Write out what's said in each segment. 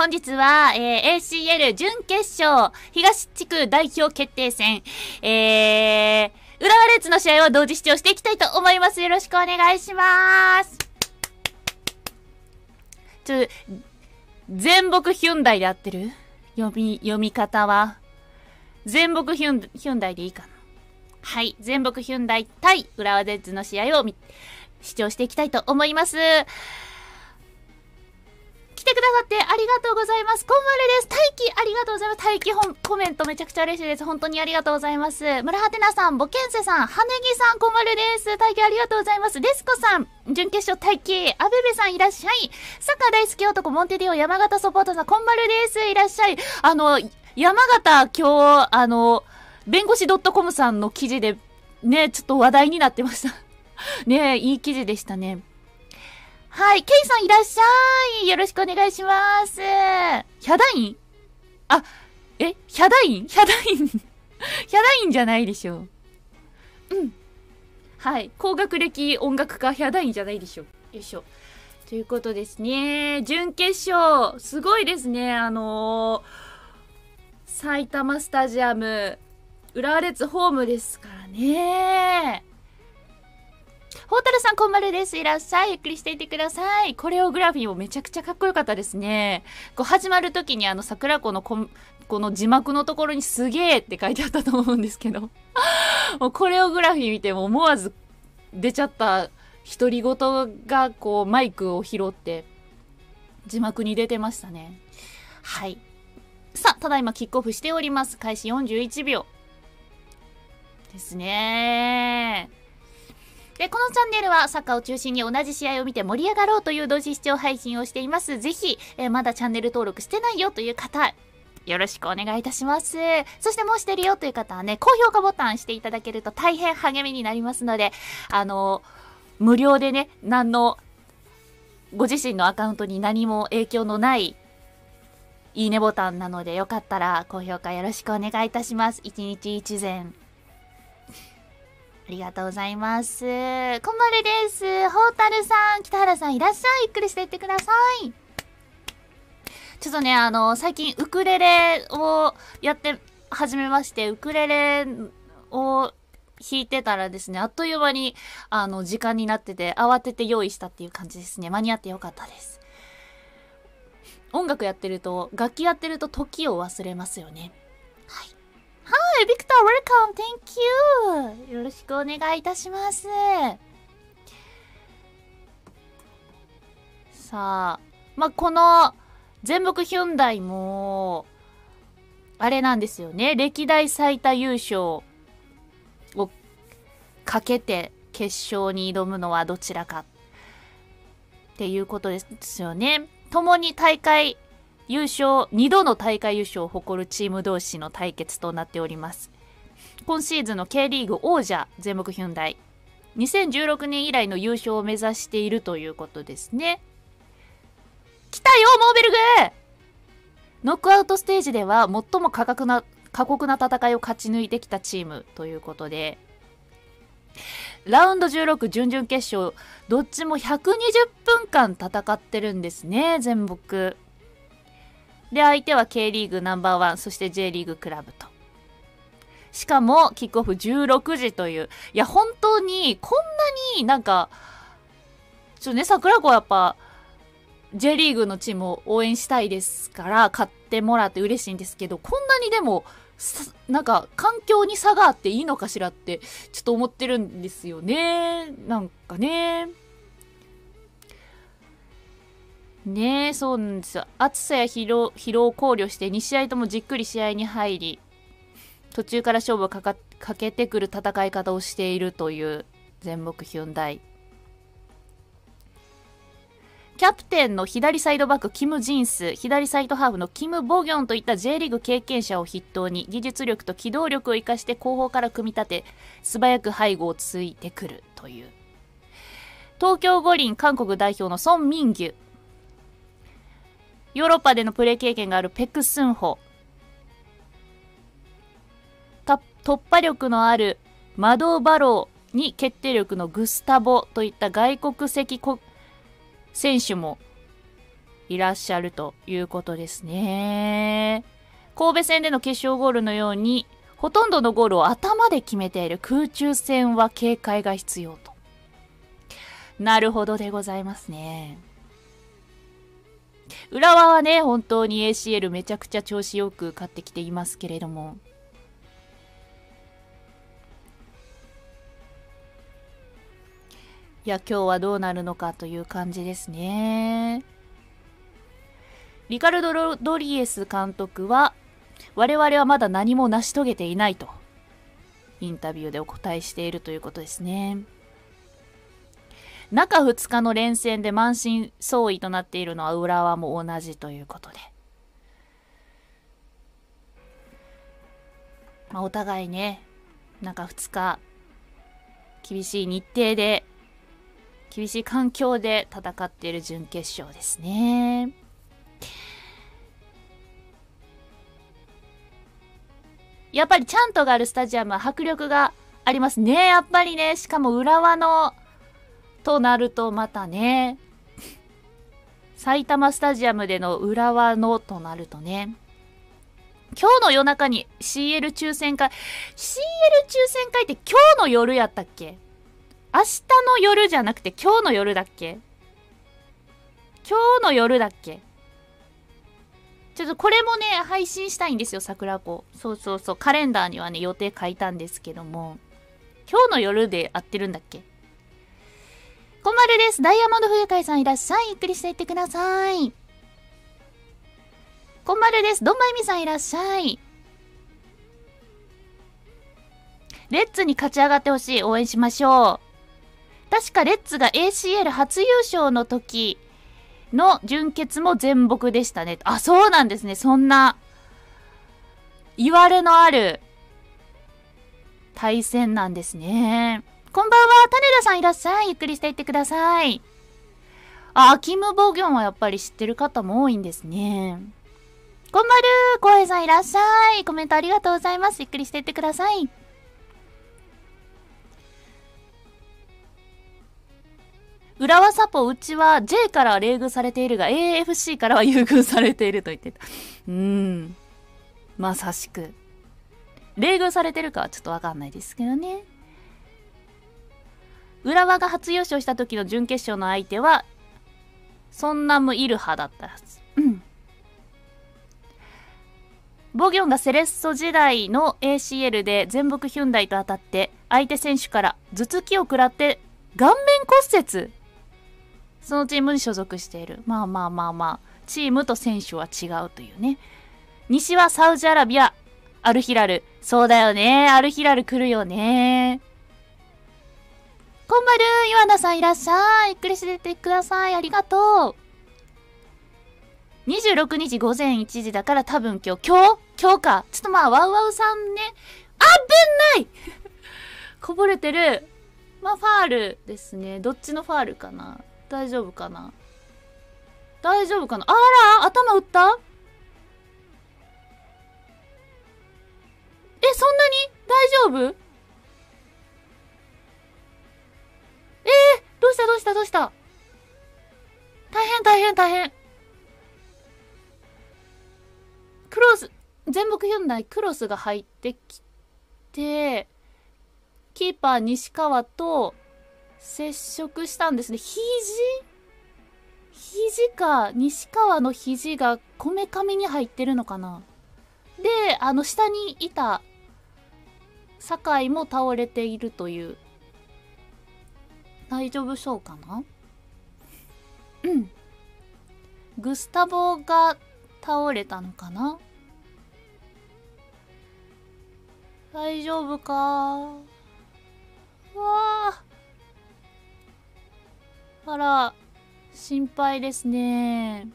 本日は、ACL 準決勝東地区代表決定戦、浦和レッズの試合を同時視聴していきたいと思います。よろしくお願いします。全木ヒュンダイで合ってる？読み方は。全木ヒュンダイでいいかな。はい。全木ヒュンダイ対浦和レッズの試合を視聴していきたいと思います。来てくださってありがとうございます。こんまれです。待機ありがとうございます。待機コメントめちゃくちゃ嬉しいです。本当にありがとうございます。村はてなさん、ボケンセさん、羽木さん、こんまれです。待機ありがとうございます。レスコさん、準決勝待機、アベベさんいらっしゃい。サッカー大好き男、モンテディオ、山形サポーターさん、こんまれです。いらっしゃい。山形今日、弁護士 .com さんの記事で、ね、ちょっと話題になってました。ね、いい記事でしたね。はい。ケイさんいらっしゃい。よろしくお願いします。ヒャダイン？あ、え？ヒャダイン？ヒャダイン？ヒャダインじゃないでしょう。うん。はい。高学歴音楽家ヒャダインじゃないでしょう。よいしょ。ということですね。準決勝。すごいですね。埼玉スタジアム、浦和レッズホームですからね。ホータルさん、こんまるです。いらっしゃい。ゆっくりしていてください。コレオグラフィーもめちゃくちゃかっこよかったですね。こう始まるときに桜子のこの字幕のところにすげーって書いてあったと思うんですけど。もうコレオグラフィー見ても思わず出ちゃった独り言がこうマイクを拾って字幕に出てましたね。はい。さあ、ただいまキックオフしております。開始41秒。ですねー。で、このチャンネルはサッカーを中心に同じ試合を見て盛り上がろうという同時視聴配信をしています。ぜひ、まだチャンネル登録してないよという方、よろしくお願いいたします。そしてもうしてるよという方はね、高評価ボタンしていただけると大変励みになりますので、無料でね、ご自身のアカウントに何も影響のない、いいねボタンなので、よかったら高評価よろしくお願いいたします。一日一善。ありがとうございます。こんまるです。ホータルさん、北原さんいらっしゃい。ゆっくりしていってください。ちょっとね、最近ウクレレをやって始めまして、ウクレレを弾いてたらですね、あっという間に、時間になってて、慌てて用意したっていう感じですね。間に合ってよかったです。音楽やってると、楽器やってると時を忘れますよね。はい。はい、ビクター、welcome! Thank you! よろしくお願いいたします。さあ、まあ、この、全木ヒュンダイも、あれなんですよね。歴代最多優勝をかけて決勝に挑むのはどちらかっていうことですよね。共に大会、優勝、2度の大会優勝を誇るチーム同士の対決となっております。今シーズンの K リーグ王者、全木ヒュンダイ。2016年以来の優勝を目指しているということですね。来たよ、モーベルグー！ノックアウトステージでは最も過酷な戦いを勝ち抜いてきたチームということで、ラウンド16、準々決勝、どっちも120分間戦ってるんですね、全木。で、相手は K リーグナンバーワン、そして J リーグクラブと。しかも、キックオフ16時という。いや、本当に、こんなになんか、ちょっとね、桜子はやっぱ、J リーグのチームを応援したいですから、買ってもらって嬉しいんですけど、こんなにでも、なんか、環境に差があっていいのかしらって、ちょっと思ってるんですよね。なんかね。ねえ、そうなんですよ。暑さや疲労を考慮して2試合ともじっくり試合に入り、途中から勝負をかけてくる戦い方をしているという全木ヒュンダイ。キャプテンの左サイドバックキム・ジンス、左サイドハーフのキム・ボギョンといった J リーグ経験者を筆頭に、技術力と機動力を生かして後方から組み立て、素早く背後をついてくるという。東京五輪韓国代表のソン・ミンギュ。ヨーロッパでのプレー経験があるペク・スンホ。突破力のあるマドバローに決定力のグスタボといった外国籍選手もいらっしゃるということですね。神戸戦での決勝ゴールのように、ほとんどのゴールを頭で決めている空中戦は警戒が必要と。なるほどでございますね。浦和はね、本当に ACL めちゃくちゃ調子よく勝ってきていますけれども。いや、今日はどうなるのかという感じですね。リカルド・ロドリエス監督は、我々はまだ何も成し遂げていないと、インタビューでお答えしているということですね。中2日の連戦で満身創痍となっているのは浦和も同じということで。まあ、お互いね、中2日、厳しい日程で、厳しい環境で戦っている準決勝ですね。やっぱりチャントがあるスタジアムは迫力がありますね。やっぱりね、しかも浦和のとなるとまたね、埼玉スタジアムでの浦和のとなるとね、今日の夜中に CL 抽選会、って今日の夜やったっけ？明日の夜じゃなくて今日の夜だっけ？ちょっとこれもね、配信したいんですよ、桜子。そうそうそう、カレンダーにはね、予定書いたんですけども。今日の夜で合ってるんだっけ？小丸です。ダイヤモンド富裕会さんいらっしゃい。ゆっくりしていってください。小丸です。どんまゆみさんいらっしゃい。レッツに勝ち上がってほしい。応援しましょう。確かレッツが ACL 初優勝の時の準決も全木でしたね。あ、そうなんですね。そんな、いわれのある対戦なんですね。こんばんは。種田さんいらっしゃい。ゆっくりしていってください。あ、アキム・ボギョンはやっぱり知ってる方も多いんですね。こんばるー。こうへいさんいらっしゃい。コメントありがとうございます。ゆっくりしていってください。浦和サポ、うちは J からは冷遇されているが AFC からは優遇されていると言ってた。まさしく。冷遇されてるかはちょっとわかんないですけどね。浦和が初優勝した時の準決勝の相手は、ソンナムイルハだったはず。ボギョンがセレッソ時代の ACL で全木ヒュンダイと当たって、相手選手から頭突きを食らって顔面骨折。そのチームに所属している。チームと選手は違うというね。西はサウジアラビア、アルヒラル。そうだよね。アルヒラル来るよね。こんばるー。岩名さんいらっしゃい。ゆっくりしててください。ありがとう。26日午前1時だから多分今日か。ちょっとまあ、ワウワウさんね。危ないこぼれてる。まあ、ファールですね。どっちのファールかな？大丈夫かなあら、頭打った？え、そんなに？大丈夫？どうした大変。クロス、全木ヒュンダイクロスが入ってきて、キーパー西川と接触したんですね。肘か、西川の肘がこめかみに入ってるのかな。で、下にいた酒井も倒れているという。大丈夫そうかな。グスタボが倒れたのかな。大丈夫か。わあら、心配ですね。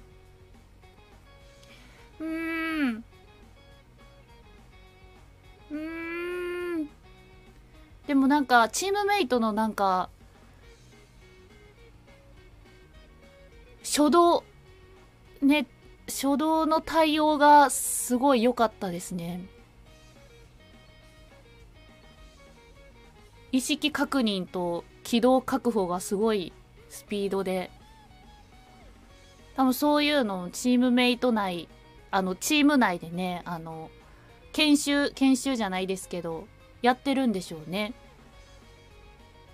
でもなんか、チームメイトのなんか、初動の対応がすごい良かったですね。意識確認と軌道確保がすごいスピードで多分そういうのをチームメイト内、チーム内でね、研修じゃないですけど、やってるんでしょうね。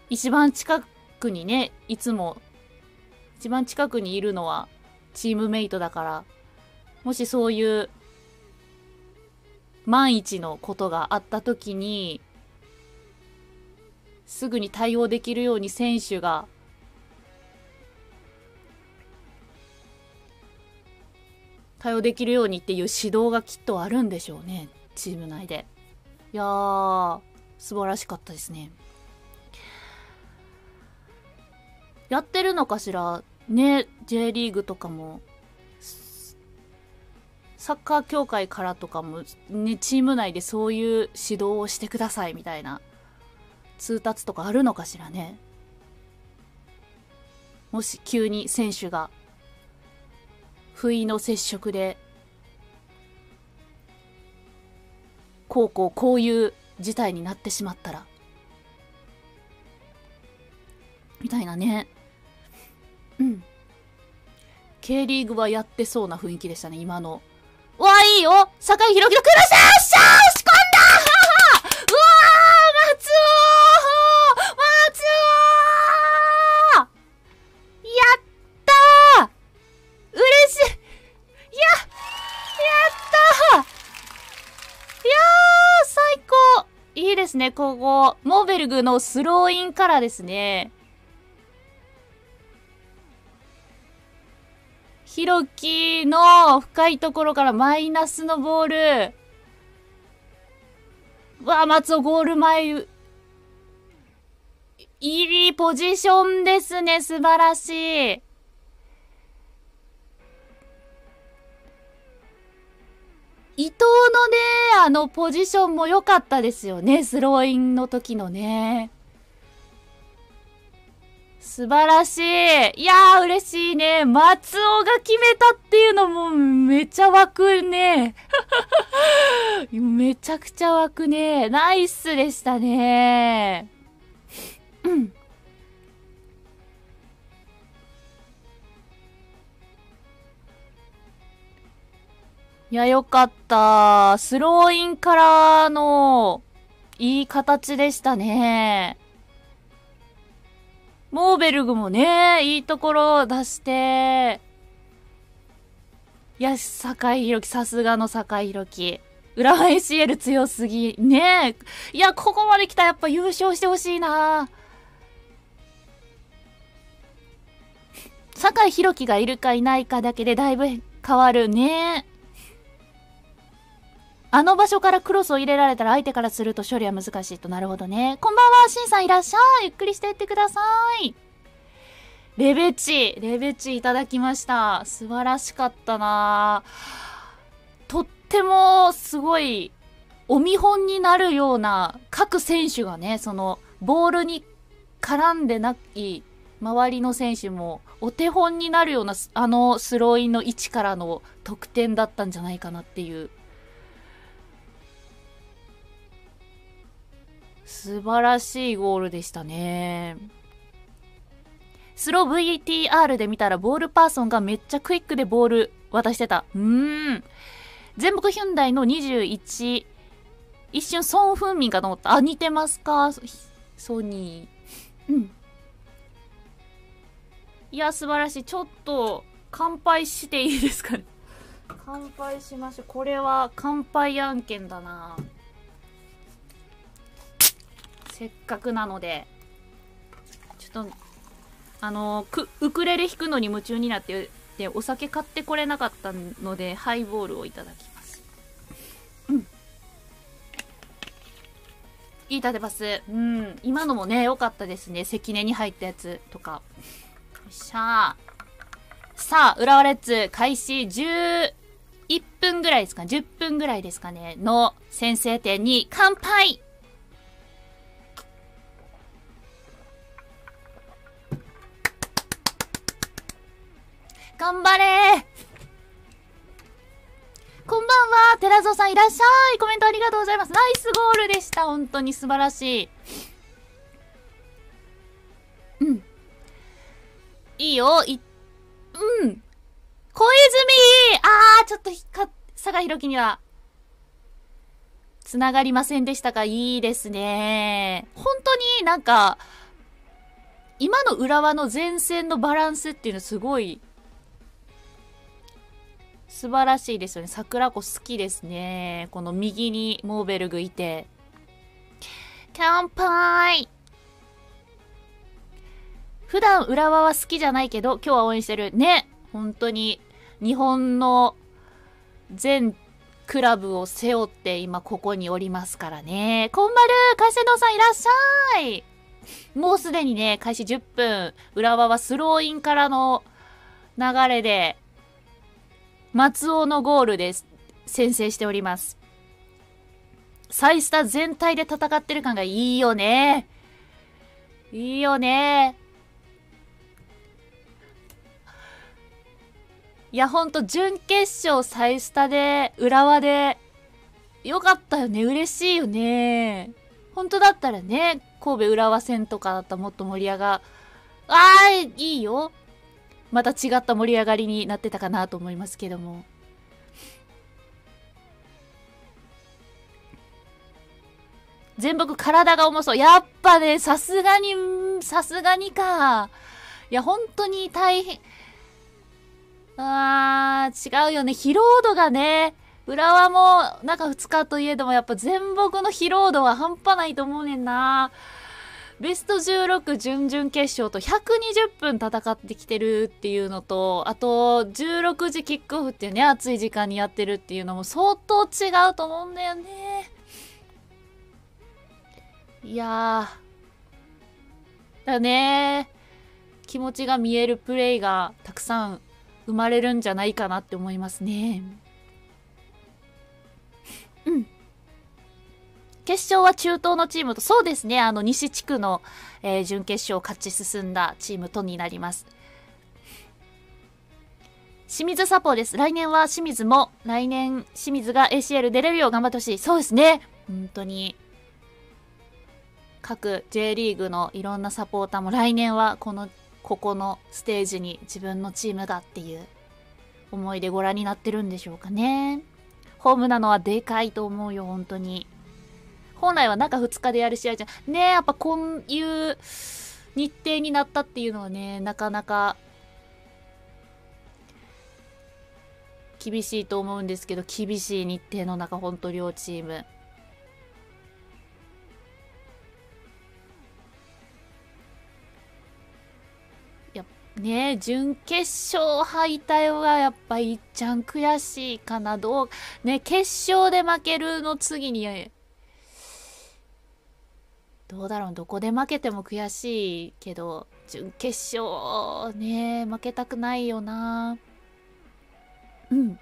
一番近くにね、いつも、一番近くにいるのはチームメイトだから、もしそういう万一のことがあった時に、すぐに対応できるように選手が対応できるようにっていう指導がきっとあるんでしょうね、チーム内で。いやー、素晴らしかったですね。やってるのかしらね、J リーグとかも、サッカー協会からとかも、ね、チーム内でそういう指導をしてくださいみたいな通達とかあるのかしらね。もし急に選手が不意の接触でこういう事態になってしまったらみたいなね。うん。K リーグはやってそうな雰囲気でしたね、今の。うわ、いいよ、酒井宏樹のクロス、シャー押し込んだー、うわー、松尾やったー、嬉しい、やったー、いやー、最高、いいですね、ここ。モーベルグのスローインからですね。ひろきの深いところからマイナスのボール。うわ、松尾ゴール前。いいポジションですね。素晴らしい。伊藤のね、ポジションも良かったですよね。スローインの時のね。素晴らしい。いやー、嬉しいね。松尾が決めたっていうのもめちゃ湧くね。めちゃくちゃ湧くね。ナイスでしたね。うん。いや、よかった。スローインからのいい形でしたね。モーベルグもね、いいところを出して。いや、酒井宏樹、さすがの酒井宏樹。浦和 ACL 強すぎ。ねえ。いや、ここまで来たらやっぱ優勝してほしいな。酒井宏樹がいるかいないかだけでだいぶ変わるね。あの場所からクロスを入れられたら相手からすると処理は難しいと。なるほどね。こんばんは、しんさんいらっしゃい。ゆっくりしていってください。レベチいただきました。素晴らしかったなぁ。とってもすごいお見本になるような各選手がね、そのボールに絡んでない周りの選手もお手本になるようなスローインの位置からの得点だったんじゃないかなっていう。素晴らしいゴールでしたね。スロー VTR で見たらボールパーソンがめっちゃクイックでボール渡してた。全北ヒュンダイの21。一瞬ソン・フンミンかと思った。あ、似てますかソニー。うん。いや、素晴らしい。ちょっと乾杯していいですかね。乾杯しましょう。これは乾杯案件だな。せっかくなので、ちょっと、ウクレレ弾くのに夢中になって、で、お酒買ってこれなかったので、ハイボールをいただきます。うん。いただきます。うん。今のもね、良かったですね。関根に入ったやつとか。よっしゃー。さあ、浦和レッズ、開始11分ぐらいですか、10分ぐらいですかね、の先制点に乾杯。頑張れー。こんばんは、寺蔵さんいらっしゃい。コメントありがとうございます。ナイスゴールでした。本当に素晴らしい。うん。いいよ。うん。ちょっと佐賀弘樹にはつながりませんでしたが、いいですね。本当になんか、今の浦和の前線のバランスっていうのすごい素晴らしいですよね。桜子好きですね。この右にモーベルグいて。乾杯！普段浦和は好きじゃないけど、今日は応援してる。ね！本当に日本の全クラブを背負って今ここにおりますからね。こんばるー！海鮮堂さんいらっしゃい！もうすでにね、開始10分、浦和はスローインからの流れで、松尾のゴールで先制しております。サイスタ全体で戦ってる感がいいよね。いいよね。いや、ほんと、準決勝サイスタで、浦和で、よかったよね。嬉しいよね。ほんとだったらね、神戸浦和戦とかだったらもっと盛り上が、いいよ。また違った盛り上がりになってたかなと思いますけども。全僕体が重そう。やっぱね、さすがにか。いや、本当に大変。違うよね。疲労度がね、浦和も中2日といえども、やっぱ全僕の疲労度は半端ないと思うねんな。ベスト16準々決勝と120分戦ってきてるっていうのと、あと16時キックオフっていうね、暑い時間にやってるっていうのも相当違うと思うんだよね。いやー。だねー。気持ちが見えるプレイがたくさん生まれるんじゃないかなって思いますね。うん。決勝は中東のチームと、そうですね、西地区の、準決勝を勝ち進んだチームとになります。清水サポです。来年清水が ACL 出れるよう頑張ってほしい。そうですね。本当に。各 J リーグのいろんなサポーターも来年はここのステージに自分のチームがっていう思いでご覧になってるんでしょうかね。ホームなのはでかいと思うよ、本当に。本来は中2日でやる試合じゃん。ねえ、やっぱこういう日程になったっていうのはね、なかなか厳しいと思うんですけど、厳しい日程の中、本当両チーム。ねえ、準決勝敗退はやっぱいっちゃん悔しいかな。ね、決勝で負けるの次に、どうだろう、どこで負けても悔しいけど、準決勝ね、負けたくないよな。うん。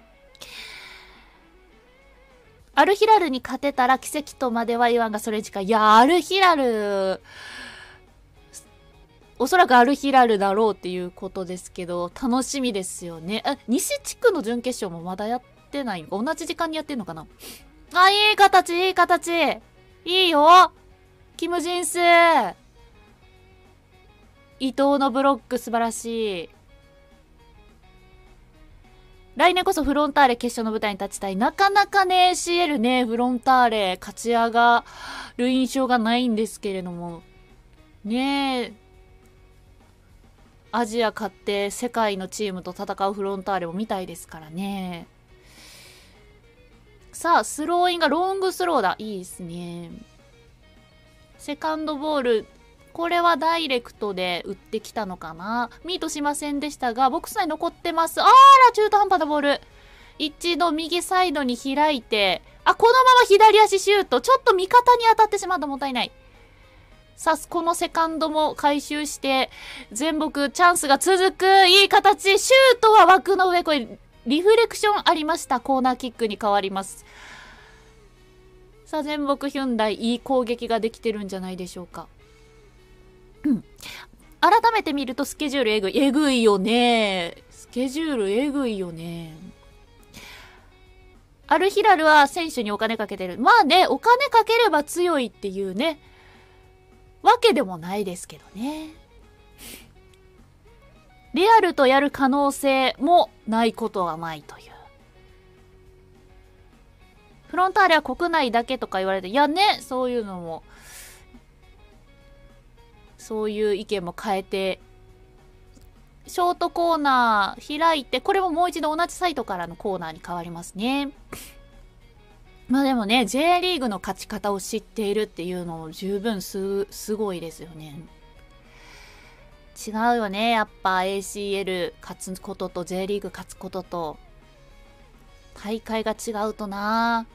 アルヒラルに勝てたら奇跡とまでは言わんが、それしか。いや、アルヒラル、おそらくアルヒラルだろうっていうことですけど、楽しみですよね。西地区の準決勝もまだやってないのか、同じ時間にやってんのかな。いい形いいよ。キム・ジンス、伊藤のブロック素晴らしい。来年こそフロンターレ決勝の舞台に立ちたい。なかなかね、ACL ね、フロンターレ勝ち上がる印象がないんですけれども。ねえ。アジア勝って世界のチームと戦うフロンターレも見たいですからね。さあ、スローインがロングスローだ。いいですね。セカンドボール、これはダイレクトで打ってきたのかな。ミートしませんでしたが、ボックス内残ってます。中途半端なボール。一度右サイドに開いて、このまま左足シュート。ちょっと味方に当たってしまうともったいない。さあ、このセカンドも回収して、全僕チャンスが続く。いい形。シュートは枠の上。これ、リフレクションありました。コーナーキックに変わります。さあ、全僕ヒュンダイ、いい攻撃ができてるんじゃないでしょうか。うん。改めて見るとスケジュールえぐいよね。スケジュールえぐいよね。アルヒラルは選手にお金かけてる。まあね、お金かければ強いっていうね。わけでもないですけどね。レアルとやる可能性もないことはないという。フロンターレは国内だけとか言われて、いやね、そういうのも、そういう意見も変えて、ショートコーナー開いて、これももう一度同じサイトからのコーナーに変わりますね。まあでもね、J リーグの勝ち方を知っているっていうのも十分すごいですよね。違うよね。やっぱ ACL 勝つことと J リーグ勝つことと、大会が違うとな。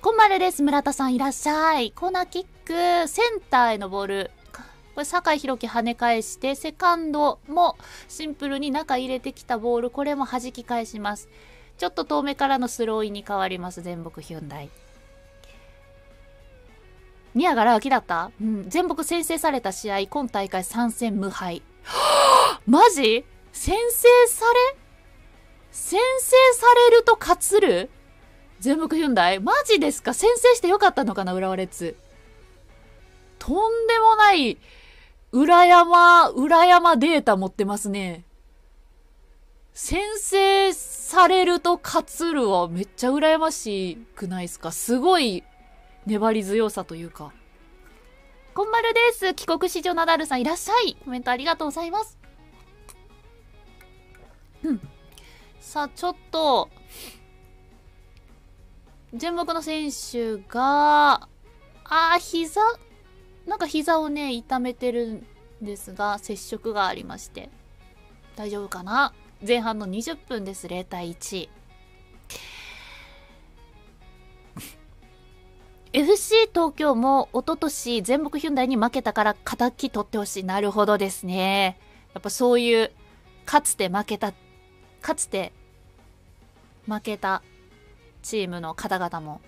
こんまでです。村田さんいらっしゃい。コーナーキック、センターへのボール。これ、酒井宏樹跳ね返して、セカンドもシンプルに中入れてきたボール、これも弾き返します。ちょっと遠目からのスローインに変わります、全北ヒュンダイ。宮がラーキだった、うん、全北先制された試合、今大会3戦無敗。はぁ、マジ先制されると勝つる全北ヒュンダイマジですか？先制してよかったのかな、浦和レッズ。とんでもない、裏山データ持ってますね。先制されると勝つるはめっちゃ羨ましくないですか？すごい粘り強さというか。こんまるです。帰国子女ナダルさんいらっしゃい。コメントありがとうございます。うん。さあ、ちょっと、全北の選手が、なんか膝をね、痛めてるんですが、接触がありまして。大丈夫かな？前半の20分です。0対1。FC 東京も一昨年全北ヒュンダイに負けたから仇取ってほしい。なるほどですね。やっぱそういう、かつて負けたチームの方々も、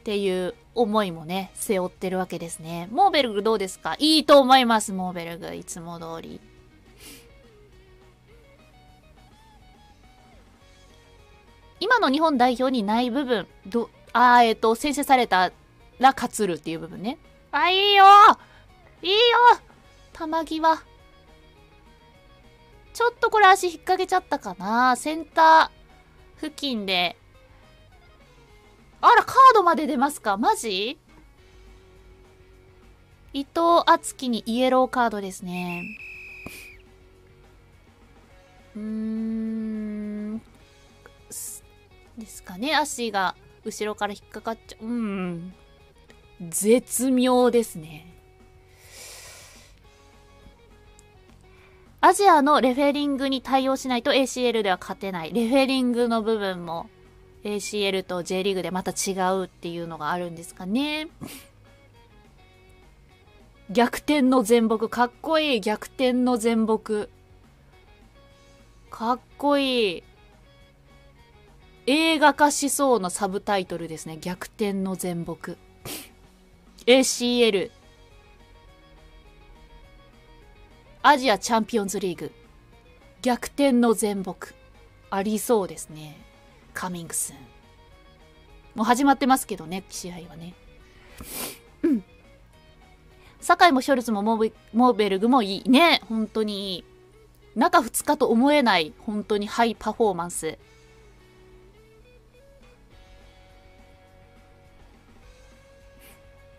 っていう思いもね、背負ってるわけですね。モーベルグどうですか？いいと思います、モーベルグ。いつも通り。今の日本代表にない部分、先制されたら勝つるっていう部分ね。あ、いいよいいよ球際。ちょっとこれ足引っ掛けちゃったかな。センター付近で、あら、カードまで出ますか？マジ？伊藤敦樹にイエローカードですね。ですかね。足が後ろから引っかかっちゃう。絶妙ですね。アジアのレフェリングに対応しないと ACL では勝てない。レフェリングの部分も。ACL と J リーグでまた違うっていうのがあるんですかね。逆転の全北。かっこいい。逆転の全北。かっこいい。映画化しそうなサブタイトルですね。逆転の全北。ACL。アジアチャンピオンズリーグ。逆転の全北。ありそうですね。カミングスン。もう始まってますけどね、試合はね。うん。酒井もショルツもモーベルグもいいね。本当にいい。中2日と思えない、本当にハイパフォーマンス。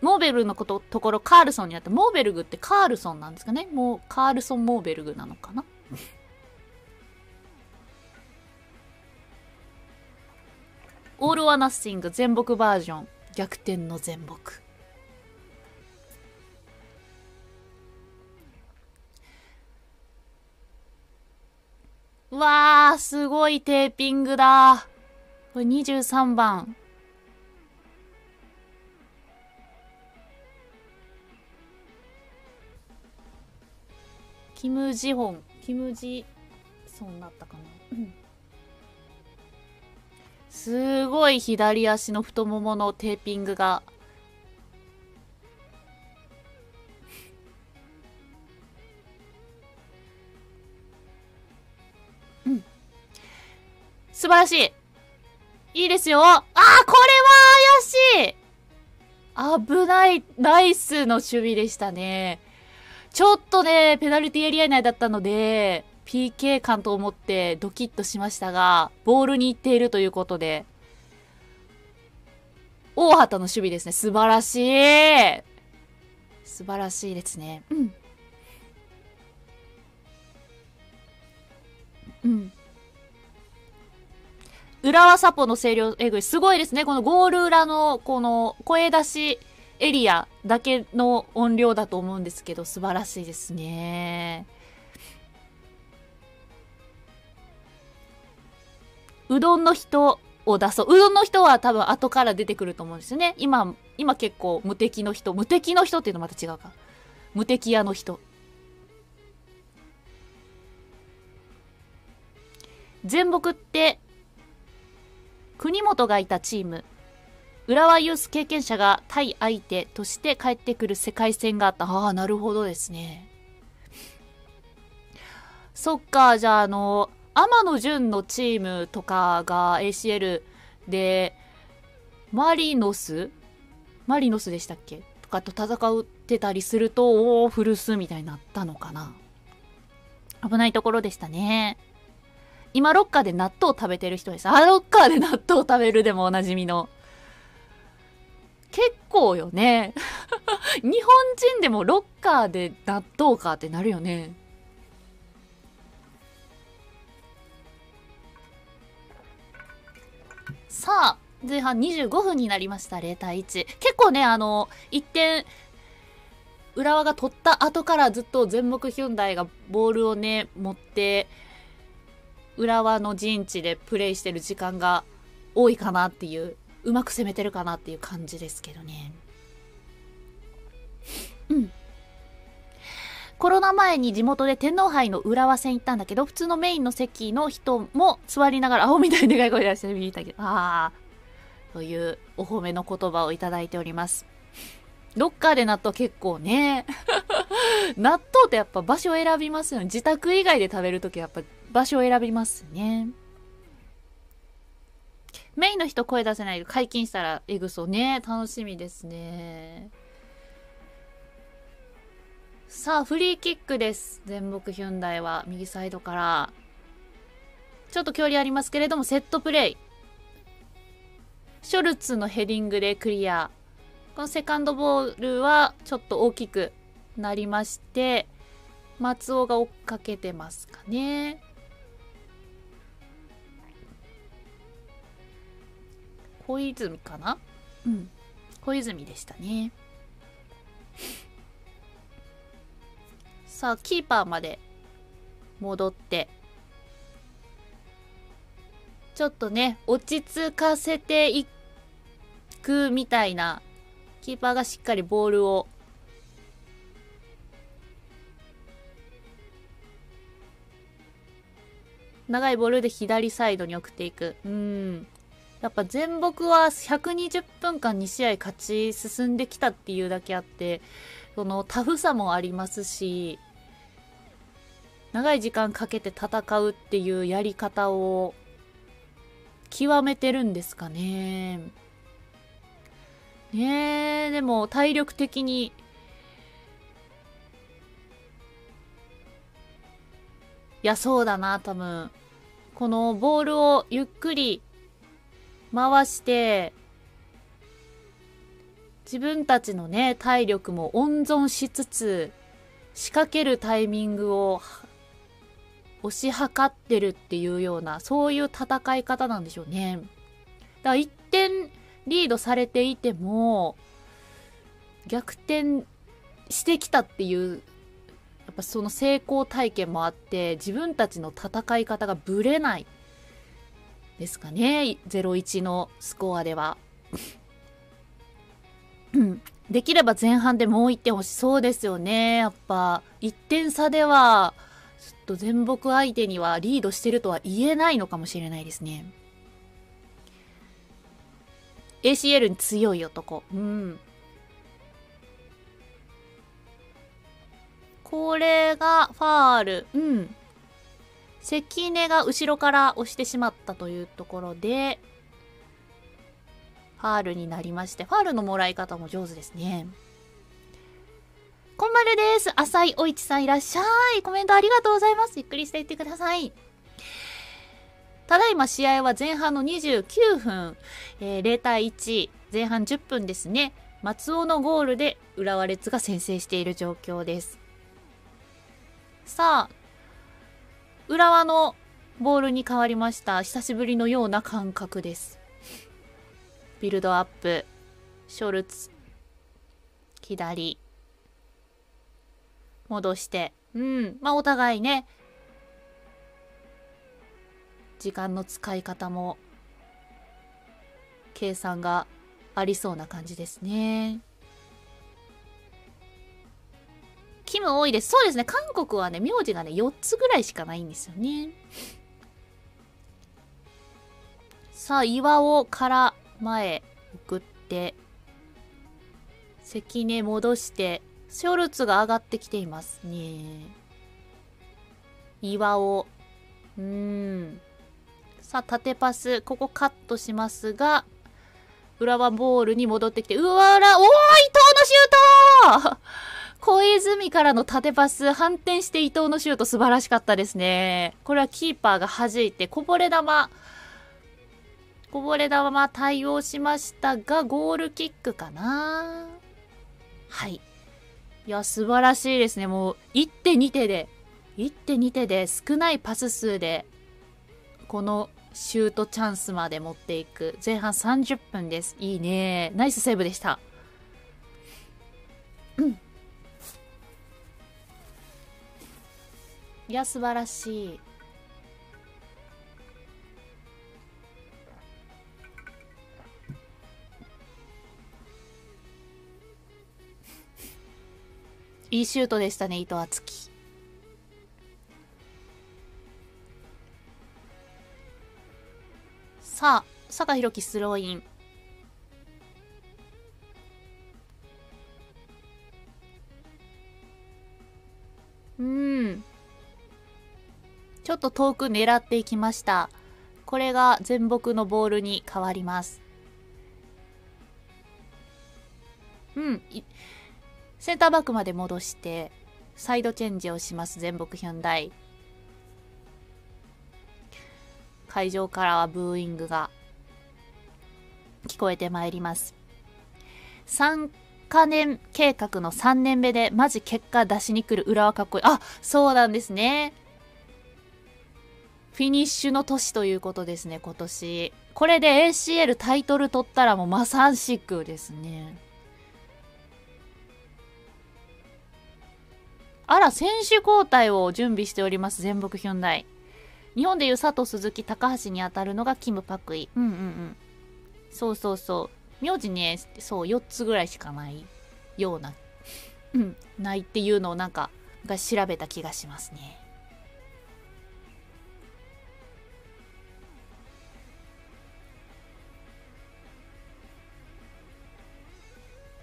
モーベルグのところ、カールソンになって、モーベルグってカールソンなんですかね。もう、カールソン・モーベルグなのかな。オール・オア・ナッシング、全北バージョン、逆転の全北。うわー、すごいテーピングだ。これ23番。キムジソンだったかな。すごい左足の太もものテーピングが。素晴らしい。いいですよ。ああ、これは怪しい。危ないナイスの守備でしたね。ちょっとね、ペナルティエリア内だったので、PK 感と思ってドキッとしましたが、ボールに行っているということで、大畑の守備ですね。素晴らしい。素晴らしいですね。うん。うん。浦和サポの声量えぐい。すごいですね。このゴール裏の、この声出しエリアだけの音量だと思うんですけど、素晴らしいですね。うどんの人を出そう。うどんの人は多分後から出てくると思うんですよね。今結構無敵の人。無敵の人っていうのまた違うか。無敵屋の人。全木って、国本がいたチーム。浦和ユース経験者が対相手として帰ってくる世界戦があった。ああ、なるほどですね。そっか、じゃあ天野純のチームとかが ACL で、マリノスでしたっけとかと戦ってたりすると、おお、古巣みたいになったのかな。危ないところでしたね。今、ロッカーで納豆を食べてる人です。あ、ロッカーで納豆を食べるでもおなじみの。結構よね。日本人でもロッカーで納豆かってなるよね。さあ、前半25分になりました。0対1。結構ね、1点、浦和が取った後からずっと全木ヒュンダイがボールをね、持って、浦和の陣地でプレイしてる時間が多いかなっていう、うまく攻めてるかなっていう感じですけどね。うん。コロナ前に地元で天皇杯の浦和戦行ったんだけど、普通のメインの席の人も座りながら、アホみたいにでかい声出してみたけど、ああ、というお褒めの言葉をいただいております。ロッカーで納豆結構ね、納豆ってやっぱ場所を選びますよね。自宅以外で食べるときやっぱ場所を選びますね。メインの人声出せないで解禁したらエグソね、楽しみですね。さあ、フリーキックです。全木ヒュンダイは右サイドから。ちょっと距離ありますけれども、セットプレイ。ショルツのヘディングでクリア。このセカンドボールはちょっと大きくなりまして、松尾が追っかけてますかね。小泉かな？うん。小泉でしたね。さあ、キーパーまで戻って、ちょっとね、落ち着かせていくみたいな、キーパーがしっかりボールを長いボールで左サイドに送っていく。やっぱ全木は120分間2試合勝ち進んできたっていうだけあって、そのタフさもありますし、長い時間かけて戦うっていうやり方を極めてるんですかね。ねえ、でも体力的にいや、そうだな、多分。このボールをゆっくり回して、自分たちのね、体力も温存しつつ、仕掛けるタイミングを押し量ってるっていうような、そういう戦い方なんでしょうね。だから1点リードされていても、逆転してきたっていう、やっぱその成功体験もあって、自分たちの戦い方がぶれないですかね。0-1のスコアでは。できれば前半でもう1点欲しそうですよね。やっぱ1点差ではちょっと全木相手にはリードしてるとは言えないのかもしれないですね。 ACL に強い男、これがファール、関根が後ろから押してしまったというところで、ファールになりまして、ファールのもらい方も上手ですね。こんまるです。浅井おいちさんいらっしゃい。コメントありがとうございます。ゆっくりしていってください。ただいま試合は前半の29分、0対1、前半10分ですね。松尾のゴールで浦和レッズが先制している状況です。さあ、浦和のボールに変わりました。久しぶりのような感覚です。ビルドアップ、ショルツ、左、戻して、まあお互いね、時間の使い方も計算がありそうな感じですね。キム多いです。そうですね。韓国はね、名字がね、4つぐらいしかないんですよね。さあ、岩尾から前送って、関根戻して、ショルツが上がってきていますね。岩尾。さあ、縦パス、ここカットしますが、浦和ボールに戻ってきて、うわら、おー、伊藤のシュート小泉からの縦パス、反転して伊藤のシュート素晴らしかったですね。これはキーパーが弾いて、こぼれ球対応しましたが、ゴールキックかな。はい。いや、素晴らしいですね。もう、1手2手で、少ないパス数で、このシュートチャンスまで持っていく。前半30分です。いいね。ナイスセーブでした。いや、素晴らしい。いいシュートでしたね、伊藤敦樹。さあ、酒井宏樹スローイン。ちょっと遠く狙っていきました。これが全木のボールに変わります。センターバックまで戻して、サイドチェンジをします、全木ヒュンダイ。会場からはブーイングが聞こえてまいります。3カ年計画の3年目で、マジ結果出しに来る浦和かっこいい。あ、そうなんですね。フィニッシュの年ということですね、今年。これで ACL タイトル取ったらもうまさしくですね。あら、選手交代を準備しております、全木ヒュンダイ。日本でいう佐藤鈴木、高橋に当たるのがキムパクイ。そうそうそう。名字ね、そう、4つぐらいしかないような、ないっていうのをなんか、が調べた気がしますね。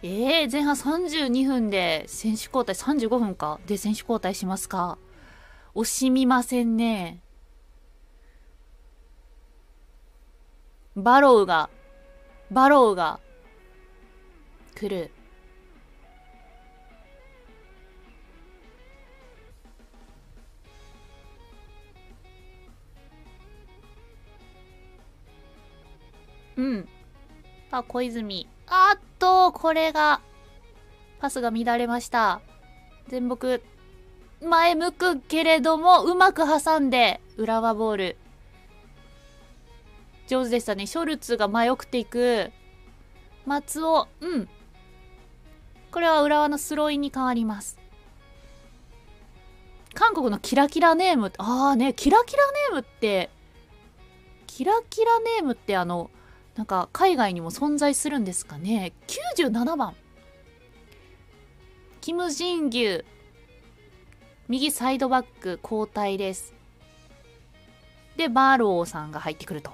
前半32分で選手交代、35分かで選手交代しますか。惜しみませんね。バロウが来る。さあ、小泉。これが、パスが乱れました。全木、前向くけれども、うまく挟んで、浦和ボール。上手でしたね。ショルツが前送っていく。松尾、これは浦和のスローインに変わります。韓国のキラキラネーム、キラキラネームってなんか海外にも存在するんですかね。97番。キム・ジンギュウ。右サイドバック交代です。で、バーローさんが入ってくると。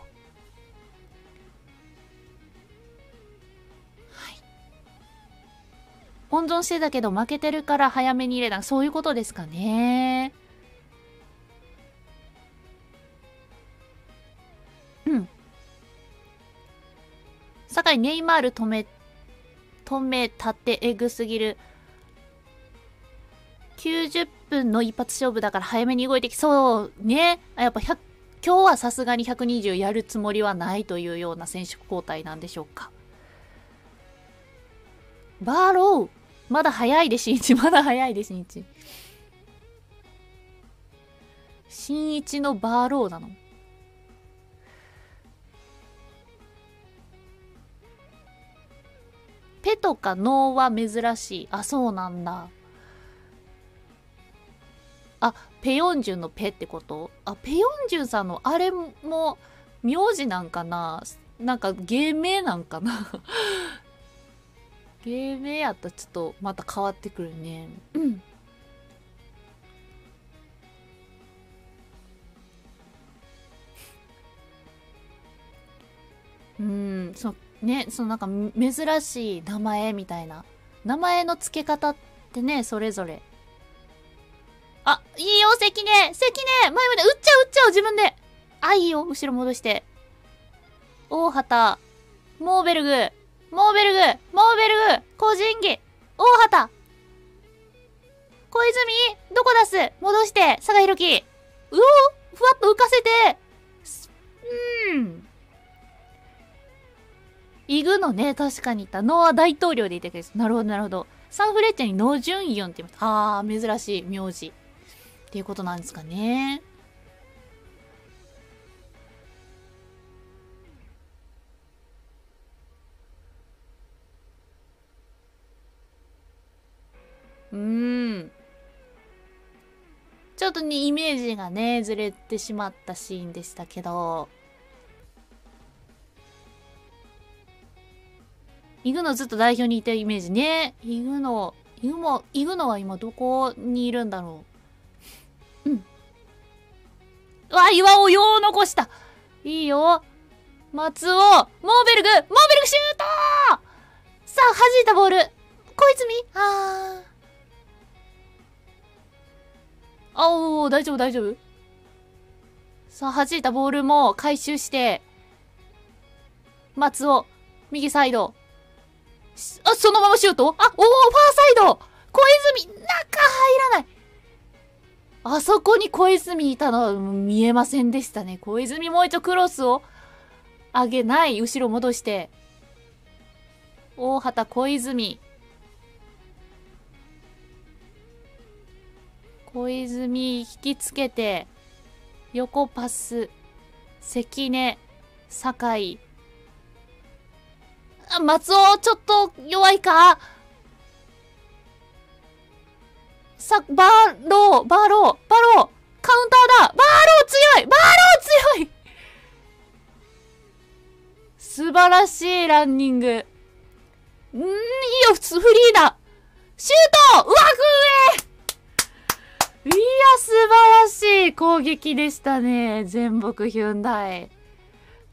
温存してたけど負けてるから早めに入れた。そういうことですかね。高いネイマール止めたってエグすぎる。90分の一発勝負だから早めに動いてきそうね。やっぱ100、今日はさすがに120やるつもりはないというような選手交代なんでしょうか。バーローまだ早いでしんいち、まだ早いでしんいち。しんいちのバーローなの？手とか脳は珍しい。あ、そうなんだ。あ、ペヨンジュンのペってこと？あ、ペヨンジュンさんのあれも名字なんかな、なんか芸名なんかな芸名やったらちょっとまた変わってくるね。うん。うん、そうね、そのなんか珍しい名前みたいな。名前の付け方ってね、それぞれ。あ、いいよ、関根、関根、前まで、打っちゃう、自分で。あ、いいよ、後ろ戻して。大畑、モーベルグ、個人技、大畑、小泉、どこ出す、戻して、佐賀ひろき、うお、ふわっと浮かせて、イグのね、確かにいた。ノア大統領でいたけど、なるほど、なるほど。サンフレッチェにノジュンイヨンって言いました。あー、珍しい名字。っていうことなんですかね。ちょっとね、イメージがね、ずれてしまったシーンでしたけど。イグノずっと代表にいたイメージね。イグノは今どこにいるんだろう。うん。うわ、岩尾よう残した。いいよ。松尾、モーベルグシュートー！さあ、弾いたボール。小泉？おー、大丈夫。さあ、弾いたボールも回収して、松尾、右サイド。あ、そのままシュート？あ、おー、ファーサイド！小泉、中入らない！あそこに小泉いたのは見えませんでしたね。小泉もう一度クロスを上げない。後ろ戻して。大畑、小泉。小泉、引きつけて、横パス、関根、酒井。あ、松尾、ちょっと弱いか。さ、バーロー、カウンターだ。バーロー強い素晴らしいランニング。いいよ、普通、フリーだ。シュート、うわ、グー！いや、素晴らしい攻撃でしたね。全北ヒュンダイ。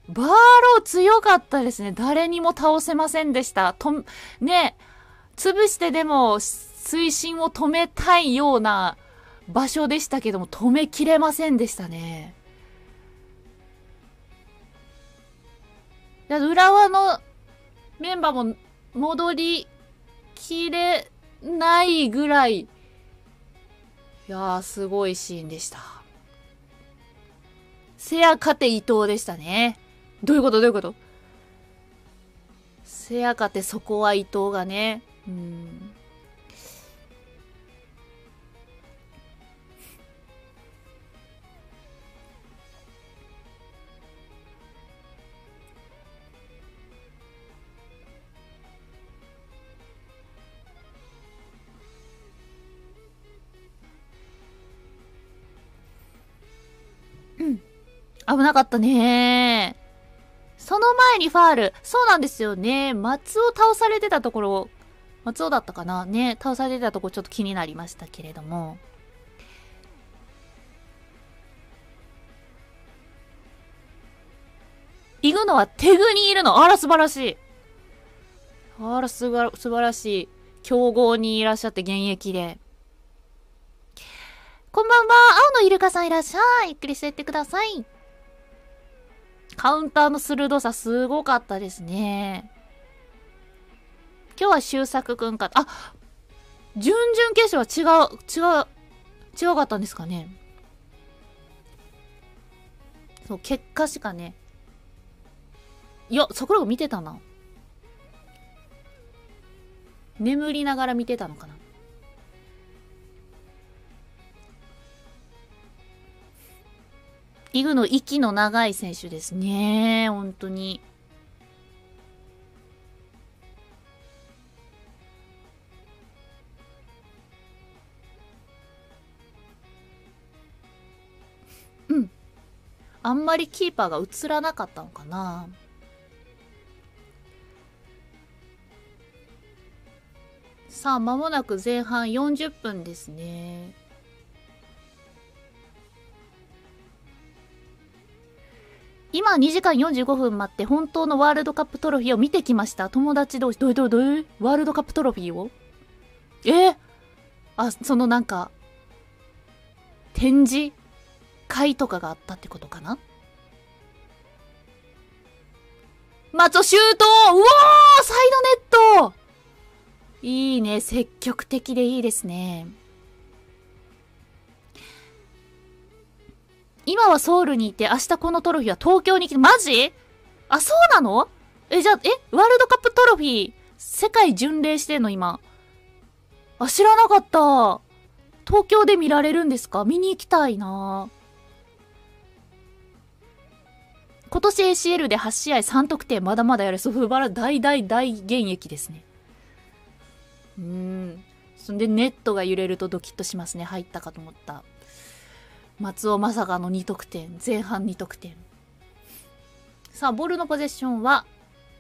バーロー強かったですね。誰にも倒せませんでした。潰してでも推進を止めたいような場所でしたけども、止めきれませんでしたね。浦和のメンバーも戻りきれないぐらい、いやー、すごいシーンでした。せやかて伊藤でしたね。どういうことせやかてそこは伊藤がね。危なかったね。その前にファール。そうなんですよね。松尾倒されてたところ、松尾だったかなね。倒されてたところちょっと気になりましたけれども。イグノはテグにいるの。あら、素晴らしい。あら、素晴らしい。強豪にいらっしゃって現役で。こんばんは。青のイルカさんいらっしゃい。ゆっくりしていってください。カウンターの鋭さすごかったですね。今日は周作くんか。あ、準々決勝は違かったんですかね。そう、結果しかね。いや、桜子見てたな。眠りながら見てたのかな。イグの息の長い選手ですね。本当に。うん。あんまりキーパーが映らなかったのかな。さあ、間もなく前半40分ですね。今2時間45分待って本当のワールドカップトロフィーを見てきました。友達同士、どういうワールドカップトロフィーをあ、そのなんか、展示会とかがあったってことかな。松尾シュート、うおー、サイドネット、いいね。積極的でいいですね。今はソウルにいて、明日このトロフィーは東京に来て、マジ？あ、そうなの？じゃあ、ワールドカップトロフィー、世界巡礼してんの今。あ、知らなかった。東京で見られるんですか？見に行きたいな。今年 ACL で8試合3得点、まだまだやれそう。ふばら、大現役ですね。そんで、ネットが揺れるとドキッとしますね。入ったかと思った。松尾まさかの2得点。前半2得点。さあ、ボールのポゼッションは、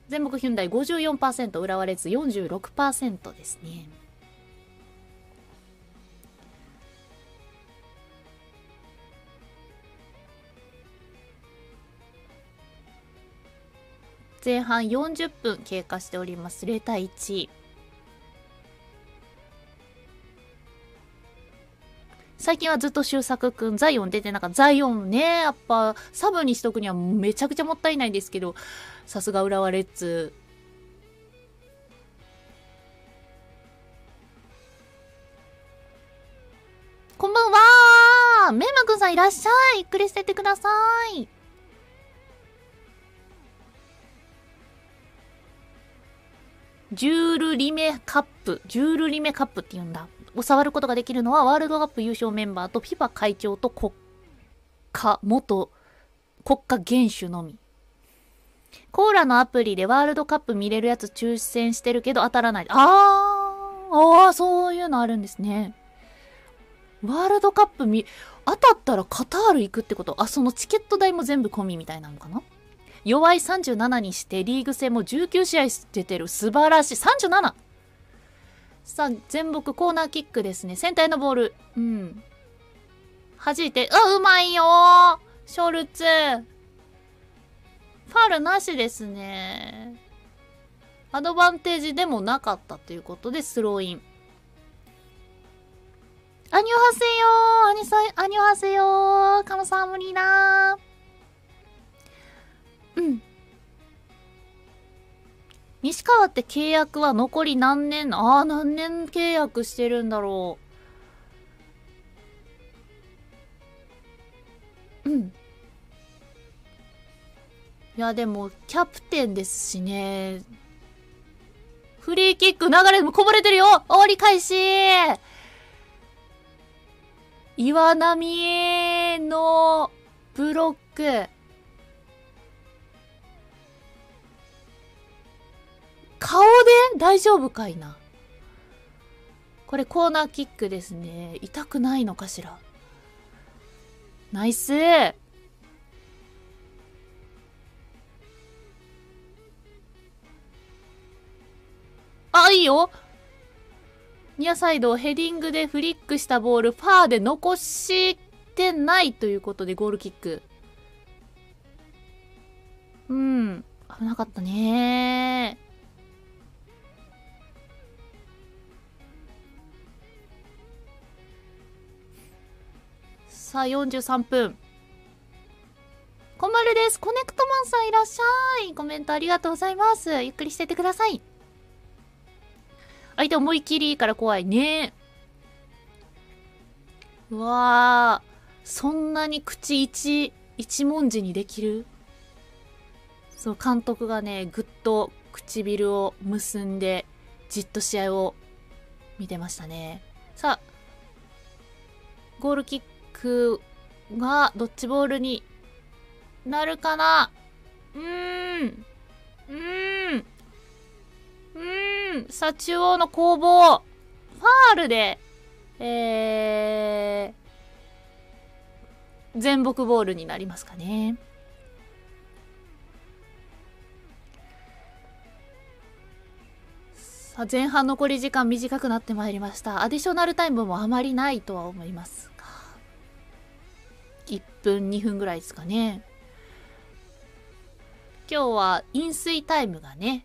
全北ヒュンダイ 54%、浦和レッズ 46% ですね。前半40分経過しております。0対1。最近はずっと周作くん、ザイオン出てなかった。ザイオンね、やっぱ、サブにしとくにはめちゃくちゃもったいないんですけど、さすが浦和レッズ。こんばんはー！メンマくんさんいらっしゃい！ゆっくりしてってください。ジュールリメカップ。ジュールリメカップって言うんだ。を触ることができるのはワールドカップ優勝メンバーと FIFA 会長と国家元首のみ。コーラのアプリでワールドカップ見れるやつ抽選してるけど当たらない。そういうのあるんですね。ワールドカップ当たったらカタール行くってこと。あ、そのチケット代も全部込みみたいなのかな。弱い37にしてリーグ戦も19試合出てる。素晴らしい。37！さあ、全北コーナーキックですね。センターへのボール。弾いて、うまいよー！ショルツ。ファウルなしですね。アドバンテージでもなかったということで、スローイン。アニョハセヨー！アニョハセヨー！カムサームリーナー。西川って契約は残り何年？何年契約してるんだろう。いや、でも、キャプテンですしね。フリーキック流れもこぼれてるよ！折り返し！岩波のブロック。顔で大丈夫かいな。これコーナーキックですね。痛くないのかしら。ナイス。いいよ。ニアサイドをヘディングでフリックしたボール、ファーで残してないということでゴールキック。危なかったねー。さあ、43分。こんまるです。コネクトマンさんいらっしゃい。コメントありがとうございます。ゆっくりしててください。相手思い切りから怖いね。うわー、そんなに口一文字にできる？その監督がね、ぐっと唇を結んで、じっと試合を見てましたね。さあ、ゴールキックがドッジボールになるかな？さあ、中央の攻防。ファールで、全木ボールになりますかね。さあ、前半残り時間短くなってまいりました。アディショナルタイムもあまりないとは思いますが。1分、2分ぐらいですかね。今日は飲水タイムがね、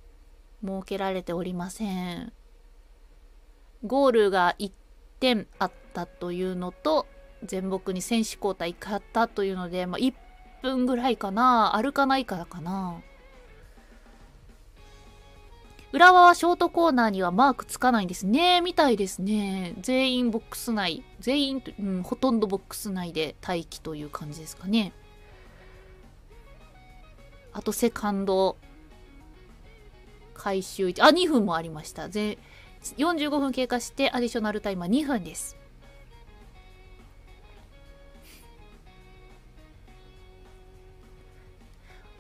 設けられておりません。ゴールが1点あったというのと、前木に選手交代1回あったというので、まあ、1分ぐらいかな、歩かないからかな。浦和はショートコーナーにはマークつかないんですね、みたいですね。全員ボックス内、ほとんどボックス内で待機という感じですかね。あとセカンド回収1、あ、2分もありました。45分経過してアディショナルタイムは2分です。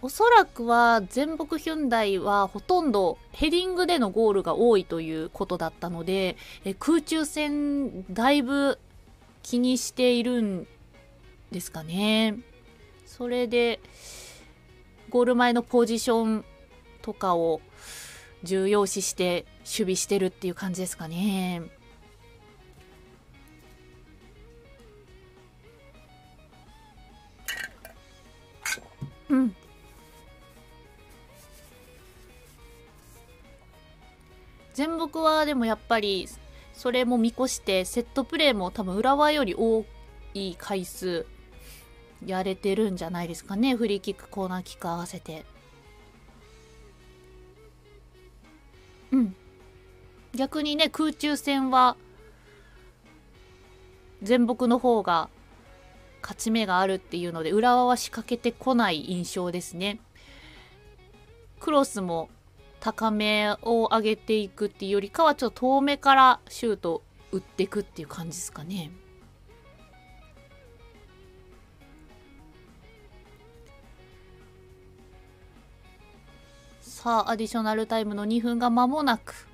おそらくは全木ヒュンダイはほとんどヘディングでのゴールが多いということだったので、空中戦だいぶ気にしているんですかね。それでゴール前のポジションとかを重要視して守備してるっていう感じですかね。うん。全木はでもやっぱりそれも見越してセットプレーも多分浦和より多い回数やれてるんじゃないですかね。フリーキックコーナーキック合わせて、逆にね、空中戦は全木の方が勝ち目があるっていうので浦和は仕掛けてこない印象ですね。クロスも高めを上げていくっていうよりかはちょっと遠目からシュート打っていくっていう感じですかね。さあ、アディショナルタイムの2分が間もなく、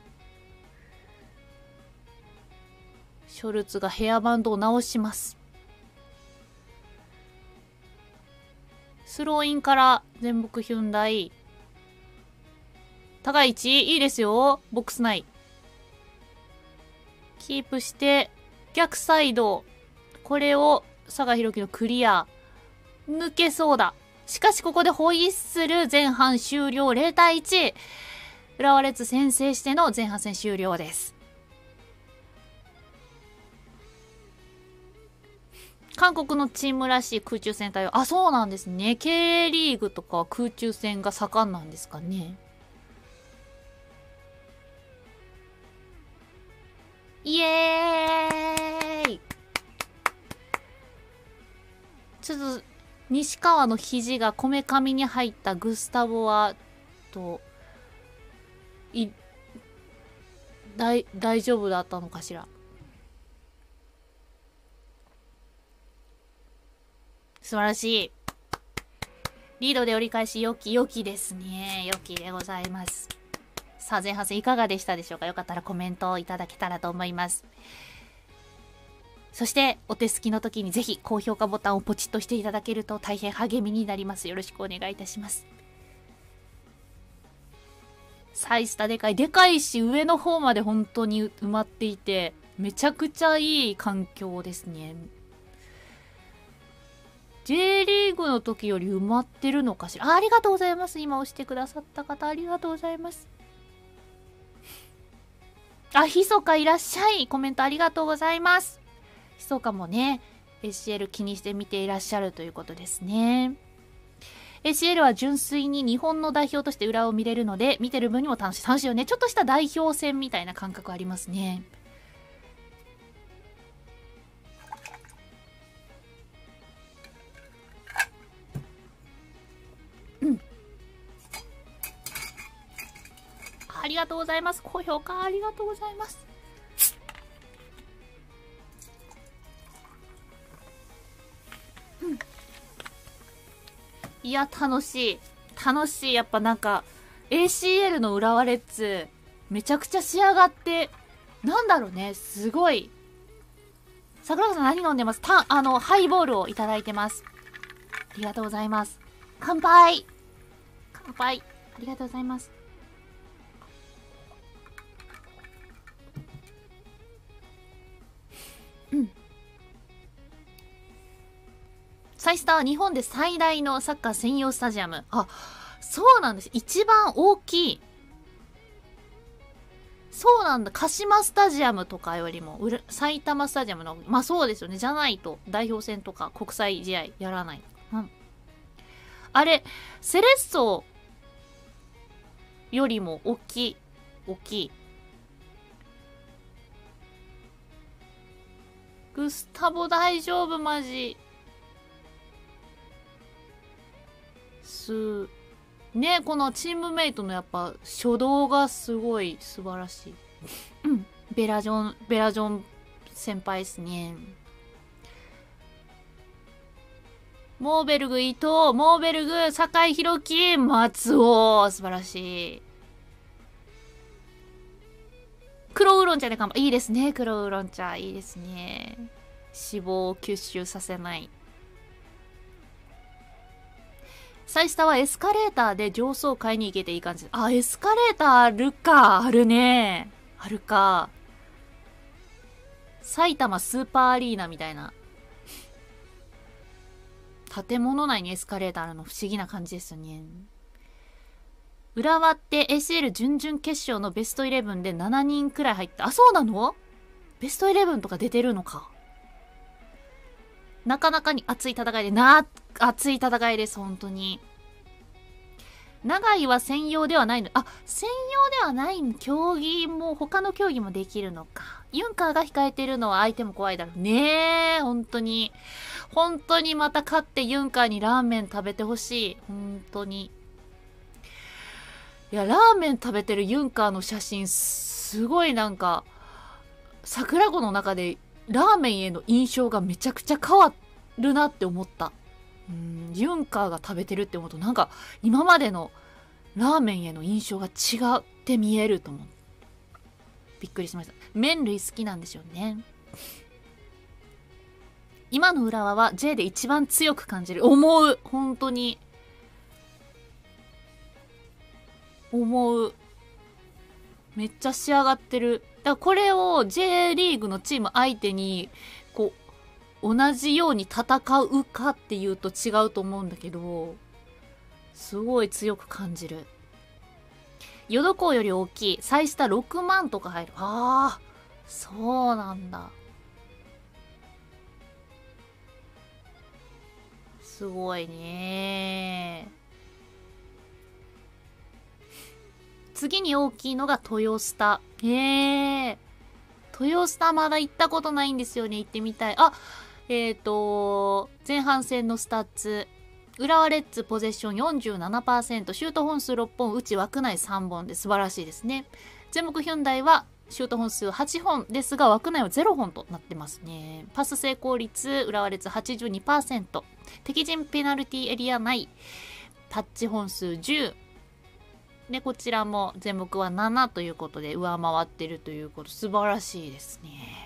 ショルツがヘアバンドを直します。スローインから全木ヒュンダイ、高い位置、いいですよ。ボックス内。キープして、逆サイド。これを、佐賀弘樹のクリア。抜けそうだ。しかし、ここでホイッスル。前半終了。0対1。浦和レッズ先制しての前半戦終了です。韓国のチームらしい空中戦対応。あ、そうなんですね。K リーグとかは空中戦が盛んなんですかね。イエーイ。ちょっと西川の肘がこめかみに入ったグスタボは大丈夫だったのかしら。素晴らしい。リードで折り返し、良きですね。良きでございます。さあ、前半戦いかがでしたでしょうか。よかったらコメントをいただけたらと思います。そして、お手すきの時にぜひ高評価ボタンをポチッとしていただけると大変励みになります。よろしくお願いいたします。サイスタでかい。でかいし、上の方まで本当に埋まっていて、めちゃくちゃいい環境ですね。J リーグの時より埋まってるのかしら。ありがとうございます。今押してくださった方、ありがとうございます。あ、ひそかいらっしゃい。コメントありがとうございます。ひそかもね、ACL 気にして見ていらっしゃるということですね。ACL は純粋に日本の代表として裏を見れるので、見てる分にも楽しいよね。ちょっとした代表戦みたいな感覚ありますね。ありがとうございます。高評価ありがとうございます。いや楽しい。やっぱなんか ACL の浦和レッズめちゃくちゃ仕上がって、なんだろうね、すごい。桜川さん何飲んでます？ハイボールをいただいてます。ありがとうございます。乾杯乾杯。ありがとうございます。サイスターは日本で最大のサッカー専用スタジアム。あ、そうなんです。一番大きい。そうなんだ。鹿島スタジアムとかよりも、埼玉スタジアムの、まあそうですよね。じゃないと、代表戦とか国際試合やらない。うん。あれ、セレッソよりも大きい。グスタボ大丈夫、マジ。ね、このチームメイトのやっぱ初動がすごい素晴らしい。うん、ベラジョン先輩ですね。モーベルグ伊藤、モーベルグ酒井宏樹、松尾、素晴らしい。黒ウーロン茶で乾杯。いいですね、黒ウーロン茶いいですね。脂肪を吸収させない。サイスタはエスカレーターで上層階に行けていい感じ。あ、エスカレーターあるか。あるね。あるか。埼玉スーパーアリーナみたいな。建物内にエスカレーターあるの不思議な感じですよね。浦和って ACL 準々決勝のベスト11で7人くらい入った。あ、そうなの？ベスト11とか出てるのか。なかなかに熱い戦いです、本当に。長井は専用ではないの。あ、専用ではない競技も、他の競技もできるのか。ユンカーが控えてるのは相手も怖いだろう。ねえ、本当に。本当にまた勝ってユンカーにラーメン食べてほしい。本当に。いや、ラーメン食べてるユンカーの写真、すごいなんか、桜子の中で、ラーメンへの印象がめちゃくちゃ変わるなって思った。ユンカーが食べてるって思うと、なんか今までのラーメンへの印象が違って見えると思う。びっくりしました。麺類好きなんでしょうね。今の浦和は J で一番強く感じる。思う。本当に。思う。めっちゃ仕上がってる。だからこれを J リーグのチーム相手にこう同じように戦うかっていうと違うと思うんだけど、すごい強く感じる。淀港より大きい。サイスタ6万とか入る。ああ、そうなんだ。すごいねー。次に大きいのが豊スタ。豊スタまだ行ったことないんですよね。行ってみたい。あ、前半戦のスタッツ。浦和レッズポゼッション 47%、シュート本数6本、うち枠内3本で素晴らしいですね。全目ヒュンダイはシュート本数8本ですが、枠内は0本となってますね。パス成功率、浦和レッズ 82%、敵陣ペナルティエリア内、タッチ本数10。で、こちらも全目は7ということで上回ってるということ、素晴らしいですね。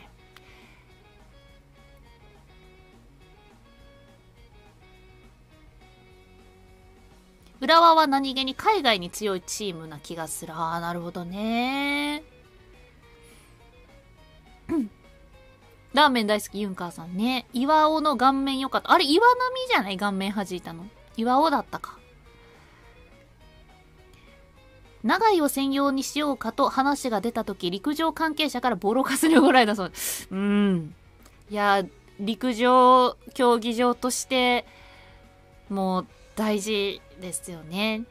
浦和は何気に海外に強いチームな気がする。ああ、なるほどね。ラーメン大好きユンカーさんね。岩尾の顔面良かった。あれ、岩波じゃない？顔面弾いたの。岩尾だったか。長井を専用にしようかと話が出たとき、陸上関係者からボロカスるぐらいだそうです。いや、陸上競技場として、もう大事ですよね。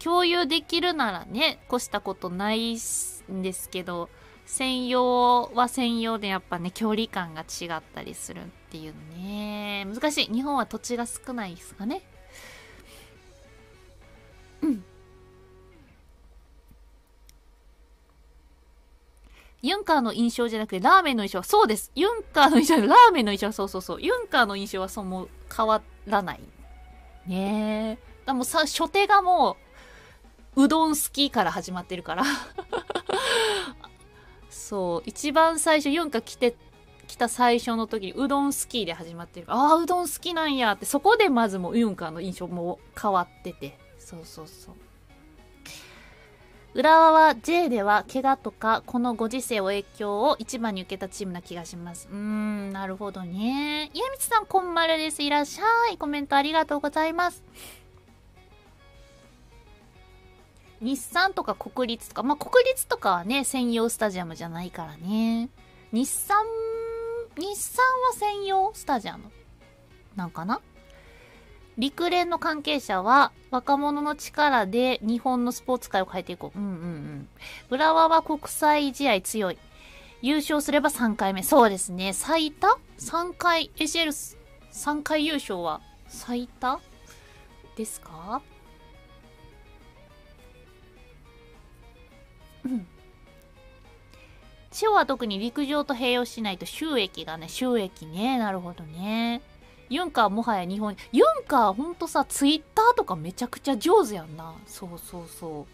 共有できるならね、越したことないんですけど、専用は専用でやっぱね、距離感が違ったりするっていうね。難しい。日本は土地が少ないですかね。うん。ユンカーの印象じゃなくて、ラーメンの印象は、そうです。ユンカーの印象、ラーメンの印象は、そうそうそう。ユンカーの印象は、そう、もう変わらない。ねえ。だもうさ、初手がもう、うどん好きから始まってるから。そう。一番最初、ユンカー来た最初の時に、うどん好きで始まってるから、ああ、うどん好きなんやって、そこでまずもう、ユンカーの印象も変わってて。そうそうそう。浦和は J では怪我とかこのご時世を影響を一番に受けたチームな気がします。なるほどね。家光さんこんまるです。いらっしゃい。コメントありがとうございます。日産とか国立とか、まあ、国立とかはね専用スタジアムじゃないからね。日産は専用スタジアムなんかな。陸連の関係者は若者の力で日本のスポーツ界を変えていこう。浦和は国際試合強い。優勝すれば3回目。そうですね。最多 ?3 回。ACL 3回優勝は最多ですか？うん。地方は特に陸上と併用しないと収益がね、収益ね。なるほどね。ユンカーもはや日本、ユンカーほんとさ、ツイッターとかめちゃくちゃ上手やんな。そうそうそう。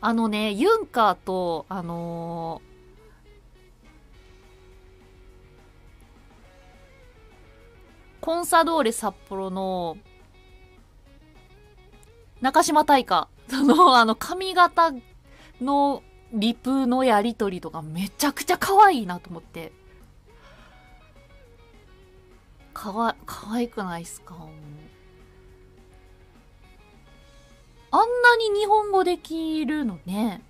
あのね、ユンカーと、コンサドーレ札幌の、中島大花の、髪型のリプのやりとりとかめちゃくちゃ可愛いなと思って。かわいくないっすか？あんなに日本語できるのね。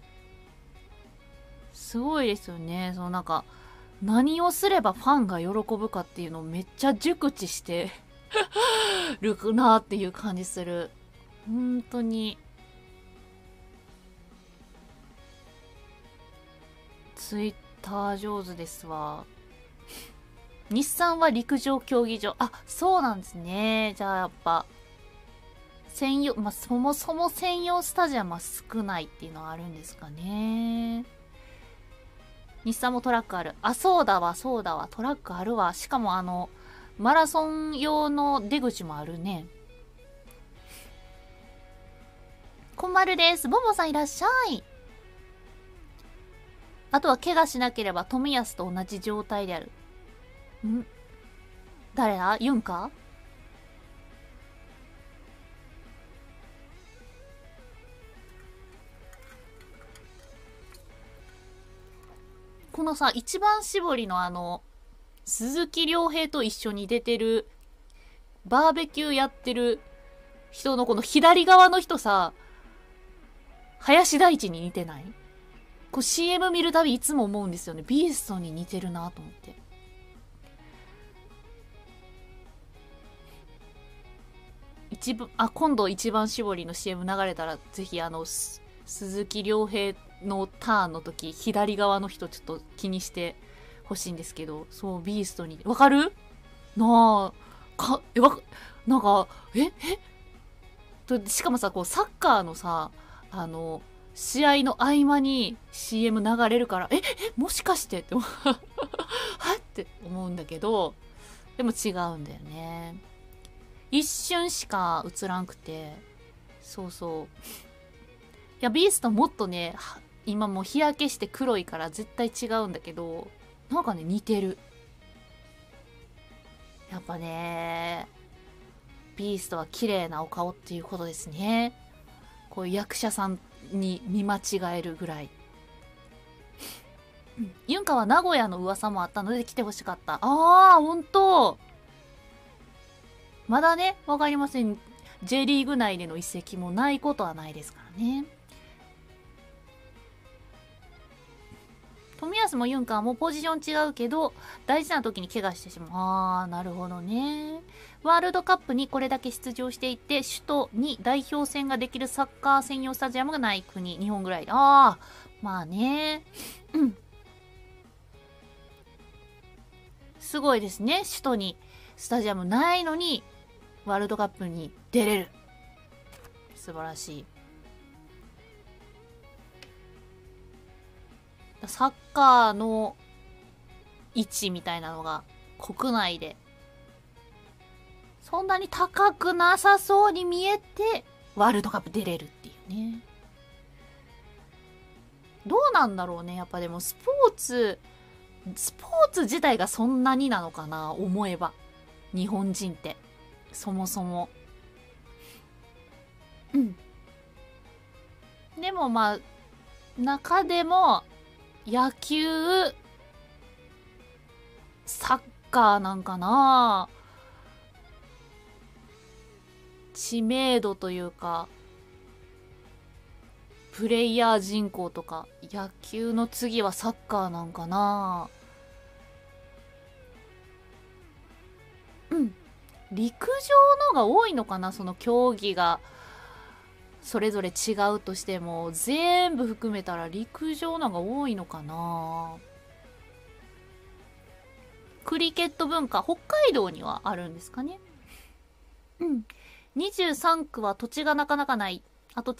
すごいですよね。そのなんか、何をすればファンが喜ぶかっていうのをめっちゃ熟知してるなっていう感じする。本当に。ツイッター上手ですわ。日産は陸上競技場。あ、そうなんですね。じゃあやっぱ、専用、まあ、そもそも専用スタジアムは少ないっていうのはあるんですかね。日産もトラックある。あ、そうだわ。トラックあるわ。しかもマラソン用の出口もあるね。こんまるです。ボンボンさんいらっしゃい。あとは怪我しなければ冨安と同じ状態である。ん？誰だ？ユンカ？このさ、一番絞りの鈴木亮平と一緒に出てる、バーベキューやってる人のこの左側の人さ、林大地に似てない？こう CM 見るたびいつも思うんですよね。ビーストに似てるなと思って。今度一番絞りの CM 流れたら、ぜひ鈴木亮平のターンの時、左側の人ちょっと気にしてほしいんですけど、そう、ビーストに、わかる？なあ、なんか、しかもさ、こう、サッカーのさ、試合の合間に CM 流れるから、もしかしてって、はって思うんだけど、でも違うんだよね。一瞬しか映らんくて。そうそう。いや、ビーストもっとね、今もう日焼けして黒いから絶対違うんだけど、なんかね、似てる。やっぱね、ビーストは綺麗なお顔っていうことですね。こういう役者さんに見間違えるぐらい。ユンカは名古屋の噂もあったので来てほしかった。あー、ほんと！まだね、わかりません。J リーグ内での移籍もないことはないですからね。冨安もユンカーもポジション違うけど、大事な時に怪我してしまう。あー、なるほどね。ワールドカップにこれだけ出場していて、首都に代表戦ができるサッカー専用スタジアムがない国、日本ぐらい。ああ、まあね。うん。すごいですね。首都にスタジアムないのに、ワールドカップに出れる。素晴らしい。サッカーの位置みたいなのが国内でそんなに高くなさそうに見えてワールドカップ出れるっていうね。どうなんだろうね。やっぱでもスポーツ自体がそんなになのかな、思えば。日本人ってそもそも。うん。でもまあ中でも野球、サッカーなんかな、知名度というかプレイヤー人口とか。野球の次はサッカーなんかな。うん、陸上のが多いのかな。その競技がそれぞれ違うとしても全部含めたら陸上のが多いのかな。クリケット文化、北海道にはあるんですかね。うん。23区は土地がなかなかない。あと、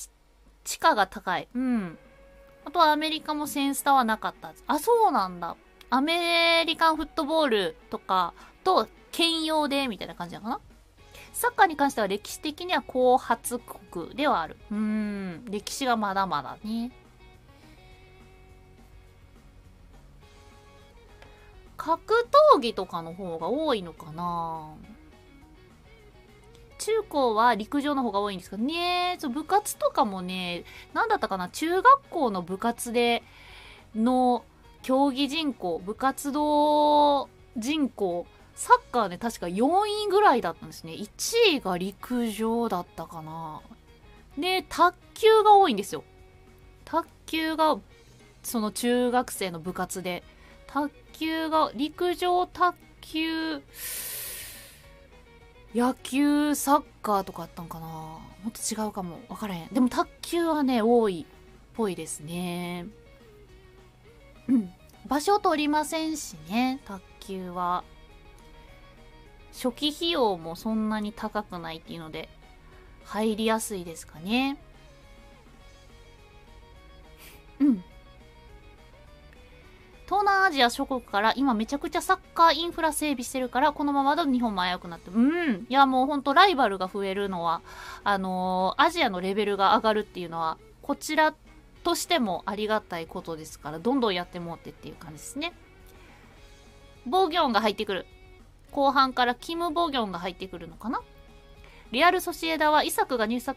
地価が高い。うん。あとはアメリカもセンスタはなかった。あ、そうなんだ。アメリカンフットボールとかと兼用で、みたいな感じなのかな。サッカーに関しては歴史的には後発国ではある。歴史がまだまだね。格闘技とかの方が多いのかな。中高は陸上の方が多いんですけどね。部活とかもね、何だったかな、中学校の部活での競技人口、部活動人口、サッカーね、確か4位ぐらいだったんですね。1位が陸上だったかな。で、卓球が多いんですよ。卓球が、その中学生の部活で、卓球が、陸上、卓球、野球、サッカーとかあったんかな。もっと違うかも。わからへん。でも卓球はね、多いっぽいですね。うん。場所取りませんしね、卓球は。初期費用もそんなに高くないっていうので、入りやすいですかね。うん。東南アジア諸国から今めちゃくちゃサッカーインフラ整備してるから、このままだと日本も危うくなってる。いやもうほんとライバルが増えるのは、アジアのレベルが上がるっていうのはこちらとしてもありがたいことですから、どんどんやってもってっていう感じですね。防御音が入ってくる。後半からキム・ボギョンが入ってくるのかな。レアル・ソシエダはイサクがニューサッ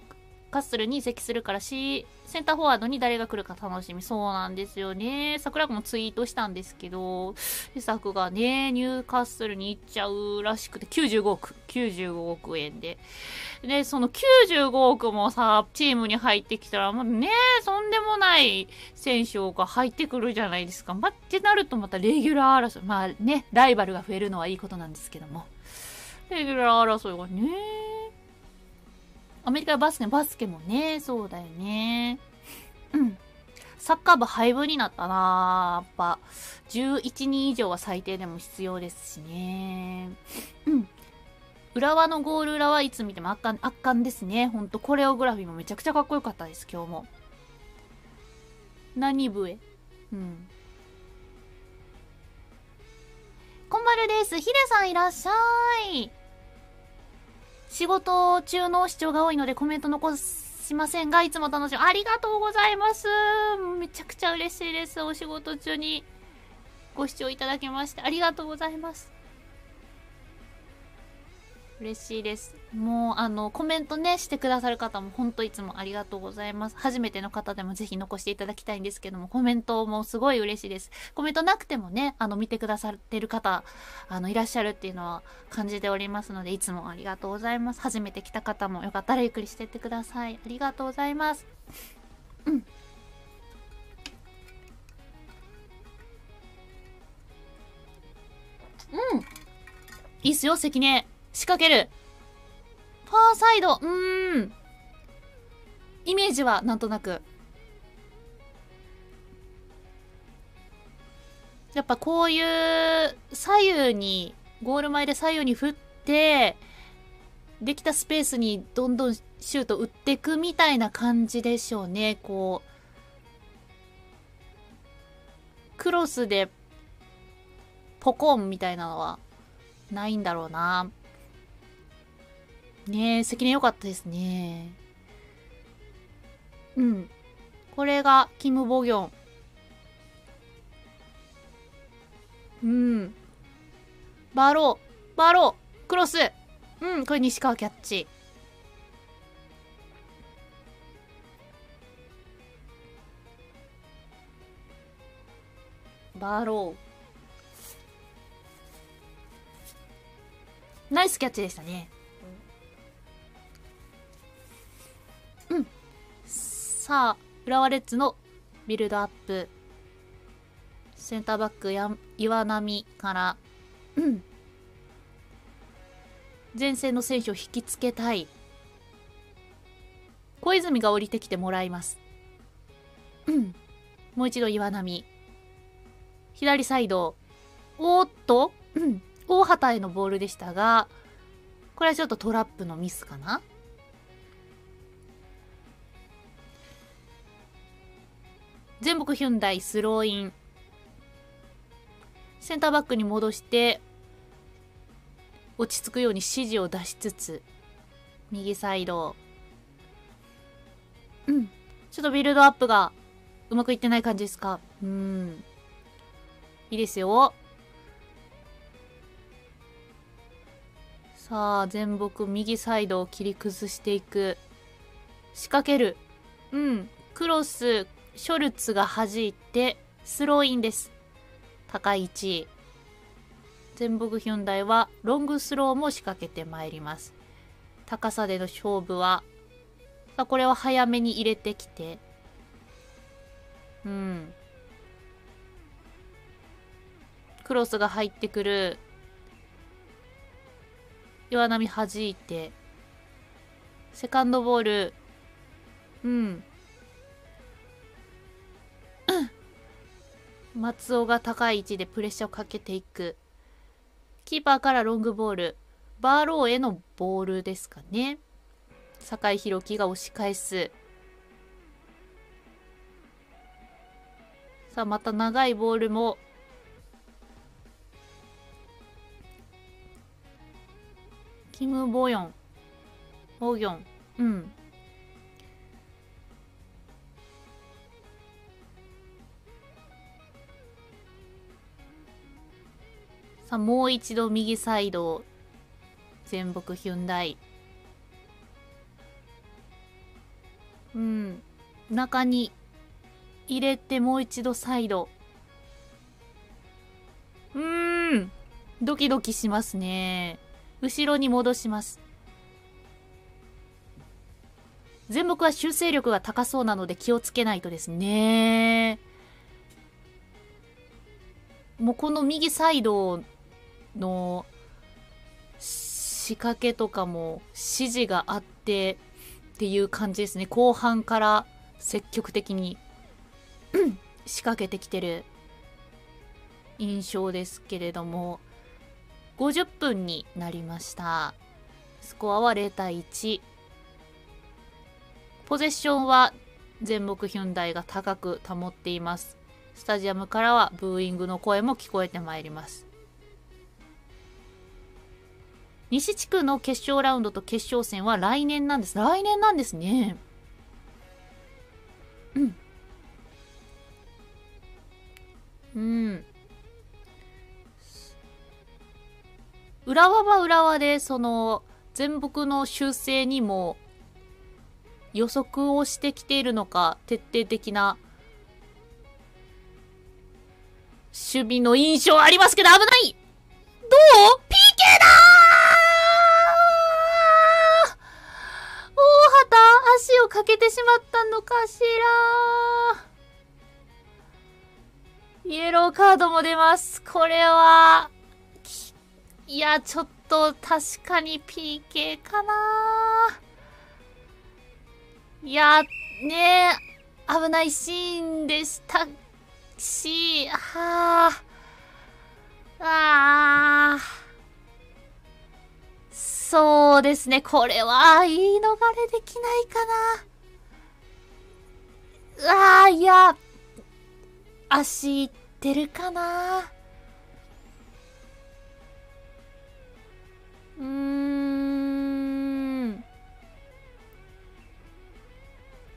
スルに移籍するから、センターフォワードに誰が来るか楽しみ。そうなんですよね。桜子もツイートしたんですけど、イサクがね、ニューカッスルに行っちゃうらしくて、95億円で。で、その95億もさ、チームに入ってきたら、もうね、そんでもない選手が入ってくるじゃないですか。ってなるとまたレギュラー争い。まあね、ライバルが増えるのはいいことなんですけども。レギュラー争いがね、アメリカはバスケもね、そうだよね。うん。サッカー部廃部になったな。やっぱ、11人以上は最低でも必要ですしね。うん。浦和のゴール裏はいつ見ても圧巻ですね。ほんと、コレオグラフィーもめちゃくちゃかっこよかったです、今日も。何部へ。うん。こんばるです。ヒデさんいらっしゃい。仕事中の視聴が多いのでコメント残しませんが、いつも楽しみ。ありがとうございます。めちゃくちゃ嬉しいです。お仕事中にご視聴いただけましてありがとうございます。嬉しいです。もうコメントね、してくださる方も本当いつもありがとうございます。初めての方でもぜひ残していただきたいんですけども、コメントもすごい嬉しいです。コメントなくてもね、見てくださってる方、いらっしゃるっていうのは感じておりますので、いつもありがとうございます。初めて来た方もよかったらゆっくりしていってください。ありがとうございます。うん。うん。いいっすよ、関根。仕掛ける。ファーサイド、イメージはなんとなく。やっぱこういう左右に、ゴール前で左右に振って、できたスペースにどんどんシュート打っていくみたいな感じでしょうね。こう、クロスでポコンみたいなのはないんだろうな。ねえ、関根良かったですね。うん。これがキム・ボギョン。バロー、クロス。これ西川キャッチ。バロー。ナイスキャッチでしたね。さあ、浦和レッズのビルドアップ。センターバック岩波から、前線の選手を引きつけたい。小泉が降りてきてもらいます。もう一度岩波。左サイド。おーっと、大畑へのボールでしたが、これはちょっとトラップのミスかな。全北ヒュンダイスローイン。センターバックに戻して、落ち着くように指示を出しつつ、右サイド。ちょっとビルドアップがうまくいってない感じですか。いいですよ。さあ、全北右サイドを切り崩していく。仕掛ける。クロス、ショルツが弾いて、スローインです。高い位置。全北ヒュンダイはロングスローも仕掛けてまいります。高さでの勝負は、これは早めに入れてきて。クロスが入ってくる。岩波弾いて。セカンドボール。松尾が高い位置でプレッシャーをかけていく。キーパーからロングボール。バーローへのボールですかね。酒井宏樹が押し返す。さあ、また長いボールも。キム・ボヨン。ボギョン。もう一度右サイド、全北ヒュンダイ。中に入れてもう一度サイド。ドキドキしますね。後ろに戻します。全北は修正力が高そうなので気をつけないとですね。もうこの右サイドの仕掛けとかも指示があってっていう感じですね。後半から積極的に仕掛けてきてる印象ですけれども、50分になりました。スコアは0対1。ポゼッションは全北ヒュンダイが高く保っています。スタジアムからはブーイングの声も聞こえてまいります。西地区の決勝ラウンドと決勝戦は来年なんです。来年なんですね。浦和は浦和で、その、全北の修正にも予測をしてきているのか、徹底的な守備の印象ありますけど危ない!どう?PK だ!足をかけてしまったのかしら。イエローカードも出ます。これは、いや、ちょっと確かに PK かなー。いやー、ねー、危ないシーンでしたし、はー、あー。そうですね、これは言い逃れできないかな。うわー、いや、足いってるかな。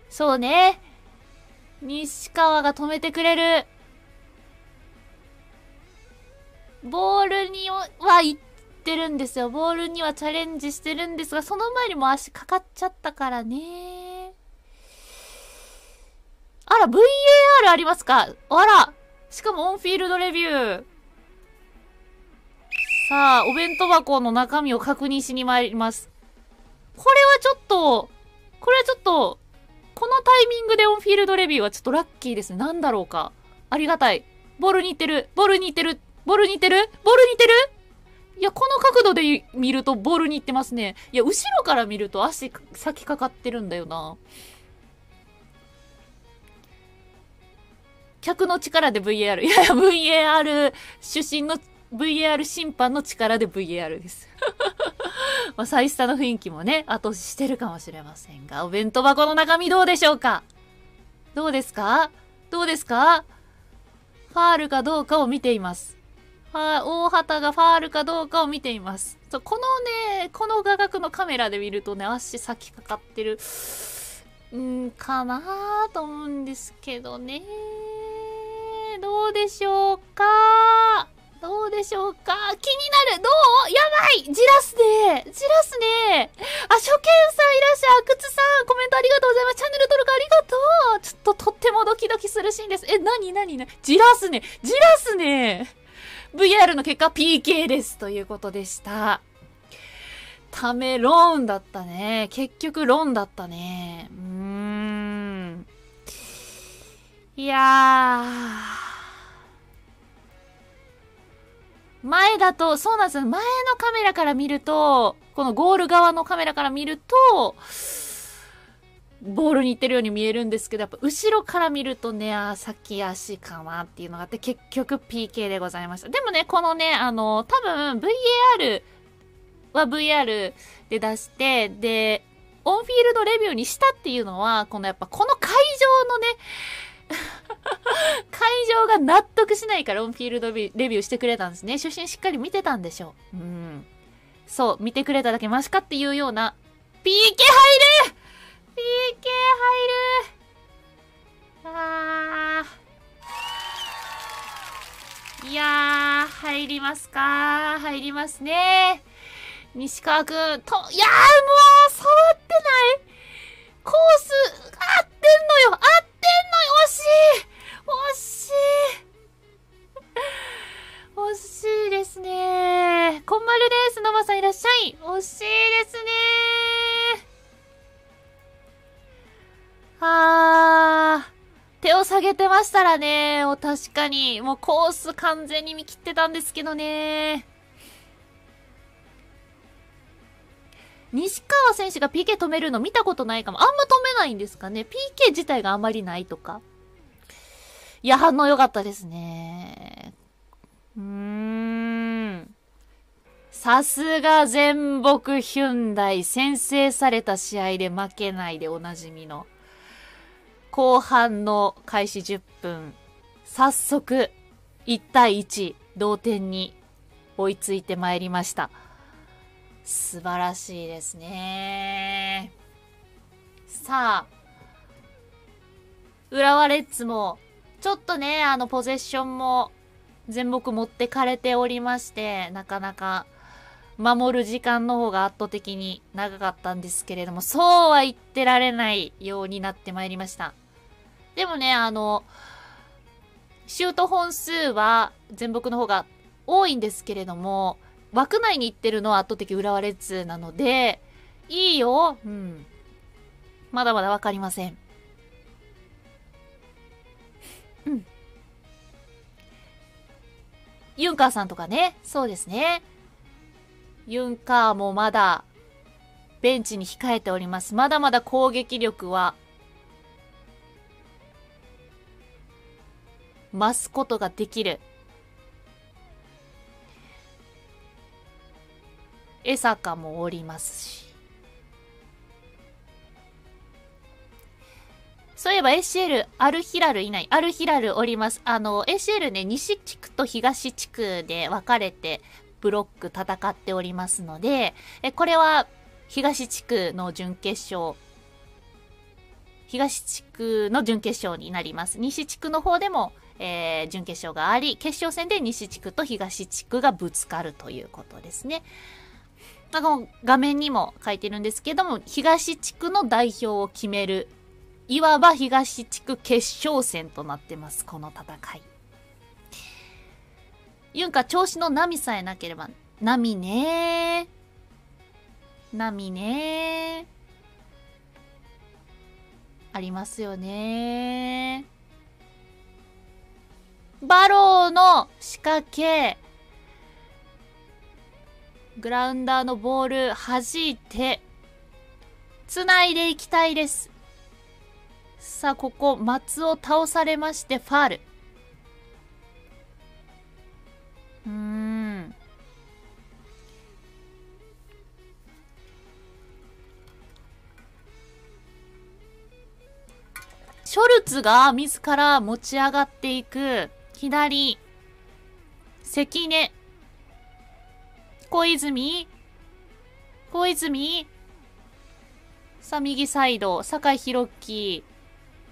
そうね。西川が止めてくれる。ボールにはいってるんですよ。ボールにはチャレンジしてるんですが、その前にも足かかっちゃったからね。あら、VAR ありますか。あら、しかもオンフィールドレビュー。さあ、お弁当箱の中身を確認しに参ります。これはちょっと、このタイミングでオンフィールドレビューはちょっとラッキーですね。なんだろうか。ありがたい。ボールにいってる。いや、この角度で見るとボールにいってますね。いや、後ろから見ると足先かかってるんだよな。客の力で VAR。いやいや、VAR 出身の VAR 審判の力で VAR です。まあ、再スタの雰囲気もね、後押ししてるかもしれませんが、お弁当箱の中身どうでしょうか？どうですか？ファールかどうかを見ています。大畑がファールかどうかを見ています。このね、この画角のカメラで見るとね、足先かかってる、かなーと思うんですけどね。どうでしょうか。気になる。どう？やばい。じらすね。あ、初見さんいらっしゃい。阿久津さん、コメントありがとうございます。チャンネル登録ありがとう。ちょっととってもドキドキするシーンです。え、なに。じらすね。VR の結果、PK です。ということでした。ため、ローンだったね。結局、ローンだったね。いやー。前だと、そうなんですよ。前のカメラから見ると、このゴール側のカメラから見ると、ボールにいってるように見えるんですけど、やっぱ後ろから見るとね、先足かなっていうのがあって、結局 PK でございました。でもね、このね、多分 VAR は VAR で出して、で、オンフィールドレビューにしたっていうのは、このやっぱこの会場のね、会場が納得しないからオンフィールドレビューしてくれたんですね。初心しっかり見てたんでしょう。そう、見てくれただけマシかっていうような、PK 入る！ PK 入る！いやー、入りますね。西川くん、いやー、もう触ってない！コース、合ってんのよ、惜しいですね。こんまるです。のばさんいらっしゃい。惜しいですね。手を下げてましたらね、確かに、もうコース完全に見切ってたんですけどね。西川選手が PK 止めるの見たことないかも。あんま止めないんですかね。PK 自体があまりないとか。いや、反応良かったですね。さすが全北ヒュンダイ。先制された試合で負けないでおなじみの。後半の開始10分。早速、1対1、同点に追いついてまいりました。素晴らしいですね。さあ、浦和レッズも、ちょっとね、ポゼッションも全北持ってかれておりまして、なかなか守る時間の方が圧倒的に長かったんですけれども、そうは言ってられないようになってまいりました。でもね、シュート本数は全北の方が多いんですけれども、枠内に行ってるのは圧倒的浦和レッズなので、いいよ。まだまだわかりません。ユンカーさんとかね。そうですね。ユンカーもまだベンチに控えております。まだまだ攻撃力は増すことができる。江坂もおりますし。そういえば ACL、アルヒラルいない。アルヒラルおります。ACL ね、西地区と東地区で分かれてブロック戦っておりますので、これは東地区の準決勝になります。西地区の方でも、準決勝があり、決勝戦で西地区と東地区がぶつかるということですね。画面にも書いてるんですけども、東地区の代表を決める、いわば東地区決勝戦となってます、この戦い。ユンカ、調子の波さえなければ、波ねー。波ねありますよね。バローの仕掛け、グラウンダーのボール弾いて繋いでいきたいです。さあここ松を倒されましてファール。ショルツが自ら持ち上がっていく。左、関根、小泉、さあ右サイド、酒井宏樹、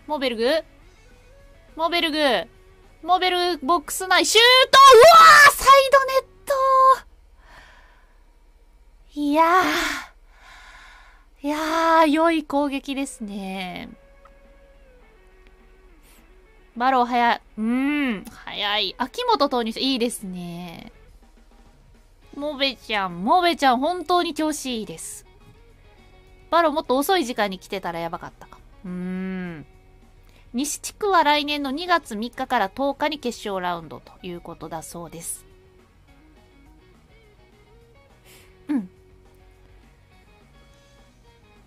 モベルグ、ボックス内、シュート、うわーサイドネット。いやー、良い攻撃ですね。バロー早い。早い。秋元投入して、いいですね。モベちゃん、本当に調子いいです。バローもっと遅い時間に来てたらやばかったか。西地区は来年の2月3日から10日に決勝ラウンドということだそうです。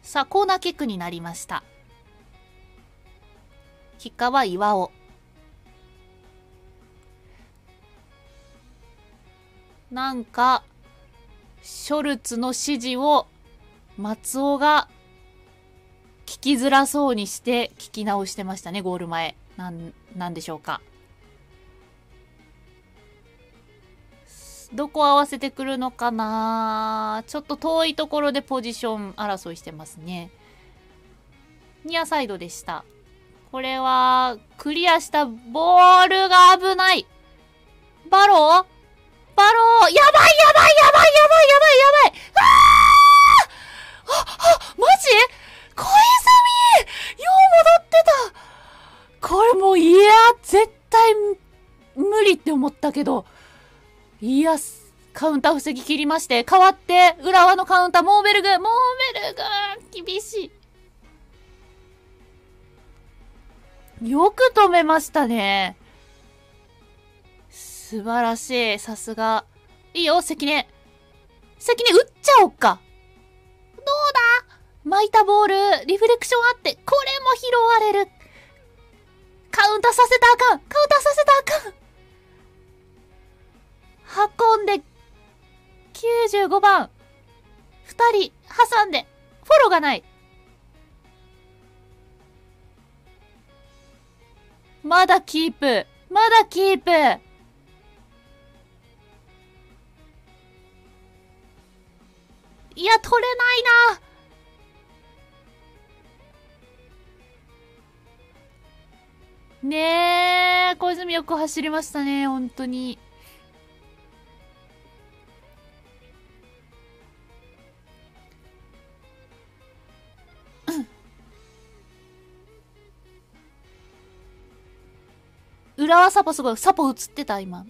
さあ、コーナーキックになりました。キッカーは岩尾。なんか、ショルツの指示を松尾が聞きづらそうにして聞き直してましたね、ゴール前。なんでしょうか。どこ合わせてくるのかな？ちょっと遠いところでポジション争いしてますね。ニアサイドでした。これは、クリアしたボールが危ない。バロー、やばい、マジ？小泉よう戻ってた。これもう、絶対無理って思ったけど。カウンター防ぎ切りまして、代わって、浦和のカウンター、モーベルグ、厳しい。よく止めましたね。素晴らしい。さすが。いいよ、関根、打っちゃおっか。どうだ？巻いたボール、リフレクションあって、これも拾われる。カウンターさせたらあかん。運んで、95番。2人、挟んで、フォローがない。まだキープ。いや、取れないな。ねえ、小泉よく走りましたね、本当に。浦和サポすごい。サポ映ってた、今。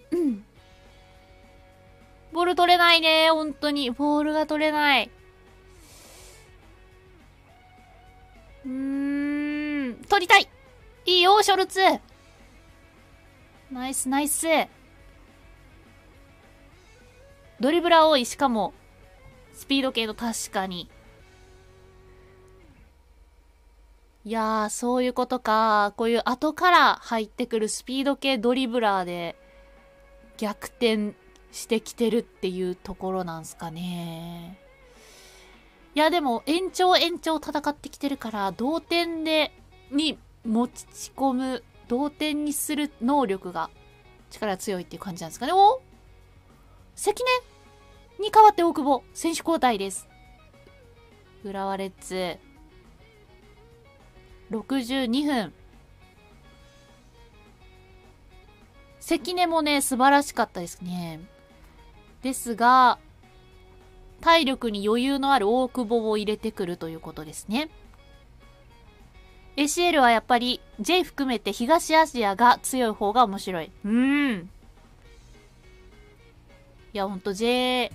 ボール取れないね。本当に。ボールが取れない。取りたい。いいよ、ショルツ。ナイス。ドリブラー多い。しかも、スピード系の確かに。いやー、そういうことか。こういう後から入ってくるスピード系ドリブラーで逆転してきてるっていうところなんすかね。いや、でも延長戦ってきてるから、同点に持ち込む、同点にする能力が力強いっていう感じなんですかね。お、関根に代わって大久保、選手交代です。浦和レッズ。62分。関根もね、素晴らしかったですね。ですが、体力に余裕のある大久保を入れてくるということですね。ACL はやっぱり J 含めて東アジアが強い方が面白い。いや、ほんと J。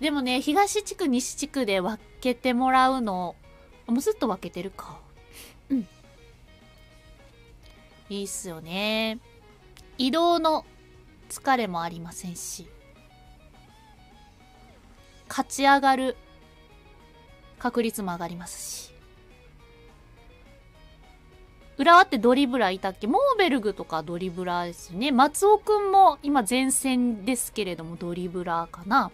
でもね、東地区、西地区で分けてもらうの、もうずっと分けてるか。いいっすよね。移動の疲れもありませんし。勝ち上がる確率も上がりますし。浦和ってドリブラーいたっけ？モーベルグとかドリブラーですよね。松尾くんも今前線ですけれどもドリブラーかな。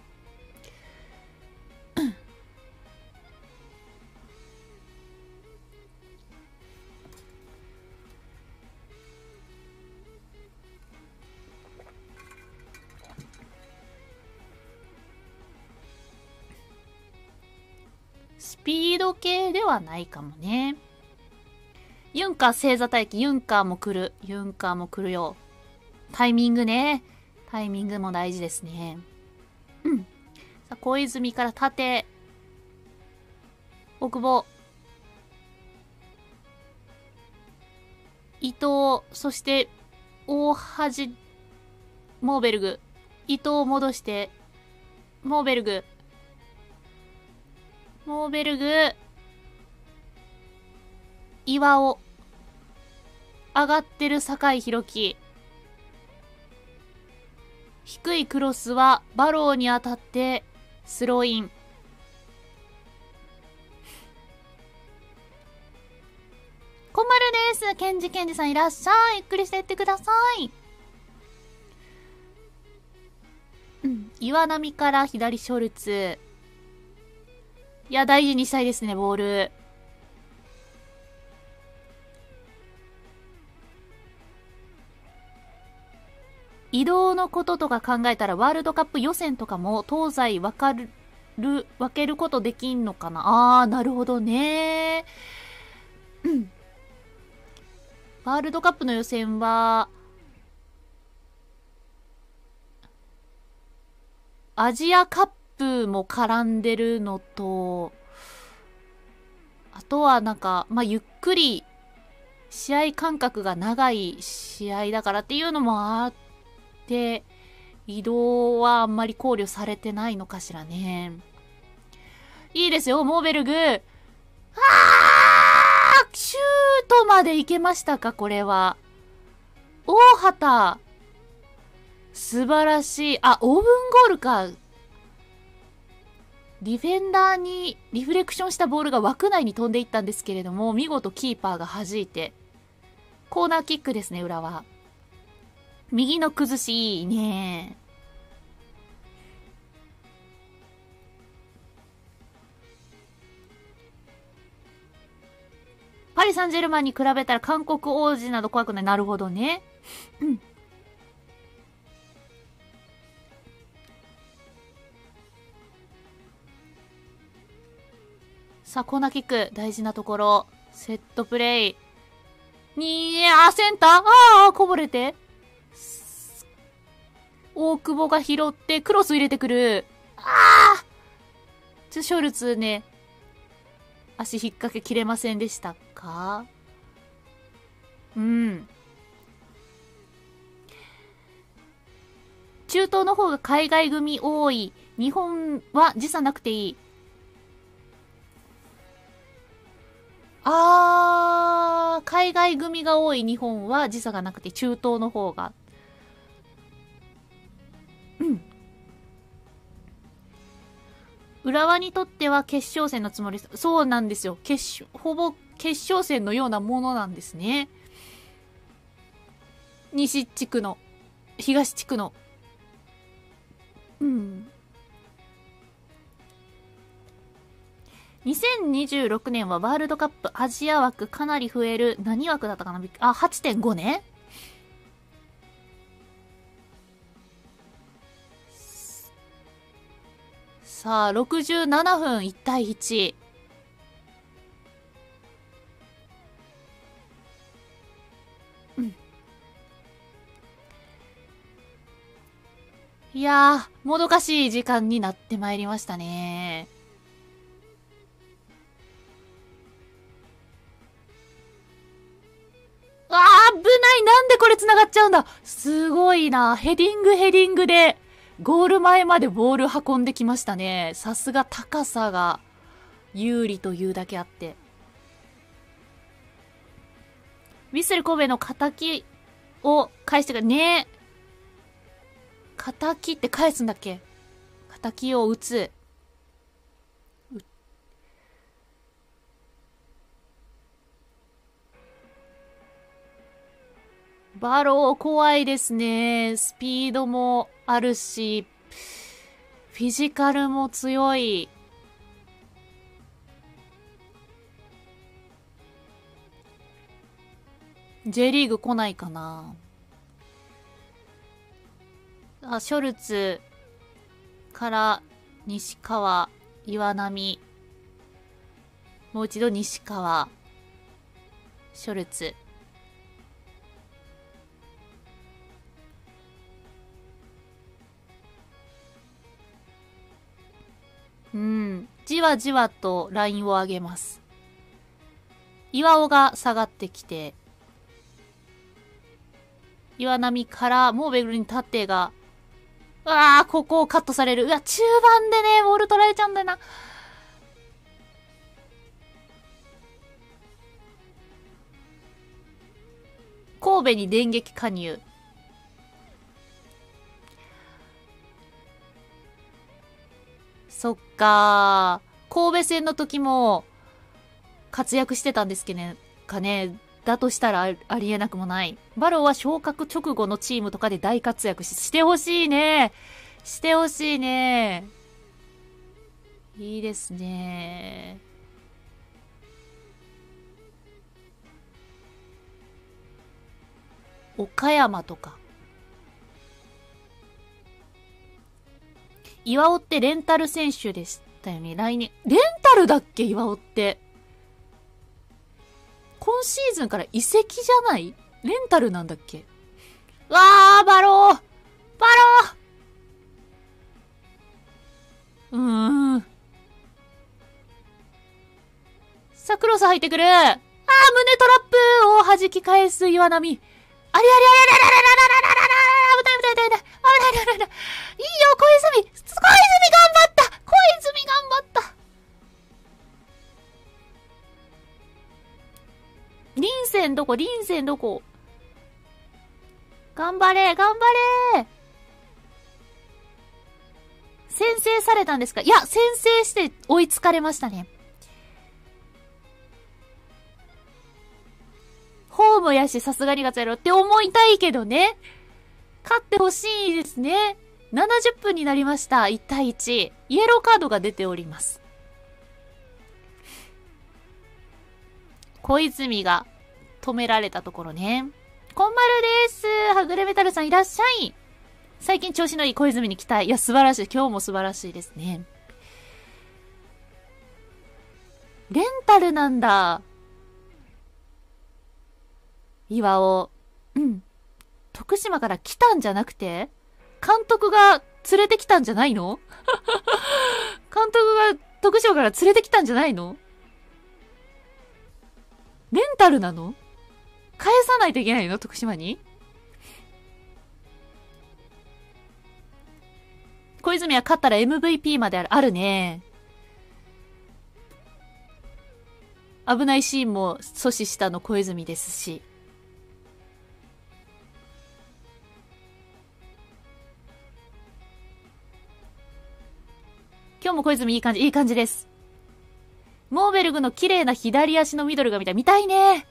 スピード系ではないかもね。ユンカー正座待機。ユンカーも来る。ユンカーも来るよ。タイミングね。タイミングも大事ですね。さあ、小泉から縦。大久保。伊藤。そして、大橋。モーベルグ。伊藤を戻して。モーベルグ。モーベルグ、岩尾、上がってる酒井宏樹、低いクロスはバローに当たってスローイン。こまるです。ケンジさんいらっしゃい。ゆっくりしていってください。岩波から左ショルツ。いや、大事にしたいですね、ボール。移動のこととか考えたら、ワールドカップ予選とかも東西分けることできんのかな。あー、なるほどね。ワールドカップの予選は、アジアカップも絡んでるのと、あとはなんか、ゆっくり試合間隔が長い試合だからっていうのもあって、移動はあんまり考慮されてないのかしらね。いいですよ、モーベルグ。シュートまでいけましたか、これは。大畑。素晴らしい。あ、オーブンゴールか。ディフェンダーにリフレクションしたボールが枠内に飛んでいったんですけれども、見事キーパーが弾いて、コーナーキックですね、浦和。右の崩し、いいね。パリ・サンジェルマンに比べたら韓国王子など怖くない。なるほどね。さあ、コーナーキック、大事なところ、セットプレイ。センター、こぼれて。大久保が拾って、クロス入れてくる。ショルツね、足引っ掛けきれませんでしたか？中東の方が海外組多い。日本は時差なくていい。海外組が多い日本は時差がなくて中東の方が。浦和にとっては決勝戦のつもりです。そうなんですよ。ほぼ決勝戦のようなものなんですね。西地区の、東地区の。うん。2026年はワールドカップアジア枠かなり増える。何枠だったかな？あ、8.5 ね。さあ、67分1対1。うん。いやー、もどかしい時間になってまいりましたね。あー、危ない。なんでこれ繋がっちゃうんだ。すごいな。ヘディングで。ゴール前までボール運んできましたね。さすが高さが有利というだけあって。ヴィッセル神戸の仇を返してねえ。仇って返すんだっけ？仇を打つ。バロー怖いですね。スピードもあるし、フィジカルも強い。J リーグ来ないかな。あ、ショルツから西川、岩波。もう一度西川、ショルツ。うん。じわじわとラインを上げます。岩尾が下がってきて、岩波からモーベルに縦が、ああ、ここをカットされる。うわ、中盤でね、ボール取られちゃうんだよな。神戸に電撃加入。そっかー。神戸戦の時も活躍してたんですけどね。だとしたらありえなくもない。バローは昇格直後のチームとかで大活躍してほしいね。してほしいね。いいですね。岡山とか。岩尾ってレンタル選手でしたよね。来年。レンタルだっけ？岩尾って。今シーズンから移籍じゃない？レンタルなんだっけ？わー、バローさあ、クロス入ってくる。あー、胸トラップを弾き返す岩波。あれ、いいよ、小泉頑張った。臨戦どこ頑張れ。先制されたんですか？いや、先制して追いつかれましたね。ホームやし、さすがに勝つやろって思いたいけどね。勝ってほしいですね。70分になりました。1対1。イエローカードが出ております。小泉が止められたところね。こんまるです。はぐれメタルさんいらっしゃい。最近調子のいい小泉に期待。いや、素晴らしい。今日も素晴らしいですね。レンタルなんだ。岩尾。うん。徳島から来たんじゃなくて、監督が連れてきたんじゃないの？監督が徳島から連れてきたんじゃないの？レンタルなの？返さないといけないの？徳島に？小泉は勝ったら MVP まであるね。危ないシーンも阻止したの小泉ですし。今今日も小泉いい感じ、いい感じです。モーベルグの綺麗な左足のミドルが見たい。見たいね。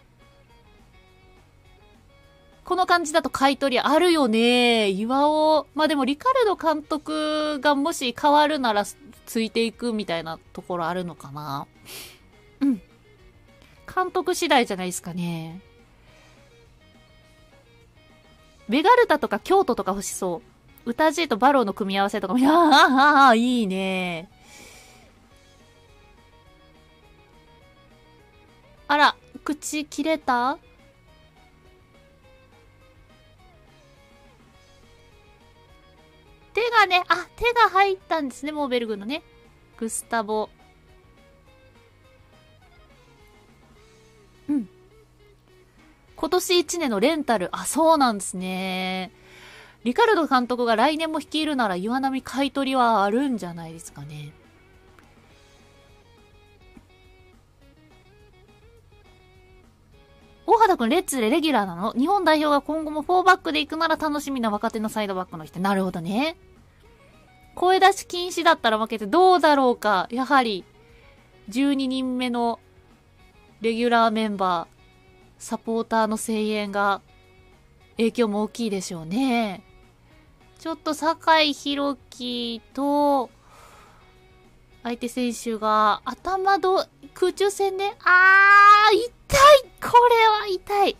この感じだと買い取りあるよね。岩尾。まあでもリカルド監督がもし変わるならついていくみたいなところあるのかな。うん。監督次第じゃないですかね。ベガルタとか京都とか欲しそう。ウタジーとバローの組み合わせとかも、いやー、いいね。あら、口切れた？手がね、あ、手が入ったんですね、モーベルグのね。グスタボ。うん。今年1年のレンタル。あ、そうなんですね。リカルド監督が来年も率いるなら岩波買い取りはあるんじゃないですかね。大畑くん、レッツでレギュラーなの？日本代表が今後も4バックで行くなら楽しみな若手のサイドバックの人。なるほどね。声出し禁止だったら負けてどうだろうか。やはり、12人目のレギュラーメンバー、サポーターの声援が、影響も大きいでしょうね。ちょっと酒井宏樹と、相手選手が頭空中戦ね。あー、痛い！これは痛い！痛い！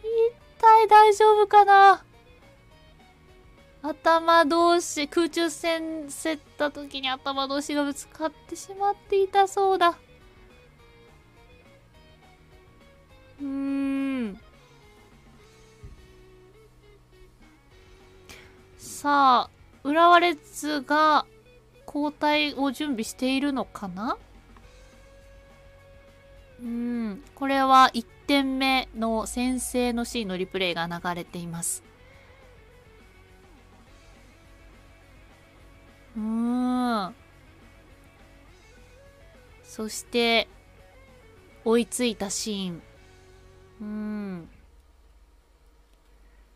痛い！大丈夫かな？頭同士、空中戦競った時に頭同士がぶつかってしまって痛そうだ。さあ、浦和レッズが交代を準備しているのかな？これは1点目の先制のシーンのリプレイが流れています。そして、追いついたシーン。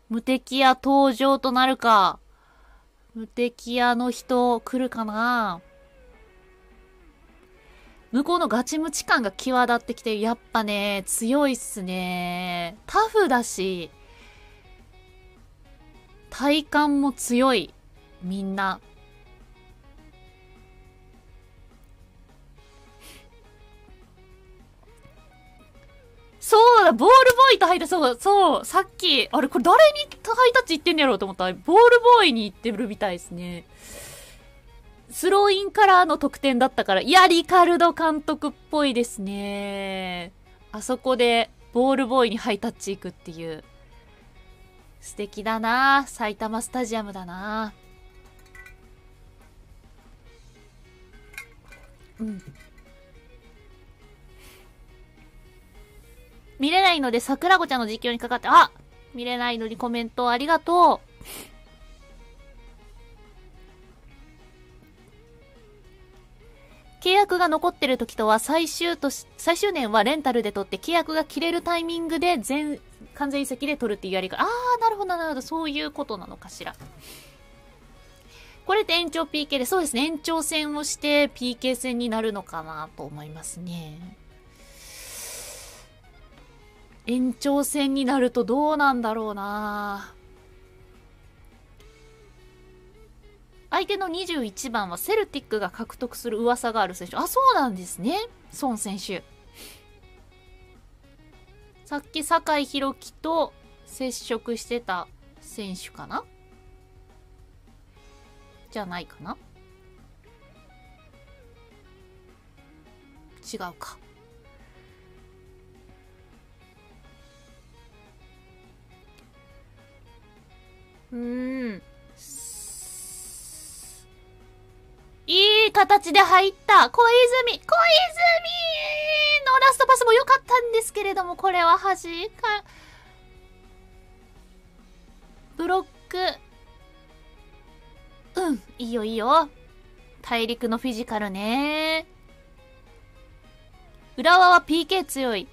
無敵屋登場となるか。無敵屋の人来るかな。向こうのガチムチ感が際立ってきて、やっぱね、強いっすね。タフだし、体幹も強い。みんな。そうだ、ボールボーイとハイタッチ、そう、さっき、あれ、これ誰にハイタッチ言ってんのやろうと思ったら、ボールボーイに行ってるみたいですね。スローインからの得点だったから、いや、リカルド監督っぽいですね。あそこで、ボールボーイにハイタッチ行くっていう。素敵だな、埼玉スタジアムだな。うん。見れないので桜子ちゃんの実況にかかって、あ！見れないのにコメントありがとう。契約が残ってる時とは最終年はレンタルで取って契約が切れるタイミングで完全移籍で取るっていうやり方。あー、なるほど、なるほど。そういうことなのかしら。これって延長 PK で、そうですね。延長戦をして PK 戦になるのかなと思いますね。延長戦になるとどうなんだろうな。相手の21番はセルティックが獲得する噂がある選手。あ、そうなんですね。孫選手。さっき酒井宏樹と接触してた選手かな？じゃないかな？違うか。いい形で入った小泉のラストパスも良かったんですけれども、これは端かブロック。いいよいいよ。大陸のフィジカルね。浦和は PK 強い。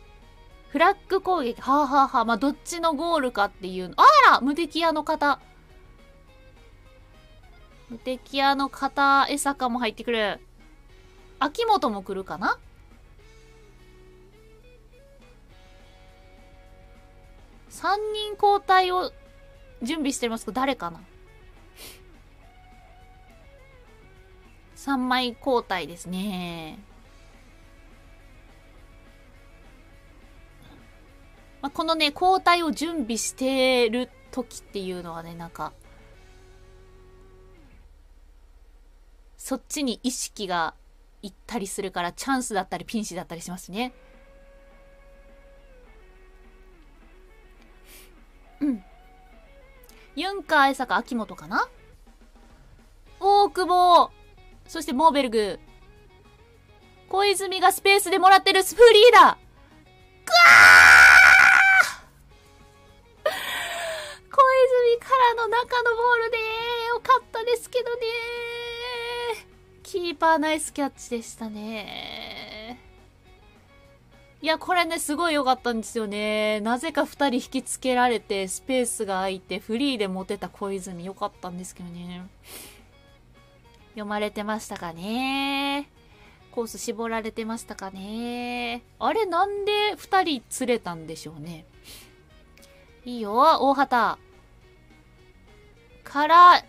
フラッグ攻撃。はあ、はあはあ、まあ、どっちのゴールかっていうの。あら、無敵屋の方。無敵屋の片江坂も入ってくる。秋元も来るかな。3人交代を準備してますけど、誰かな。3枚交代ですね。まあ、このね、交代を準備してる時っていうのはね、なんか、そっちに意識がいったりするから、チャンスだったりピンチだったりしますね。うん。ユンカー、江坂、秋元かな？大久保、そしてモーベルグ。小泉がスペースでもらってるスフリーだ。くわー！小泉からの中のボールでよかったですけどね。キーパーナイスキャッチでしたね。いや、これね、すごい良かったんですよね。なぜか2人引きつけられて、スペースが空いて、フリーで持てた小泉、良かったんですけどね。読まれてましたかね。コース絞られてましたかね。あれ、なんで2人釣れたんでしょうね。いいよ、大畑。から、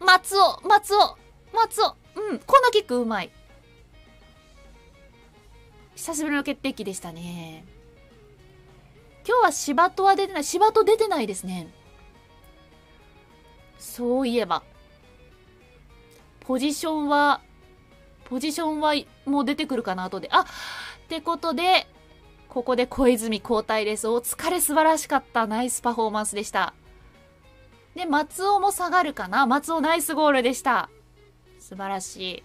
松尾。うん、コーナーキックうまい。久しぶりの決定機でしたね。今日は柴戸は出てない。柴戸出てないですね。そういえば。ポジションはもう出てくるかな、後で。あってことで、ここで小泉交代です。お疲れ、素晴らしかった。ナイスパフォーマンスでした。で、松尾も下がるかな。松尾ナイスゴールでした。素晴らし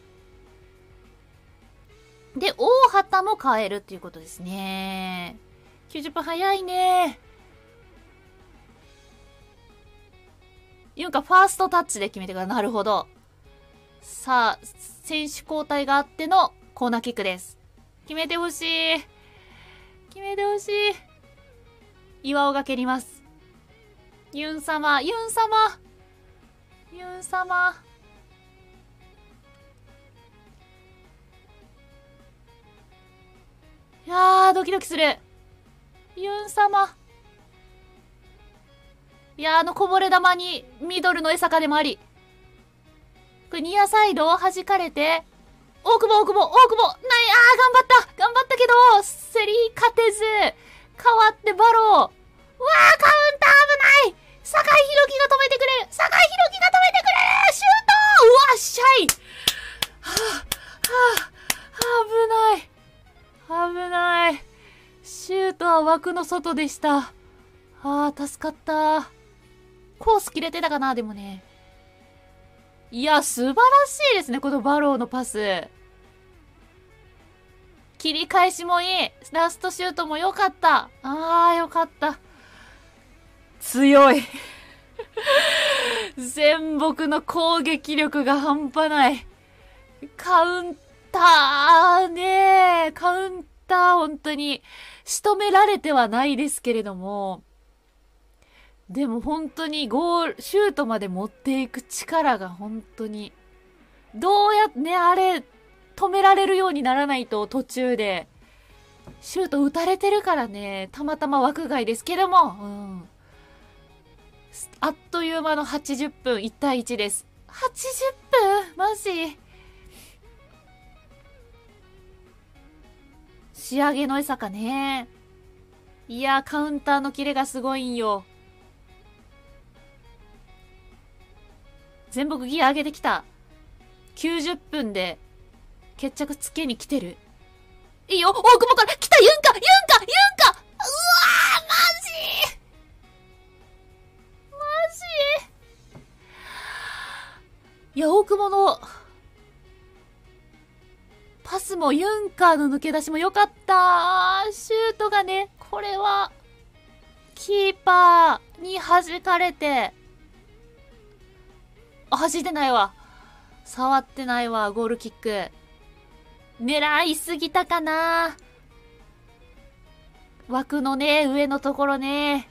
い。で、大畑も変えるっていうことですね。90分早いね。いうか、ファーストタッチで決めてから、なるほど。さあ、選手交代があってのコーナーキックです。決めてほしい。決めてほしい。岩尾が蹴ります。ユン様。いやー、ドキドキする。ユン様。いやー、こぼれ球にミドルの江坂でもあり。これニアサイドを弾かれて、大久保ない、あー、頑張ったけど、競り勝てず、変わってバロー。うわー、カウンター危ない。酒井宏樹が止めてくれる。シュート。うわ、シャイ。危ない。シュートは枠の外でした。ああ、助かった。コース切れてたかな、でもね。いや、素晴らしいですね、このバローのパス。切り返しもいい。ラストシュートも良かった。ああ、良かった。強い。全木の攻撃力が半端ない。カウンターねえ、カウンター本当に仕留められてはないですけれども、でも本当にゴール、シュートまで持っていく力が本当に、どうやってね、あれ、止められるようにならないと途中で、シュート打たれてるからね、たまたま枠外ですけども、うん。あっという間の80分、1対1です。80分？マジ？仕上げの江坂ね。いやー、カウンターのキレがすごいんよ。全木ギア上げてきた。90分で決着つけに来てる。いいよ、大久保から来た。ユンカ、うわー、マジ。いや、大久保のパスもユンカーの抜け出しも良かった。シュートがね、これは、キーパーに弾かれて、あ、弾いてないわ。触ってないわ、ゴールキック。狙いすぎたかな。枠のね、上のところね。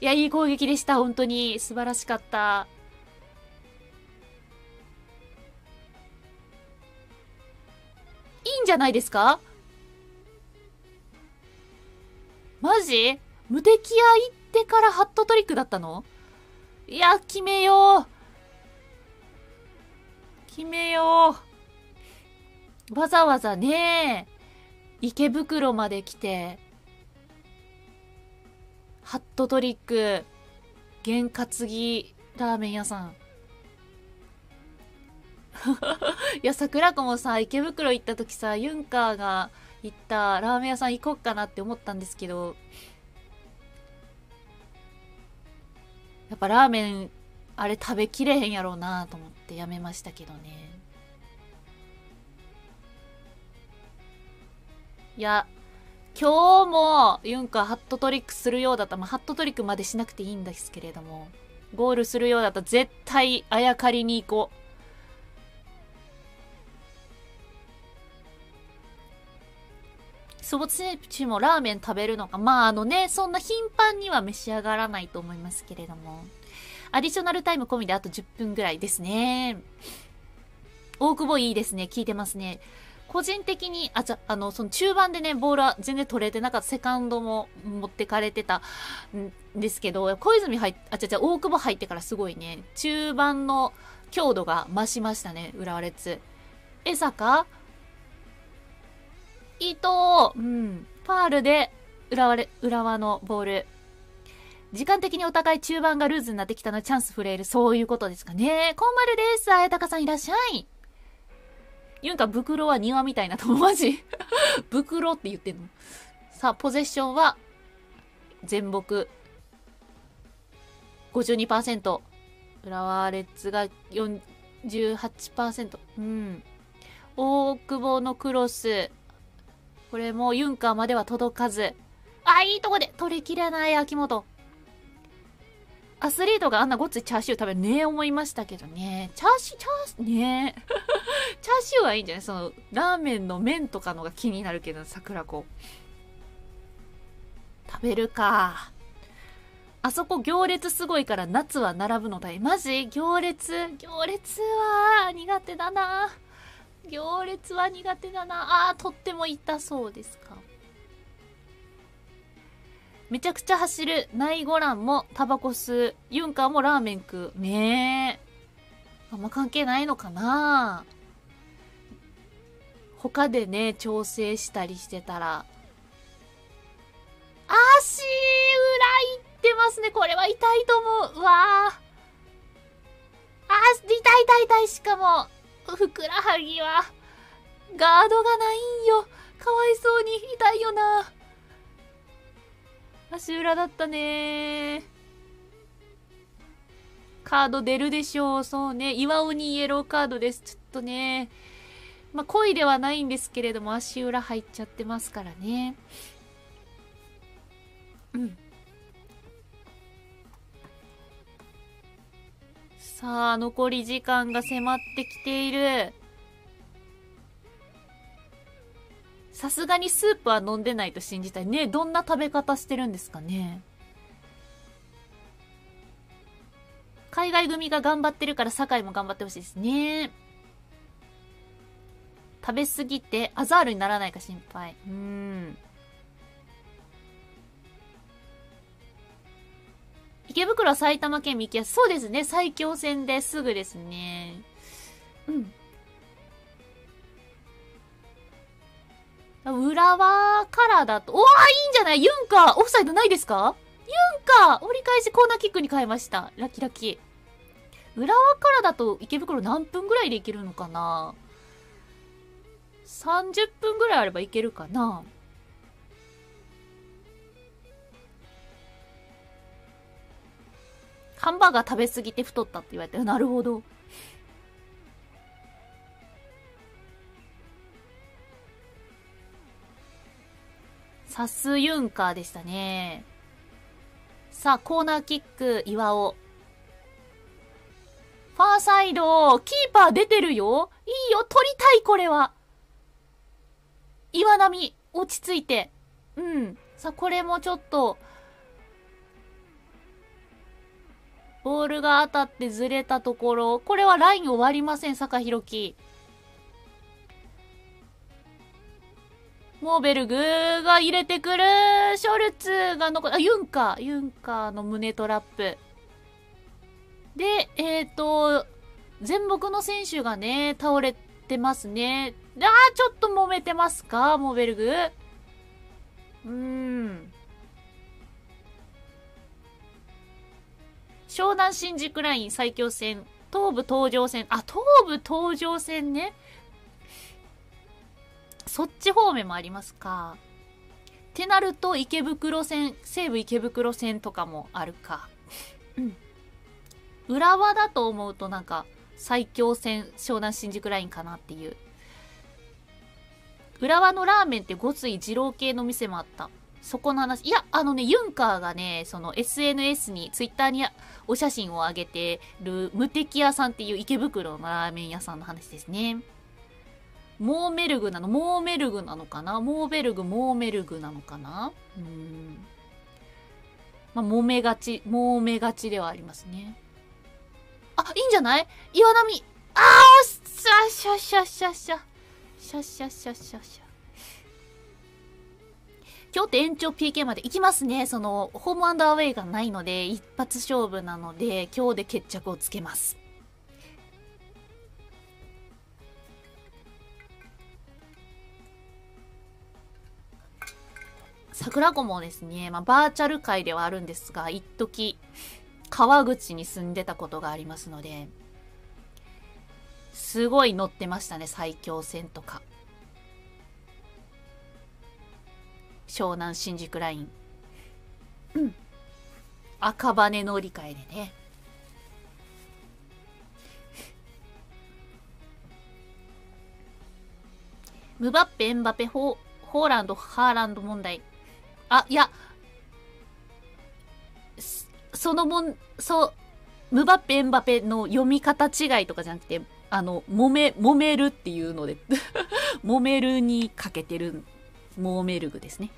いや、いい攻撃でした、本当に。素晴らしかった。んじゃないですか？マジ？無敵屋行ってからハットトリックだったの？いや、決めよう。決めよう。わざわざね、池袋まで来て、ハットトリック、験担ぎラーメン屋さん。いや、桜子もさ、池袋行った時さ、ユンカーが行ったラーメン屋さん行こっかなって思ったんですけど、やっぱラーメンあれ食べきれへんやろうなと思ってやめましたけどね。いや、今日もユンカーハットトリックするようだった。まあ、ハットトリックまでしなくていいんですけれども、ゴールするようだったら絶対あやかりに行こう。そぼつねぷちもラーメン食べるのか。まあ、そんな頻繁には召し上がらないと思いますけれども。アディショナルタイム込みであと10分ぐらいですね。大久保いいですね。聞いてますね。個人的に、その中盤でね、ボールは全然取れてなかった。セカンドも持ってかれてたんですけど、小泉大久保入ってからすごいね、中盤の強度が増しましたね。浦和レッズ。江坂伊藤、ファールで浦和のボール。時間的にお互い中盤がルーズになってきたのでチャンスフレール。そういうことですかね。こんまるです。あやたかさんいらっしゃい。ユンカ、袋は庭みたいなと、マジ。袋って言ってんの。さあ、ポゼッションは、全木。52%。浦和レッズが48%。うん。大久保のクロス。これもユンカーまでは届かず。あ、いいとこで取りきれない秋元。アスリートがあんなごっついチャーシュー食べるねえ思いましたけどね。チャーシュー、チャーシューはいいんじゃない？その、ラーメンの麺とかのが気になるけど、桜子。食べるか。あそこ行列すごいから夏は並ぶのだい。マジ？行列は苦手だな。行列は苦手だな。あー、とっても痛そうですか。めちゃくちゃ走る。内護欄もタバコ吸う。ユンカーもラーメン食う。ねえ。あんま関係ないのかな。他でね、調整したりしてたら。足裏いってますね。これは痛いと思う。うわー。痛い。しかも。ふくらはぎは、ガードがないんよ。かわいそうに痛いよな。足裏だったね。カード出るでしょう。そうね。岩尾にイエローカードです。ちょっとね。まあ、故意ではないんですけれども、足裏入っちゃってますからね。うん。さあ、残り時間が迫ってきている。さすがにスープは飲んでないと信じたい。ねえ、どんな食べ方してるんですかね。海外組が頑張ってるから、酒井も頑張ってほしいですね。食べすぎて、アザールにならないか心配。池袋は埼玉県三木屋。そうですね。埼京線ですぐですね。浦和からだと、おー、いいんじゃない？ユンカー、オフサイドないですか？ユンカー、折り返しコーナーキックに変えました。ラキラキ。浦和からだと池袋何分ぐらいで行けるのかな？ 30 分ぐらいあれば行けるかな？ハンバーガー食べ過ぎて太ったって言われて、なるほど。さすユンカーでしたね。さあ、コーナーキック、岩尾。ファーサイド、キーパー出てるよ。いいよ、取りたい、これは。岩波、落ち着いて。さあ、これもちょっと、ボールが当たってずれたところ、これはラインを割りません、坂弘樹。モーベルグが入れてくる。ショルツが残る。あ、ユンカーの胸トラップ。で、前目の選手がね、倒れてますね。ちょっと揉めてますか、モーベルグ。湘南新宿ライン最強戦。東武東上線ね。そっち方面もありますか。ってなると、池袋線、西武池袋線とかもあるか。浦和だと思うとなんか、埼京線、湘南新宿ラインかなっていう。浦和のラーメンってごつい二郎系の店もあった。そこの話。いや、ユンカーがね、その SNS に、ツイッターにお写真を上げてる、無敵屋さんっていう池袋のラーメン屋さんの話ですね。モーベルグなのかな。まあ、揉めがちではありますね。あ、いいんじゃない？岩波。あー、おっしゃしゃしゃしゃしゃ。しゃしゃしゃしゃしゃ。今日って延長 PK まで行きますね。その、ホーム&アウェイがないので、一発勝負なので、今日で決着をつけます。桜子もですね、まあ、バーチャル界ではあるんですが、一時、川口に住んでたことがありますので、すごい乗ってましたね、埼京線とか。湘南新宿ライン。赤羽乗り換えでね。ムバッペ、エンバペ、ホーランド、ハーランド問題。あ、いや、ムバッペ、エンバペの読み方違いとかじゃなくて、揉めるっていうので、揉めるにかけてる。モーメルグですね。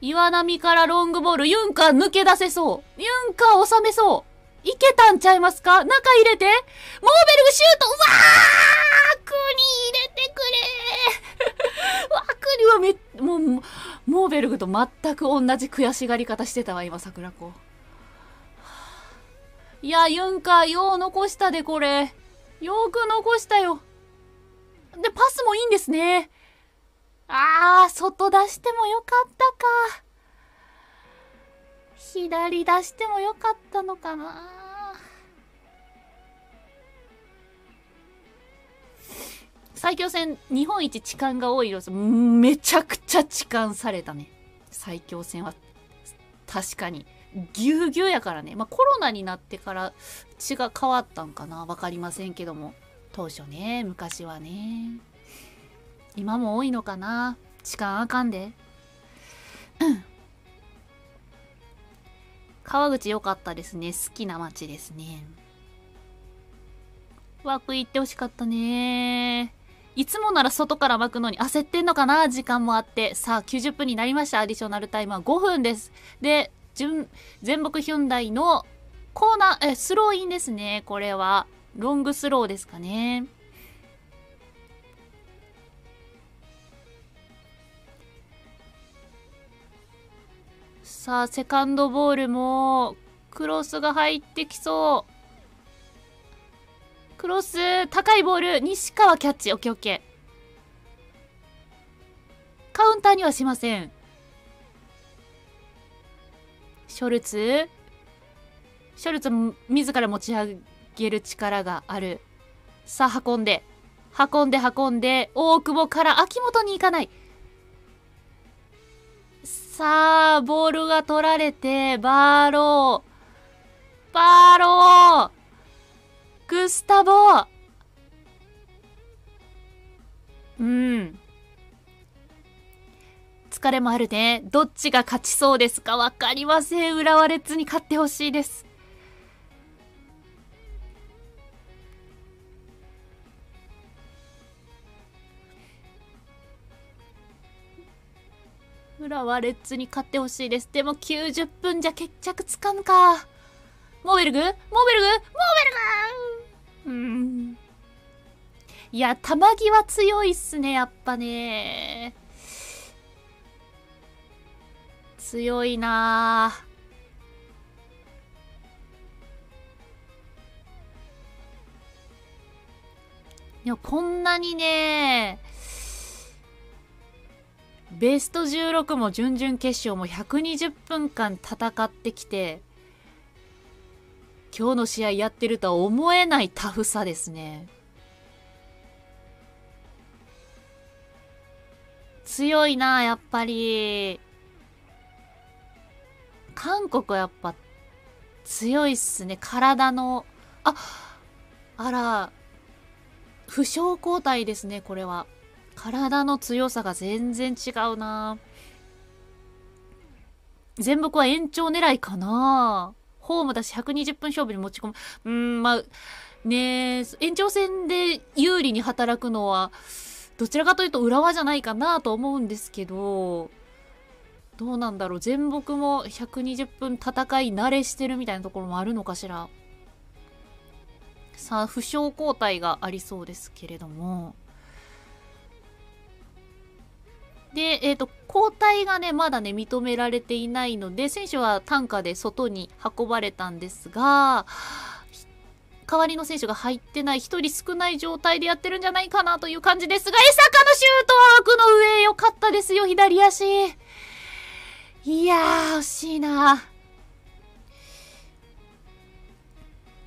岩波からロングボール。ユンカー抜け出せそう。ユンカー収めそう。いけたんちゃいますか？中入れて。モーベルグシュート。うわー、国入れてくれー。わー、国はモーベルグと全く同じ悔しがり方してたわ、今、桜子。いや、ユンカー、よう残したで、これ。よーく残したよ。で、パスもいいんですね。あー、外出してもよかったか。左出してもよかったのかな。埼京線、日本一痴漢が多いです。めちゃくちゃ痴漢されたね。埼京線は、確かに。ぎゅうぎゅうやからね。まあ、コロナになってから血が変わったんかな、わかりませんけども。当初ね、昔はね。今も多いのかな、痴漢あかんで。川口良かったですね。好きな街ですね。枠行ってほしかったね。いつもなら外から巻くのに焦ってんのかな、時間もあって。さあ、90分になりました。アディショナルタイムは5分です。で、全木ヒュンダイのコーナー、スローインですね。これは、ロングスローですかね。さあ、セカンドボールも、クロスが入ってきそう。クロス、高いボール、西川キャッチ、オッケーオッケー。カウンターにはしません。ショルツ自ら持ち上げる力がある。さあ、運んで、大久保から秋元に行かない。さあ、ボールが取られて、バーロー、グスタボ。疲れもあるね。どっちが勝ちそうですか？わかりません。浦和レッズに勝ってほしいです。浦和レッズに勝ってほしいです。でも90分じゃ決着つかんか。モーベルグ？いや、球際強いっすね、やっぱね。強いなぁ。いや、こんなにね、ベスト16も準々決勝も120分間戦ってきて、今日の試合やってるとは思えないタフさですね。強いな、やっぱり。韓国はやっぱ強いっすね。体の、あら、負傷交代ですね、これは。体の強さが全然違うな。全部これ延長狙いかな。ホームだし120分勝負に持ち込む。まあ、ねえ、延長戦で有利に働くのは、どちらかというと浦和じゃないかなと思うんですけど、どうなんだろう。全木も120分戦い慣れしてるみたいなところもあるのかしら。さあ、負傷交代がありそうですけれども。で、交代がね、まだね、認められていないので、選手は担架で外に運ばれたんですが、代わりの選手が入ってない、一人少ない状態でやってるんじゃないかなという感じですが、江坂のシュートは枠の上、良かったですよ、左足。いやー、惜しいな。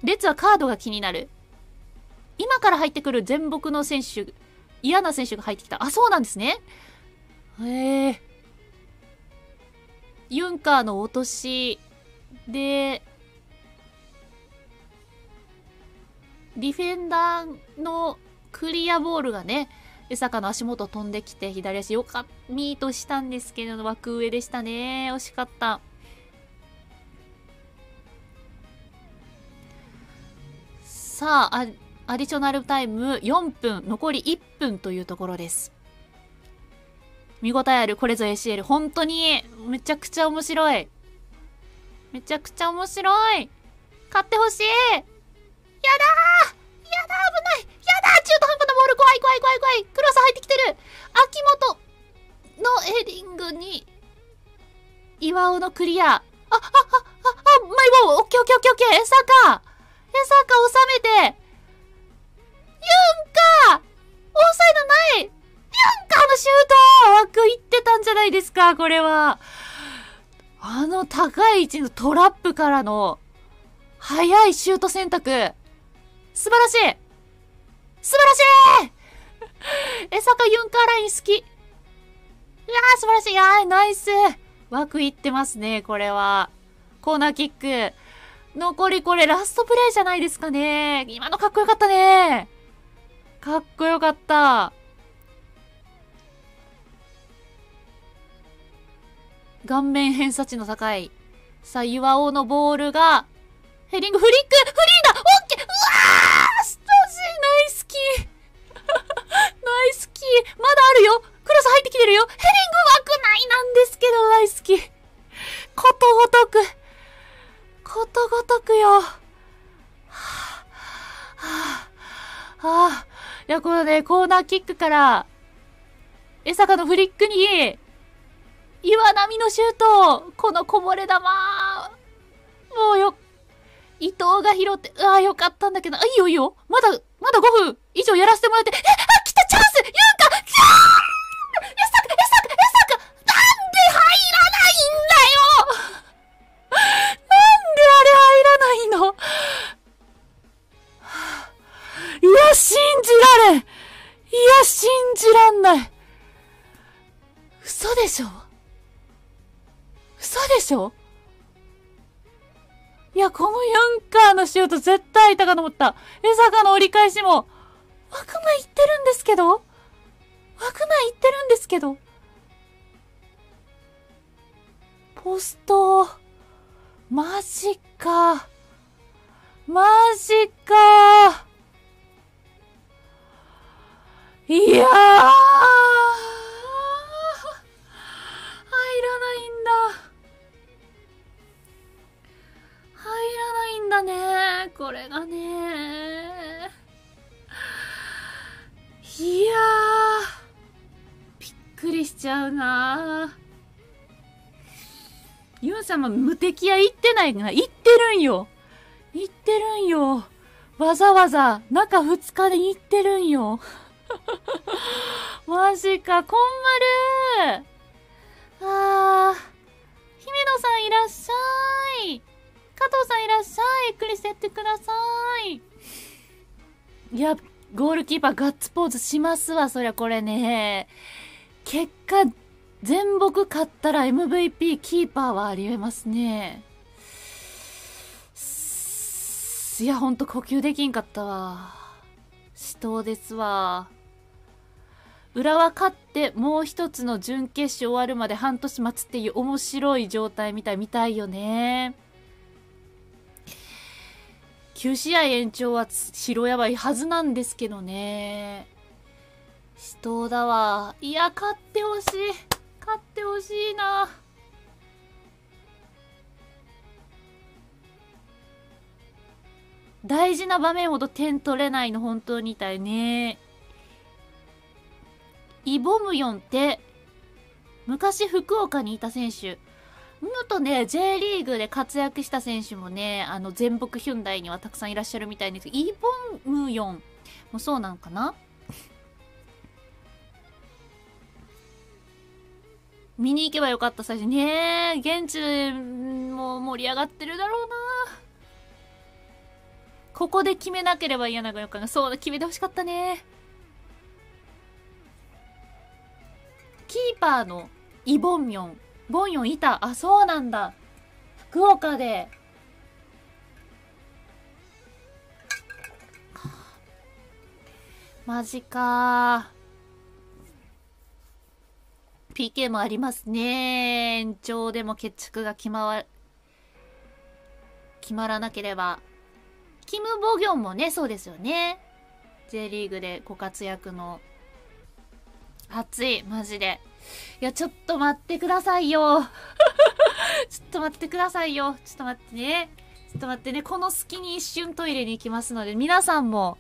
列はカードが気になる。今から入ってくる全木の選手、嫌な選手が入ってきた。あ、そうなんですね。ユンカーの落としで、ディフェンダーのクリアボールがね、江坂の足元飛んできて、左足よかミートしたんですけど、枠上でしたね。惜しかった。さあ、アディショナルタイム4分、残り1分というところです。見応えある、これぞ ACL。本当に、めちゃくちゃ面白い。めちゃくちゃ面白い。勝ってほしい。やだー、やだー、危ない。やだー、中途半端なボール、怖い怖い怖い怖い。クロス入ってきてる。秋元のヘディングに、岩尾のクリア。マイボール、オッケーオッケーオッケーオッケー。江坂収めて。ユンカーオフサイドない。ユンカーのシュート枠いってたんじゃないですか、これは。あの高い位置のトラップからの速いシュート選択。素晴らしい、素晴らしい。江坂ユンカーライン好き。いやー、素晴らしい。いやー、ナイス。枠いってますね、これは。コーナーキック。残りこれラストプレイじゃないですかね。今のかっこよかったね。かっこよかった。顔面偏差値の高い。さあ、岩尾のボールが、ヘディング、フリック、フリーだ、オッケー。うわー、スタジーナイスキー。ナイスキー。まだあるよ。クロス入ってきてるよ。ヘディング枠ないなんですけど、ナイスキー。ことごとく。ことごとくよ。はぁ、はぁ、はぁ。いや、このね、コーナーキックから、江坂のフリックに、岩波のシュート、このこぼれ球、もうよ、伊藤が拾って、うわー、よかったんだけど、いいよいいよ、まだ5分以上やらせてもらって、来たチャンス、ユンカー、江坂なんで入らないんだよ。なんであれ入らないの。いや、信じられん。いや、信じらんない。嘘でしょ、嘘でしょ。いや、このユンカーのシュート絶対入ったかと思った。江坂の折り返しも、枠内行ってるんですけど、枠内行ってるんですけど、ポスト、マジか。マジか。いやー、入らないんだね、これがね。ちゃうな。ユン様無敵屋行ってないかな。行ってるんよ。行ってるんよ。わざわざ中2日で行ってるんよ。マジか、こんまる。あー、姫野さんいらっしゃい。加藤さんいらっしゃい。ゆっくりしてってください。いや、ゴールキーパーガッツポーズしますわ、そりゃこれね。結果、全木勝ったら MVP キーパーはありえますね。いや、ほんと呼吸できんかったわ。死闘ですわ。浦和勝ってもう一つの準決勝終わるまで半年待つっていう面白い状態みたい、見たいよね。9試合延長は白やばいはずなんですけどね。死闘だわ。いや、勝ってほしい。勝ってほしいな。大事な場面ほど点取れないの本当に痛いね。イボムヨンって、昔福岡にいた選手。元ね、J リーグで活躍した選手もね、全北ヒュンダイにはたくさんいらっしゃるみたいですけど、イボムヨンもそうなんかな。見に行けばよかった最初ね。現地も盛り上がってるだろうな。ここで決めなければ嫌な予感が。そうだ、決めてほしかったね。キーパーのイ・ボンミョン。ボンヨンいた。あ、そうなんだ。福岡で。マジかー。PK もありますね。延長でも決着が決まらなければ。キム・ボギョンもね、そうですよね。J リーグでご活躍の。暑い、マジで。いや、ちょっと待ってくださいよ。ちょっと待ってくださいよ。ちょっと待ってね。ちょっと待ってね。この隙に一瞬トイレに行きますので、皆さんも、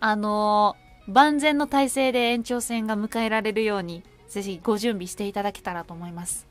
万全の体制で延長戦が迎えられるように、ぜひご準備していただけたらと思います。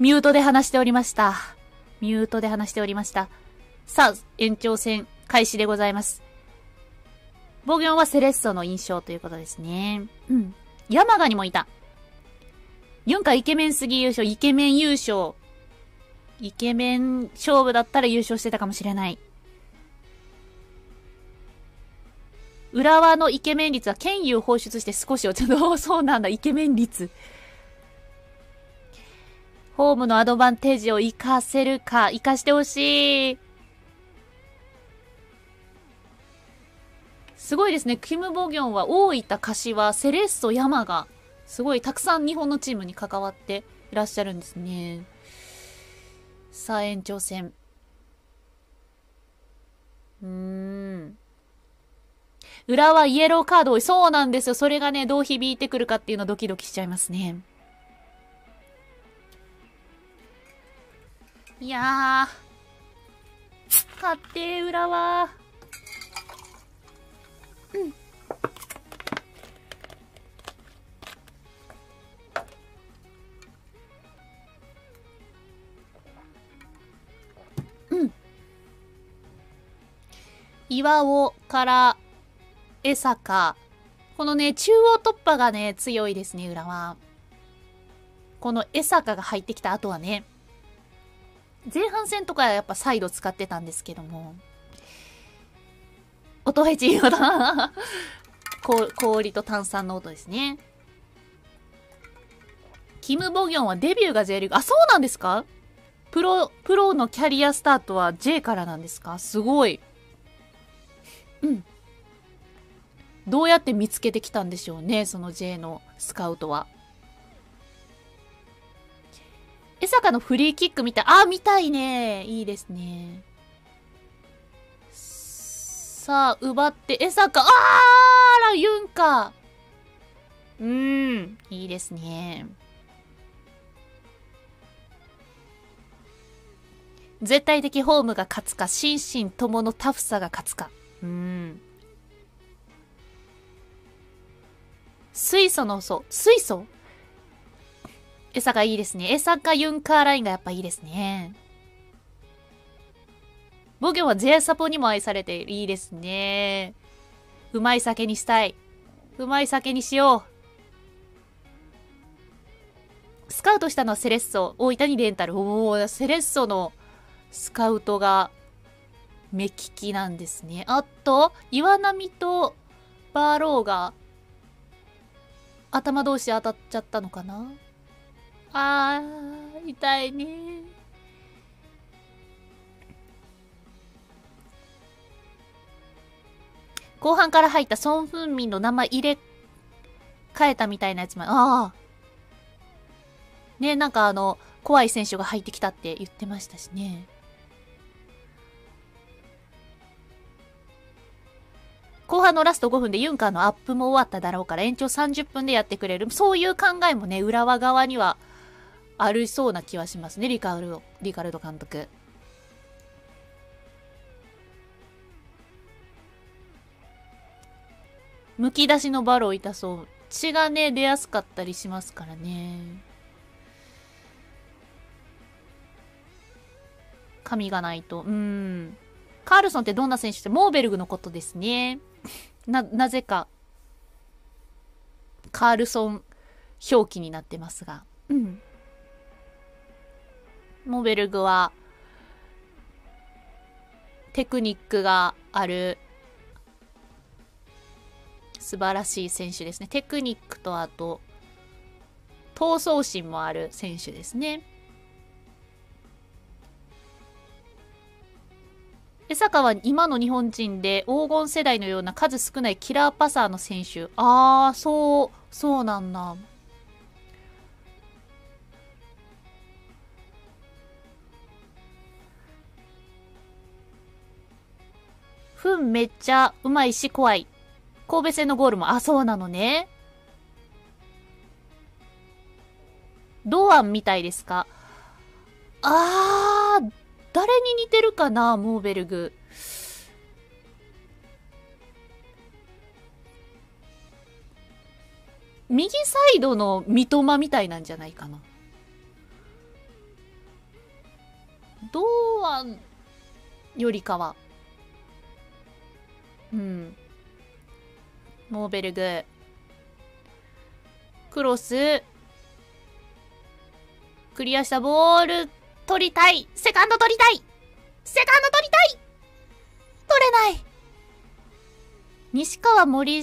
ミュートで話しておりました。ミュートで話しておりました。さあ、延長戦開始でございます。ボギョンはセレッソの印象ということですね。うん。山賀にもいた。ユンカイケメンすぎ優勝、イケメン優勝。イケメン勝負だったら優勝してたかもしれない。浦和のイケメン率は県優放出して少し落ちる。そうなんだ、イケメン率。ホームのアドバンテージを活かせるか、活かしてほしい。すごいですね。キム・ボギョンは大分、柏、セレッソ、山賀。すごいたくさん日本のチームに関わっていらっしゃるんですね。さあ、延長戦。裏はイエローカード多い。そうなんですよ。それがね、どう響いてくるかっていうのはドキドキしちゃいますね。いやー、勝って、浦和。うん。うん。岩尾から江坂。このね、中央突破がね、強いですね、浦和。この江坂が入ってきた後はね、前半戦とかやっぱサイド使ってたんですけども。音フェチだ。氷と炭酸の音ですね。キム・ボギョンはデビューが J リーグ。あ、そうなんですか？プロのキャリアスタートは J からなんですか？すごい。うん。どうやって見つけてきたんでしょうね、その J のスカウトは。江坂のフリーキック見たい。あ、見たいね。いいですね。さあ、奪って、江坂。あーら、ユンカ。いいですね。絶対的ホームが勝つか、心身とものタフさが勝つか。水素の層。水素？江坂いいですね。江坂ユンカーラインがやっぱいいですね。ボギョは J サポにも愛されていいですね。うまい酒にしたい。うまい酒にしよう。スカウトしたのはセレッソ。大分にレンタル。おお、セレッソのスカウトが目利きなんですね。あと、岩波とバーローが頭同士当たっちゃったのかな。あー、痛いね。後半から入ったソン・フンミンの名前入れ替えたみたいなやつも、ああ。ね、なんか怖い選手が入ってきたって言ってましたしね。後半のラスト5分でユンカーのアップも終わっただろうから延長30分でやってくれる。そういう考えもね、浦和側にはありそうな気はしますね、リカルド監督。むき出しのバロー痛そう。血がね、出やすかったりしますからね。髪がないと。カールソンってどんな選手って、モーベルグのことですね。なぜか、カールソン表記になってますが。モベルグは、テクニックがある、素晴らしい選手ですね。テクニックとあと、闘争心もある選手ですね。江坂は今の日本人で黄金世代のような数少ないキラーパサーの選手。ああ、そうなんだ。フンめっちゃうまいし怖い。神戸戦のゴールも、あ、そうなのね。堂安みたいですか。ああ、誰に似てるかな、モーベルグ。右サイドの三笘みたいなんじゃないかな。堂安よりかは。モーベルグ。クロス。クリアしたボール。取りたい。セカンド取りたい。セカンド取りたい。取れない。西川、森重、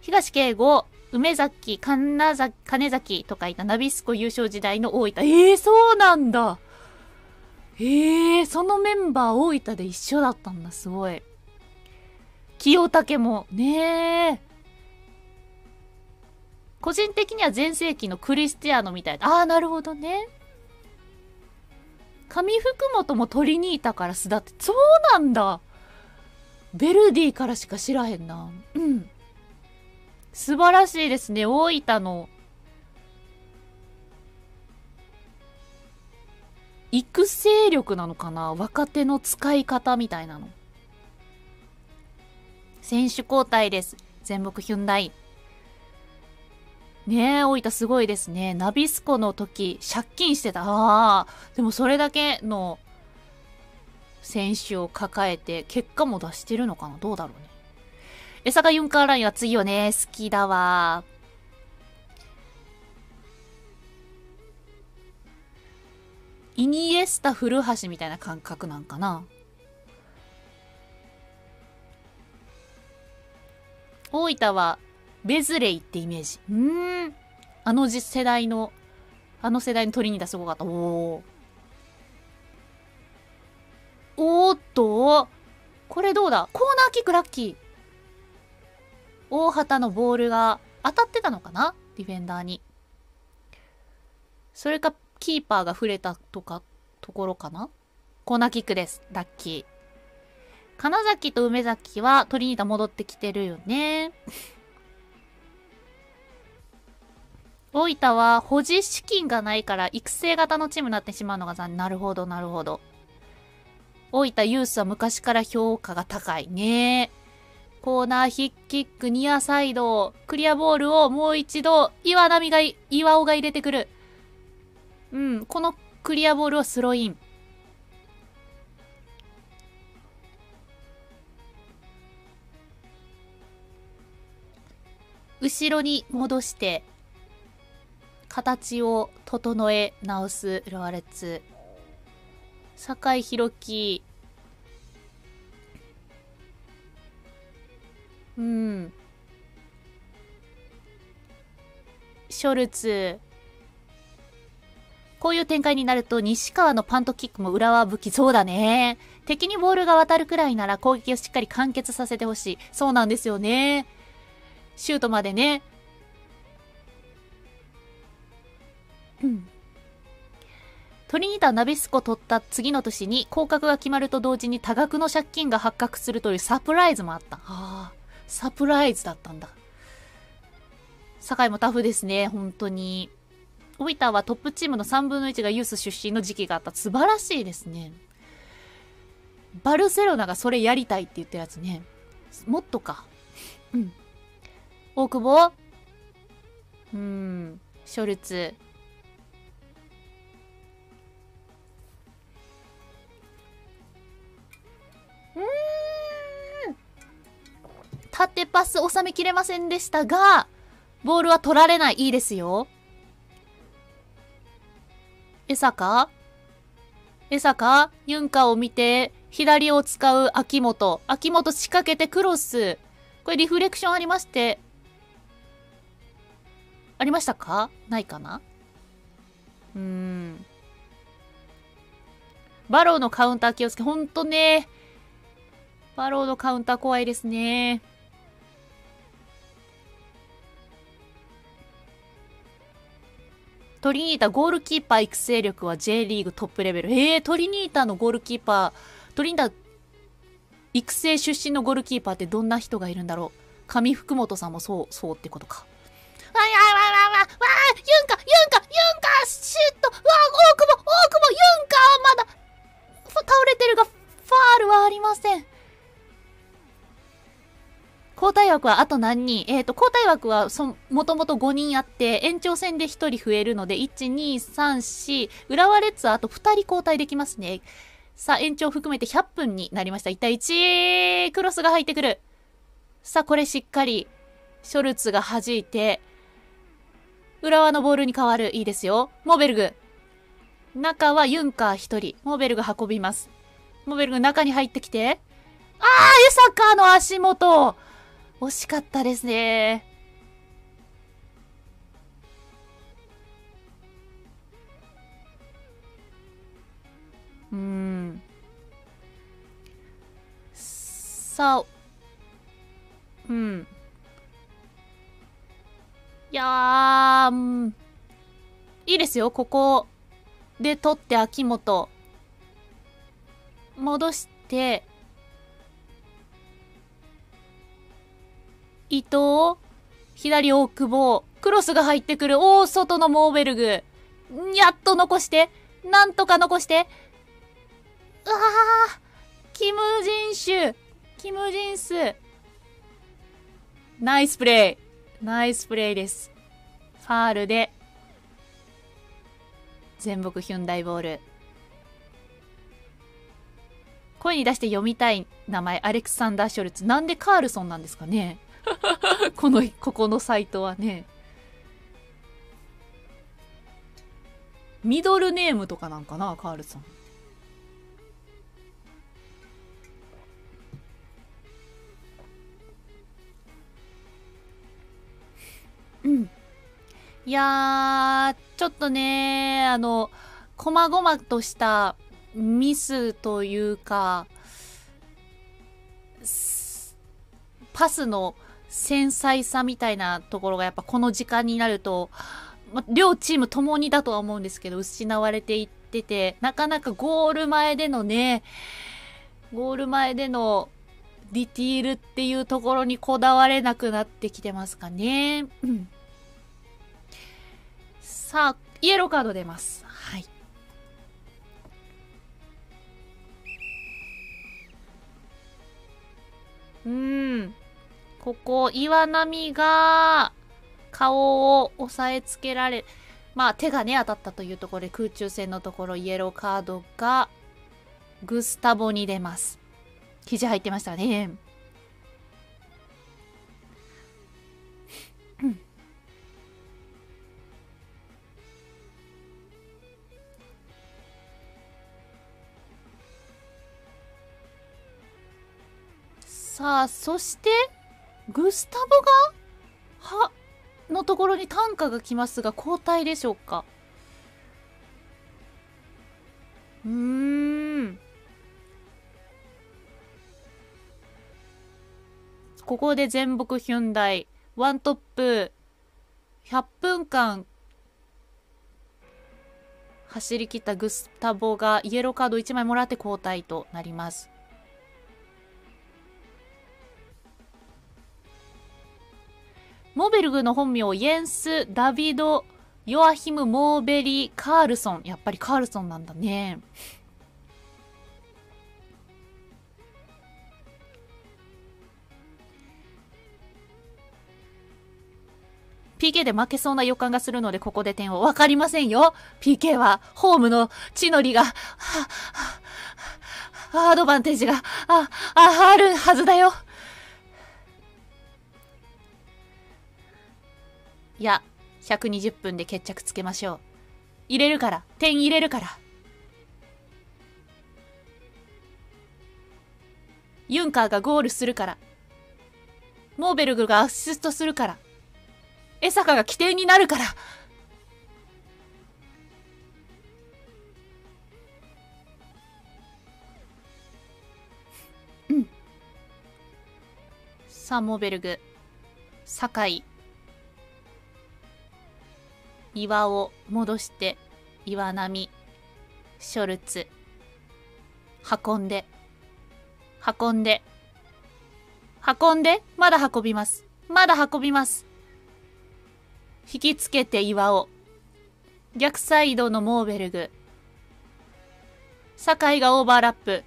東慶吾、梅崎、金崎とかいたナビスコ優勝時代の大分。そうなんだ。そのメンバー大分で一緒だったんだ。すごい。清武も、ねえ。個人的には全盛期のクリスティアーノみたいな。ああ、なるほどね。上福本もトリニータから巣立って、そうなんだ。ベルディからしか知らへんな。うん。素晴らしいですね、大分の。育成力なのかな、若手の使い方みたいなの。選手交代です。全木ヒュンダイ。ねえ、大分すごいですね。ナビスコの時、借金してた。ああ、でもそれだけの選手を抱えて、結果も出してるのかな、どうだろうね。江坂ユンカーラインは次よね。好きだわ。イニエスタ、古橋みたいな感覚なんかな。大分は、ベズレイってイメージ。あの世代のトリニータすごかった。おーっと、これどうだ？コーナーキックラッキー。大畑のボールが当たってたのかな？ディフェンダーに。それか、キーパーが触れたとか、ところかな？コーナーキックです。ラッキー。金崎と梅崎はトリニータ戻ってきてるよね。大分は保持資金がないから育成型のチームになってしまうのが残念。なるほど、なるほど。大分ユースは昔から評価が高いね。コーナーヒッキック、ニアサイド、クリアボールをもう一度、岩尾が入れてくる。うん、このクリアボールはスローイン。後ろに戻して、形を整え直す浦和レッズ。酒井宏樹。うん。ショルツ。こういう展開になると西川のパントキックも浦和武器。そうだね。敵にボールが渡るくらいなら攻撃をしっかり完結させてほしい。そうなんですよね。シュートまでね。うん。トリニータ・ナビスコ取った次の年に降格が決まると同時に多額の借金が発覚するというサプライズもあった。ああ、サプライズだったんだ。酒井もタフですね、本当に。大分はトップチームの3分の1がユース出身の時期があった。素晴らしいですね。バルセロナがそれやりたいって言ってるやつね。もっとか。うん。大久保、ショルツ。縦パス収めきれませんでしたが、ボールは取られない。いいですよ。江坂ユンカを見て、左を使う秋元。秋元仕掛けてクロス。これリフレクションありまして、ありましたか？ないかな？バローのカウンター気をつけ、ほんとね。バローのカウンター怖いですね。トリニータ、ゴールキーパー育成力は J リーグトップレベル。トリニータのゴールキーパー、トリニータ育成出身のゴールキーパーってどんな人がいるんだろう。上福本さんもそうってことか。わいわいわいわいわいわい、ユンカシュッと、わー、大久保、ユンカはまだ、倒れてるが、ファールはありません。交代枠はあと何人？交代枠はもともと5人あって、延長戦で1人増えるので、1、2、3、4、浦和レッズはあと2人交代できますね。さあ、延長含めて100分になりました。1対1、クロスが入ってくる。さあ、これしっかり、ショルツが弾いて、浦和のボールに変わる。いいですよ。モーベルグ。中はユンカー一人。モーベルグ運びます。モーベルグ中に入ってきて。あー、江坂の足元。惜しかったですね。さあ、やー、いいですよ。ここで取って秋元。戻して、伊藤、左大久保、クロスが入ってくる。おー、外のモーベルグ。やっと残して、なんとか残して。うわー、キム・ジンシュ、キム・ジンス。ナイスプレイ。ナイスプレイです。ファールで、全木ヒュンダイボール。声に出して読みたい名前、アレクサンダー・ショルツ。なんでカールソンなんですかねここのサイトはね。ミドルネームとかなんかな、カールソン。うん。いやー、ちょっとね、細々としたミスというか、パスの繊細さみたいなところがやっぱこの時間になると、両チームともにだとは思うんですけど、失われていってて、なかなかゴール前でのね、ゴール前でのディティールっていうところにこだわれなくなってきてますかね。うん、さあ、イエローカード出ます。はい。ここ、岩波が、顔を押さえつけられ、まあ手がね、当たったというところで、空中戦のところ、イエローカードが、グスタボに出ます。肘入ってましたね。さあ、そして、グスタボが、のところに単価が来ますが、交代でしょうか。ここで全木ヒュンダイ、ワントップ、100分間、走り切ったグスタボが、イエローカード1枚もらって交代となります。モーベルグの本名、イェンス・ダビド・ヨアヒム・モーベリ・カールソン。やっぱりカールソンなんだね。PK で負けそうな予感がするので、ここで点を。わかりませんよ。PK は、ホームの地の利が、アドバンテージが、あるはずだよ。いや、120分で決着つけましょう。入れるから。点入れるから。ユンカーがゴールするから。モーベルグがアシストするから。江坂が起点になるから。うん。さあ、モーベルグ。酒井。岩を戻して、岩波、ショルツ、運んで、まだ運びます。引きつけて岩を。逆サイドのモーベルグ。酒井がオーバーラップ。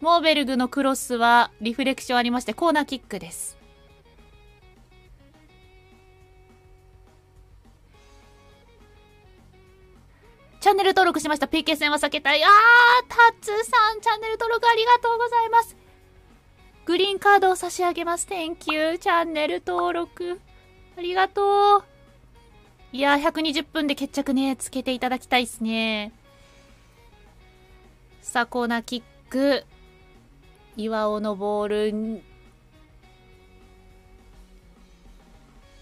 モーベルグのクロスはリフレクションありまして、コーナーキックです。チャンネル登録しました。PK 戦は避けたい。タッツさん、チャンネル登録ありがとうございます。グリーンカードを差し上げます。Thank you。チャンネル登録。ありがとう。いやー、120分で決着ね、つけていただきたいですね。さあ、コーナーキック。岩尾のボール。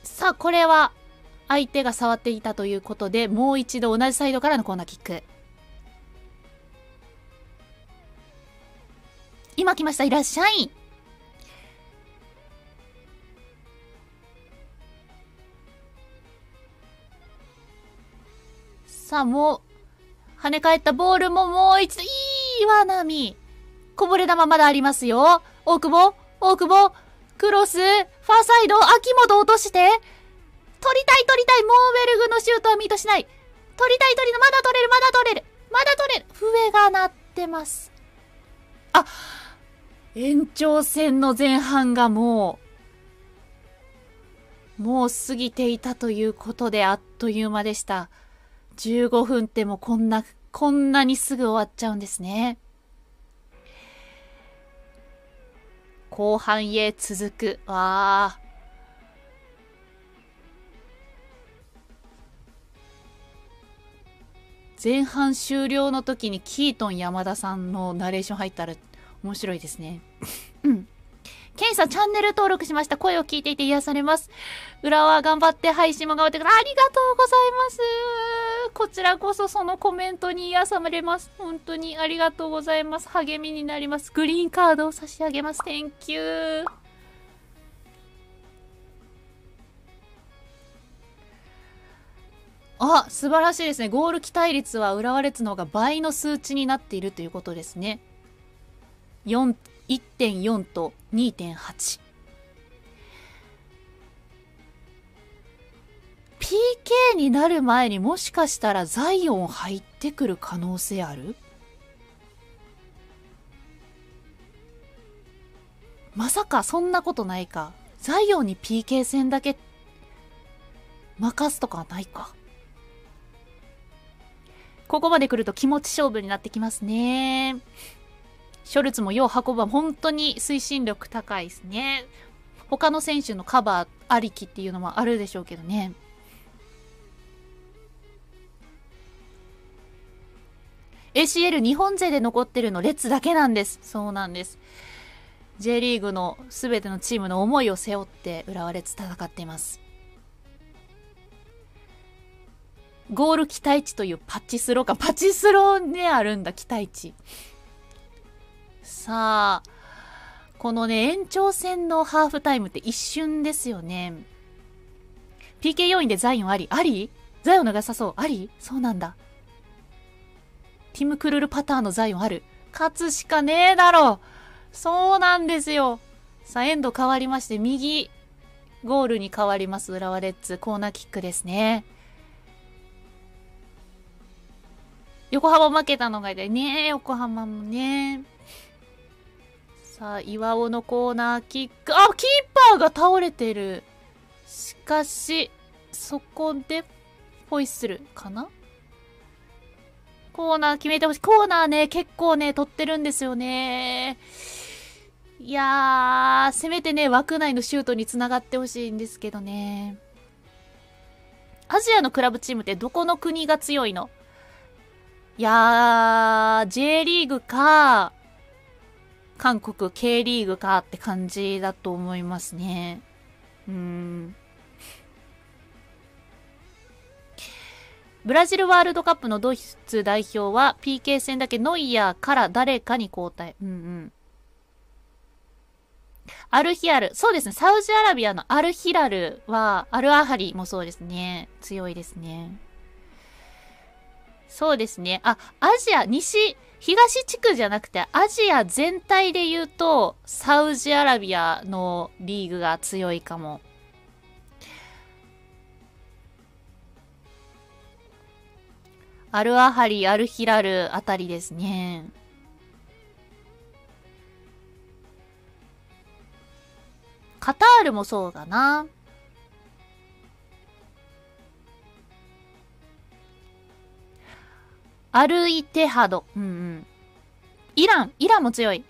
さあ、これは、相手が触っていたということで、もう一度同じサイドからのコーナーキック。今来ました、いらっしゃい。さあ、もう、跳ね返ったボールももう一度、いいわ、ナミ。こぼれ球まだありますよ。大久保、クロス、ファーサイド、秋元落として。取りたい、モーベルグのシュートはミートしない。取りの、まだ取れる。笛が鳴ってます。あ、延長戦の前半がもう過ぎていたということで、あっという間でした。15分ってもうこんなにすぐ終わっちゃうんですね。後半へ続く。わあ。前半終了の時にキートン山田さんのナレーション入ったら面白いですね。うん。ケンさん、チャンネル登録しました。声を聞いていて癒されます。浦和頑張って配信も頑張ってください。ありがとうございます。こちらこそそのコメントに癒されます。本当にありがとうございます。励みになります。グリーンカードを差し上げます。Thank you。あ、素晴らしいですね。ゴール期待率は浦和レッズの方が倍の数値になっているということですね。1.4 と 2.8。 PK になる前にもしかしたらザイオン入ってくる可能性ある？まさかそんなことないか。ザイオンに PK 戦だけ任すとかはないか。ここまで来ると気持ち勝負になってきますね。ショルツもよう運ば、本当に推進力高いですね。他の選手のカバーありきっていうのもあるでしょうけどね。ACL 日本勢で残ってるのレッズだけなんです。そうなんです。J リーグのすべてのチームの思いを背負って浦和レッズ戦っています。ゴール期待値というパチスロか。パチスロね、あるんだ、期待値。さあ、このね、延長戦のハーフタイムって一瞬ですよね。PK 要因でザイオンありザイオンのがさそう。ありそうなんだ。ティム・クルルパターンのザイオンある。勝つしかねえだろう。そうなんですよ。さあ、エンド変わりまして、右ゴールに変わります。浦和レッズ、コーナーキックですね。横浜負けたのがいいね。横浜もね。さあ、岩尾のコーナーキック。あ、キーパーが倒れてる。しかし、そこで、ホイッスルかな？コーナー決めてほしい。コーナーね、結構ね、取ってるんですよね。いやー、せめてね、枠内のシュートにつながってほしいんですけどね。アジアのクラブチームってどこの国が強いの？いやー、J リーグか、韓国 K リーグかって感じだと思いますね。ブラジルワールドカップのドイツ代表は PK 戦だけノイヤーから誰かに交代。アルヒアル。そうですね。サウジアラビアのアルヒラルは、アルアハリもそうですね。強いですね。そうですね。あ、アジア、東地区じゃなくて、アジア全体で言うと、サウジアラビアのリーグが強いかも。アルアハリ、アルヒラルあたりですね。カタールもそうかな。アルイテハド。イランも強い。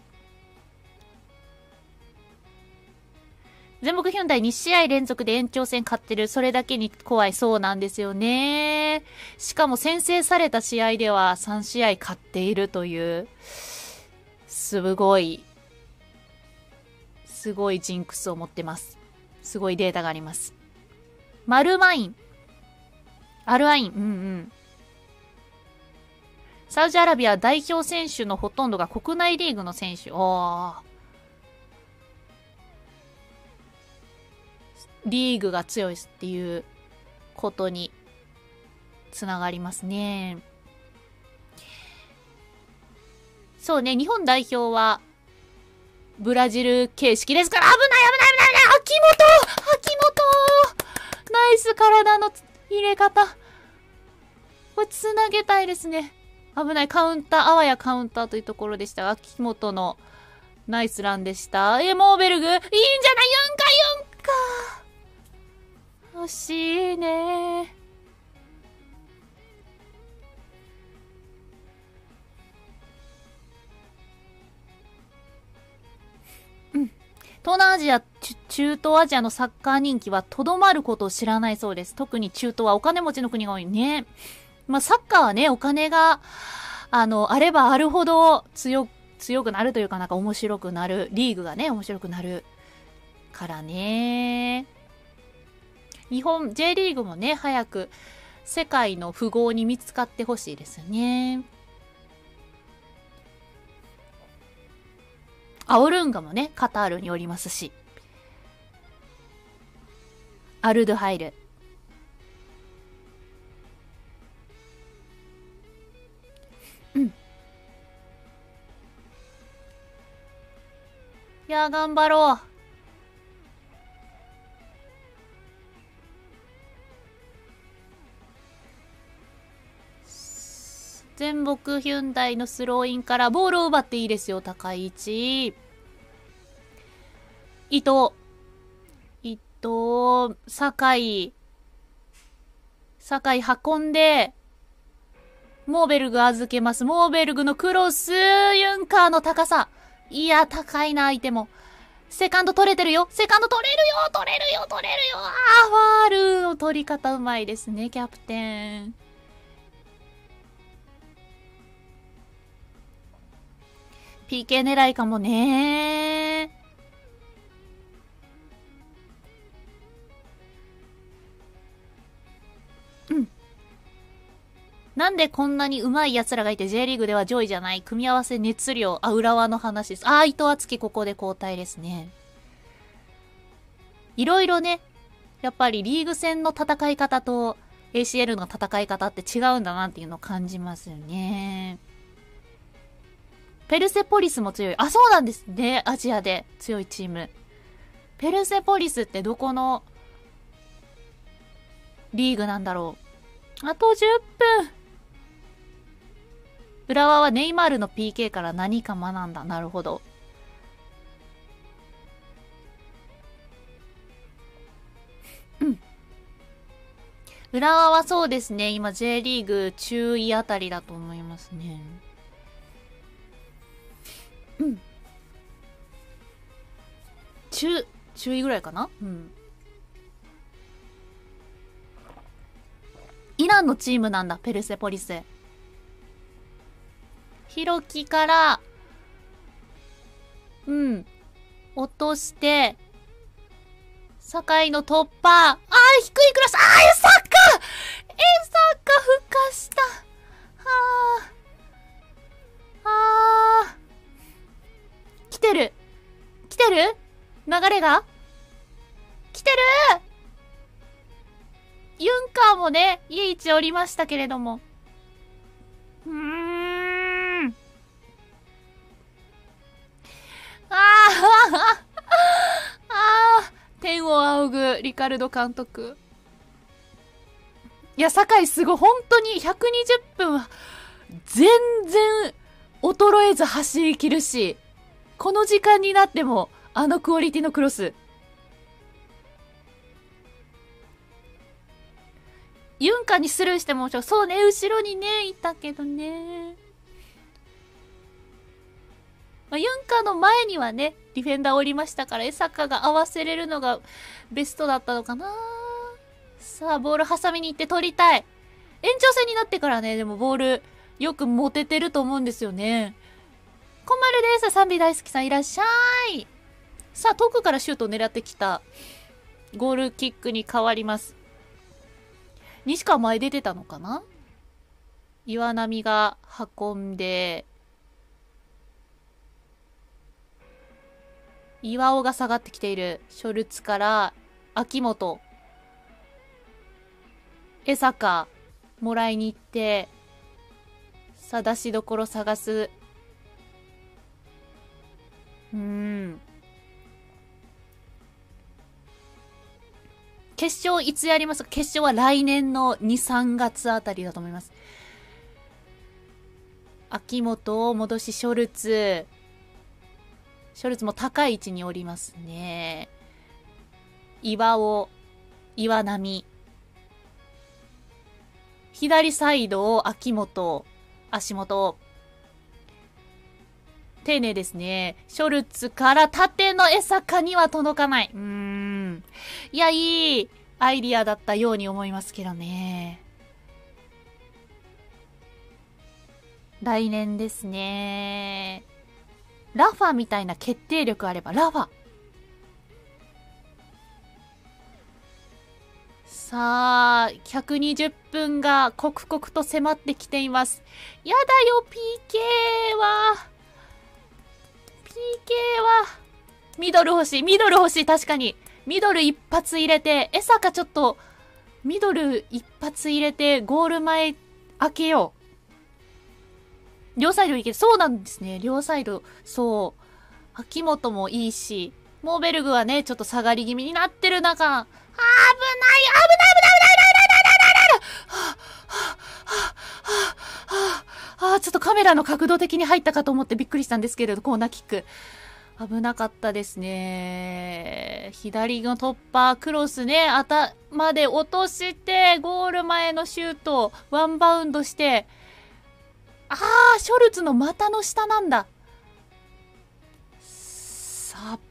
全北ヒュンダイ2試合連続で延長戦勝ってる。それだけに怖い。そうなんですよね。しかも先制された試合では3試合勝っているという、すごいジンクスを持ってます。すごいデータがあります。マルマイン。アルアイン。サウジアラビア代表選手のほとんどが国内リーグの選手。リーグが強いっていうことにつながりますね。そうね、日本代表はブラジル形式ですから、危ない危ない危ない、秋元ナイス体の入れ方、これつなげたいですね。危ないカウンター、あわやカウンターというところでしたが、秋元のナイスランでした。モーベルグいいんじゃない、4か4か惜しいね。うん。東南アジア、中東アジアのサッカー人気はとどまることを知らないそうです。特に中東はお金持ちの国が多いね。まあ、サッカーはね、お金が、あればあるほど強くなるというか、なんか面白くなる。リーグがね、面白くなるからね。日本、J リーグもね、早く世界の富豪に見つかってほしいですね。アオルンガもね、カタールにおりますし。アルドゥハイル。うん。いやー、頑張ろう。全木ヒュンダイのスローインからボールを奪っていいですよ、高い位置。伊藤、酒井運んで、モーベルグ預けます。モーベルグのクロス、ユンカーの高さ。いや、高いな、相手も。セカンド取れてるよ。セカンド取れるよ。あー、ファールの取り方うまいですね、キャプテン。PK 狙いかもね。うん。なんでこんなに上手い奴らがいて J リーグでは上位じゃない。組み合わせ熱量。あ、浦和の話です。あ、伊藤敦樹ここで交代ですね。いろいろね、やっぱりリーグ戦の戦い方と ACL の戦い方って違うんだなっていうのを感じますよね。ペルセポリスも強い。あ、そうなんですね。アジアで強いチーム。ペルセポリスってどこのリーグなんだろう。あと10分。浦和はネイマールの PK から何か学んだ。なるほど。うん。浦和はそうですね。今 J リーグ中位あたりだと思いますね。うん、注意ぐらいかな。うん。イランのチームなんだ、ペルセポリス。ヒロキから、うん。落として、酒井の突破。あー、低いクロス。あー、江坂ふかした。あー。来てる流れが来てる。ユンカーもね、いい位置おりましたけれども。天を仰ぐリカルド監督。いや、酒井すごい。本当に120分は全然衰えず走り切るし。この時間になっても、あのクオリティのクロス。ユンカにスルーしても、そうね、後ろにね、いたけどね。まあ、ユンカの前にはね、ディフェンダーおりましたから、江坂が合わせれるのがベストだったのかな。さあ、ボール挟みに行って取りたい。延長戦になってからね、でもボール、よく持ててると思うんですよね。こまるです。サンビ大好きさんいらっしゃい。さあ、遠くからシュートを狙ってきたゴールキックに変わります。西川前出てたのかな。岩波が運んで、岩尾が下がってきている。ショルツから、秋元、江坂、もらいに行って、さ、出しどころ探す。決勝いつやりますか？決勝は来年の2、3月あたりだと思います。秋元を戻し、ショルツ。ショルツも高い位置におりますね。岩尾、岩波。左サイドを秋元、足元。丁寧ですね。ショルツから縦の江坂には届かない。いや、いいアイディアだったように思いますけどね。来年ですね。ラファみたいな決定力あれば、ラファ。さあ、120分が刻々と迫ってきています。やだよ、PK は。PK は、ミドル欲しい、ミドル欲しい、確かに。ミドル一発入れて、江坂ちょっと、ミドル一発入れて、ゴール前開けよう。両サイドいける。そうなんですね。両サイド、そう。秋元もいいし、モーベルグはね、ちょっと下がり気味になってる中、危ない、危ない、ちょっとカメラの角度的に入ったかと思ってびっくりしたんですけれど、コーナーキック。危なかったですね。左の突破、クロスね、頭で落として、ゴール前のシュート、ワンバウンドして、ショルツの股の下なんだ。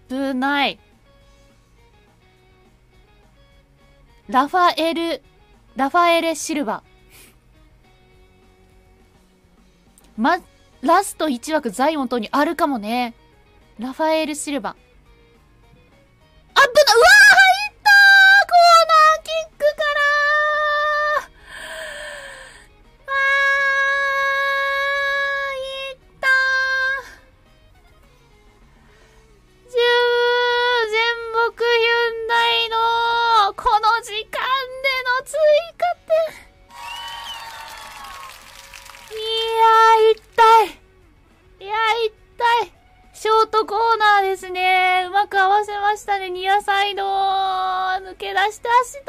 危ない。ラファエレ・シルバ。ラスト1枠、ザイオン等にあるかもね。ラファエル・シルバ。危な、うわー、入ったー、コーナーキックからー、いったー。全木ヒュンダイのこの時間での追加点。いやー、痛い。ショートコーナーですね。うまく合わせましたね。ニアサイド抜け出して足どう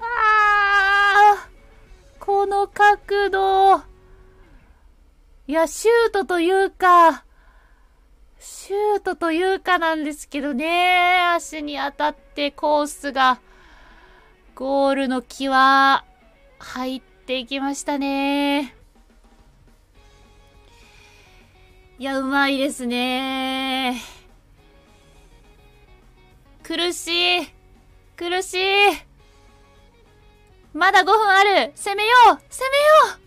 だ？この角度。いや、シュートというかなんですけどね。足に当たってコースが、ゴールの際、入っていきましたね。いや、うまいですね。苦しい。苦しい。まだ5分ある。攻めよう。攻めよう。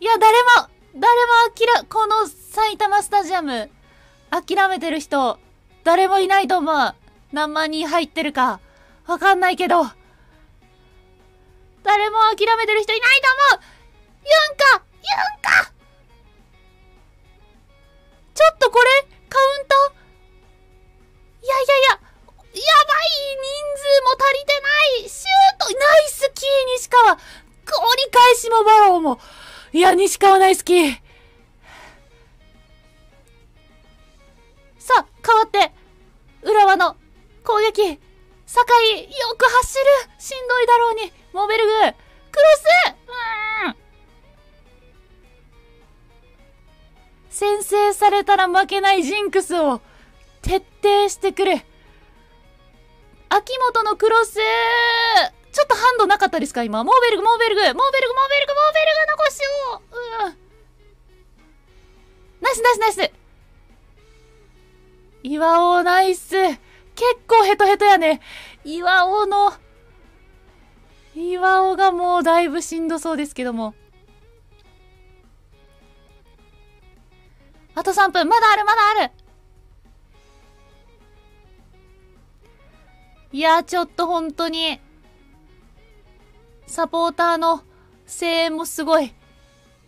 いや、誰もこの埼玉スタジアム、諦めてる人、誰もいないと思う。何万人入ってるか、わかんないけど。誰も諦めてる人いないと思う。ユンカちょっとこれ、カウンター、やばい、人数も足りてない、シュート、ナイスキー、西川、折り返しもバローも、いや、西川ナイスキー。さあ、変わって、浦和の攻撃、酒井、よく走る、しんどいだろうに、モベルグ、クロス、先制されたら負けないジンクスを徹底してくる。秋元のクロス、ちょっとハンドなかったですか今。モーベルグ、残しよう。ナイス。岩尾ナイス。結構ヘトヘトやね。岩尾がもうだいぶしんどそうですけども。あと3分。まだある。いやー、ちょっと本当に、サポーターの声援もすごい、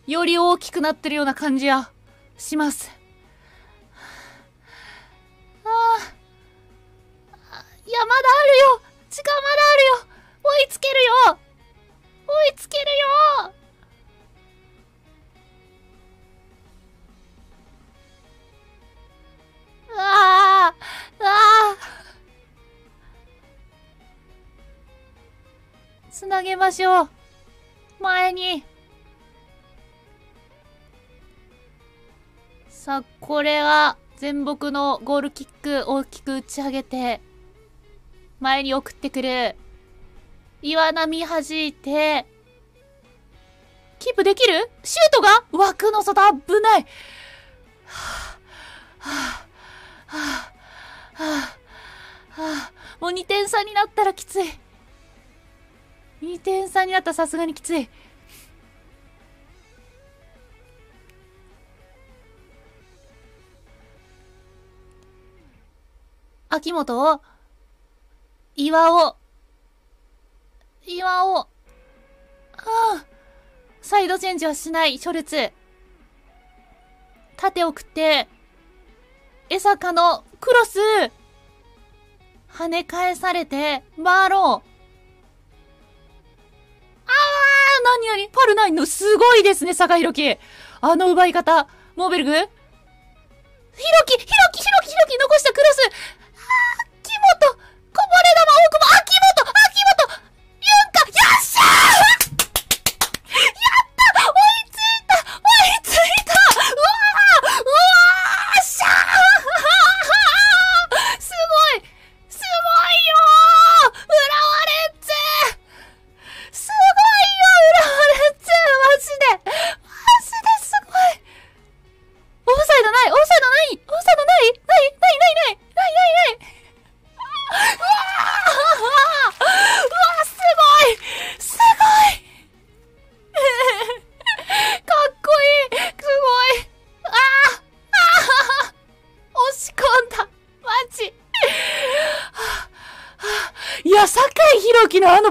より大きくなってるような感じはします。いや、まだあるよ。時間まだつなげましょう。前に。さあ、これは全木のゴールキック、大きく打ち上げて、前に送ってくる。岩波弾いて、キープできる？シュートが枠の外、危ない。はぁ、はぁ、はぁ、はぁ、はぁ、もう2点差になったらきつい。2点差になったらさすがにきつい。秋元を、岩尾、はぁ、サイドチェンジはしない、ショルツ。縦送って、江坂のクロス。跳ね返されて、バーロー。何パルナインのすごいですね、坂弘樹。あの奪い方。モーベルグ？弘樹、残したクロス。秋元、こぼれ球、大久保、秋元、ユンカ、よっしゃー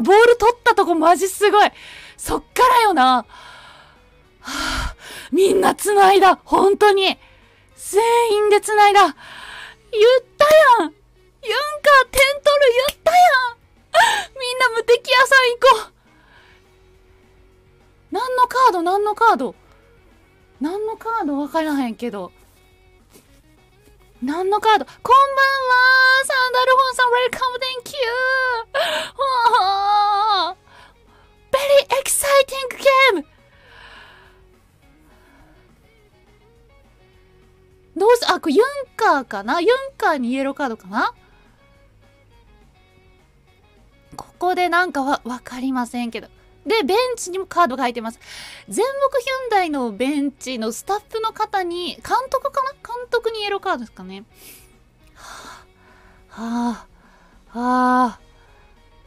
ボール取ったとこマジすごい。そっからよな。はあ、みんな繋いだ。本当に。全員で繋いだ。言ったやん。ユンカー点取る言ったやん。みんな無敵屋さん行こう。何のカードわからへんけど。何のカード？こんばんは、サンダルホンさん、ウェルカム、Thank you！ はぁ Very exciting game！ どうし、あ、これユンカーかな？ユンカーにイエローカードかな？ここでなんかわかりませんけど。で、ベンチにもカードが入ってます。全木ヒュンダイのベンチのスタッフの方に、監督かな？監督にイエローカードですかね。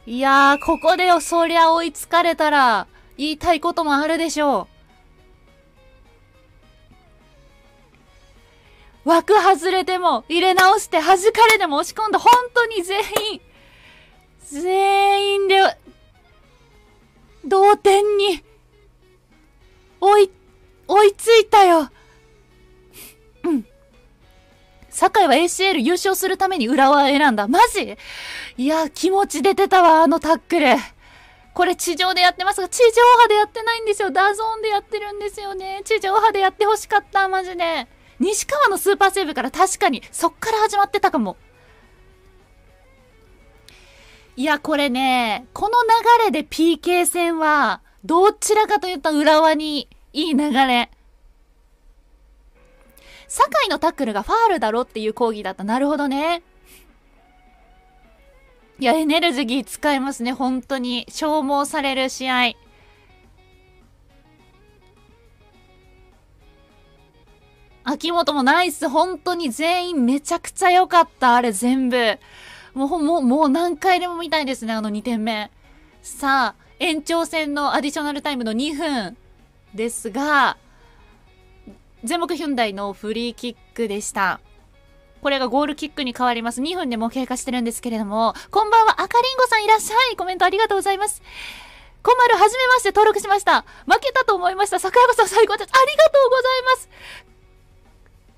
いやー、ここでよ、そりゃ追いつかれたら、言いたいこともあるでしょう。枠外れても、入れ直して、弾かれても押し込んだ。本当に全員で、同点に、追いついたよ。うん。堺は ACL 優勝するために浦和を選んだ。マジ？いや、気持ち出てたわ、あのタックル。これ地上でやってますが、地上波でやってないんですよ。ダゾーンでやってるんですよね。地上波でやってほしかった、マジで。西川のスーパーセーブから確かに、そっから始まってたかも。いや、これね、この流れで PK 戦は、どちらかといったら浦和にいい流れ。酒井のタックルがファールだろっていう抗議だった。なるほどね。いや、エネルギー使えますね、本当に。消耗される試合。秋元もナイス。本当に全員めちゃくちゃ良かった。あれ全部。もう何回でも見たいですね、あの2点目。さあ、延長戦のアディショナルタイムの2分ですが、全木ヒュンダイのフリーキックでした。これがゴールキックに変わります。2分でもう経過してるんですけれども、こんばんは、赤リンゴさんいらっしゃい。コメントありがとうございます。コマル、はじめまして、登録しました。負けたと思いました。桜山さん最高です。ありがとうございます。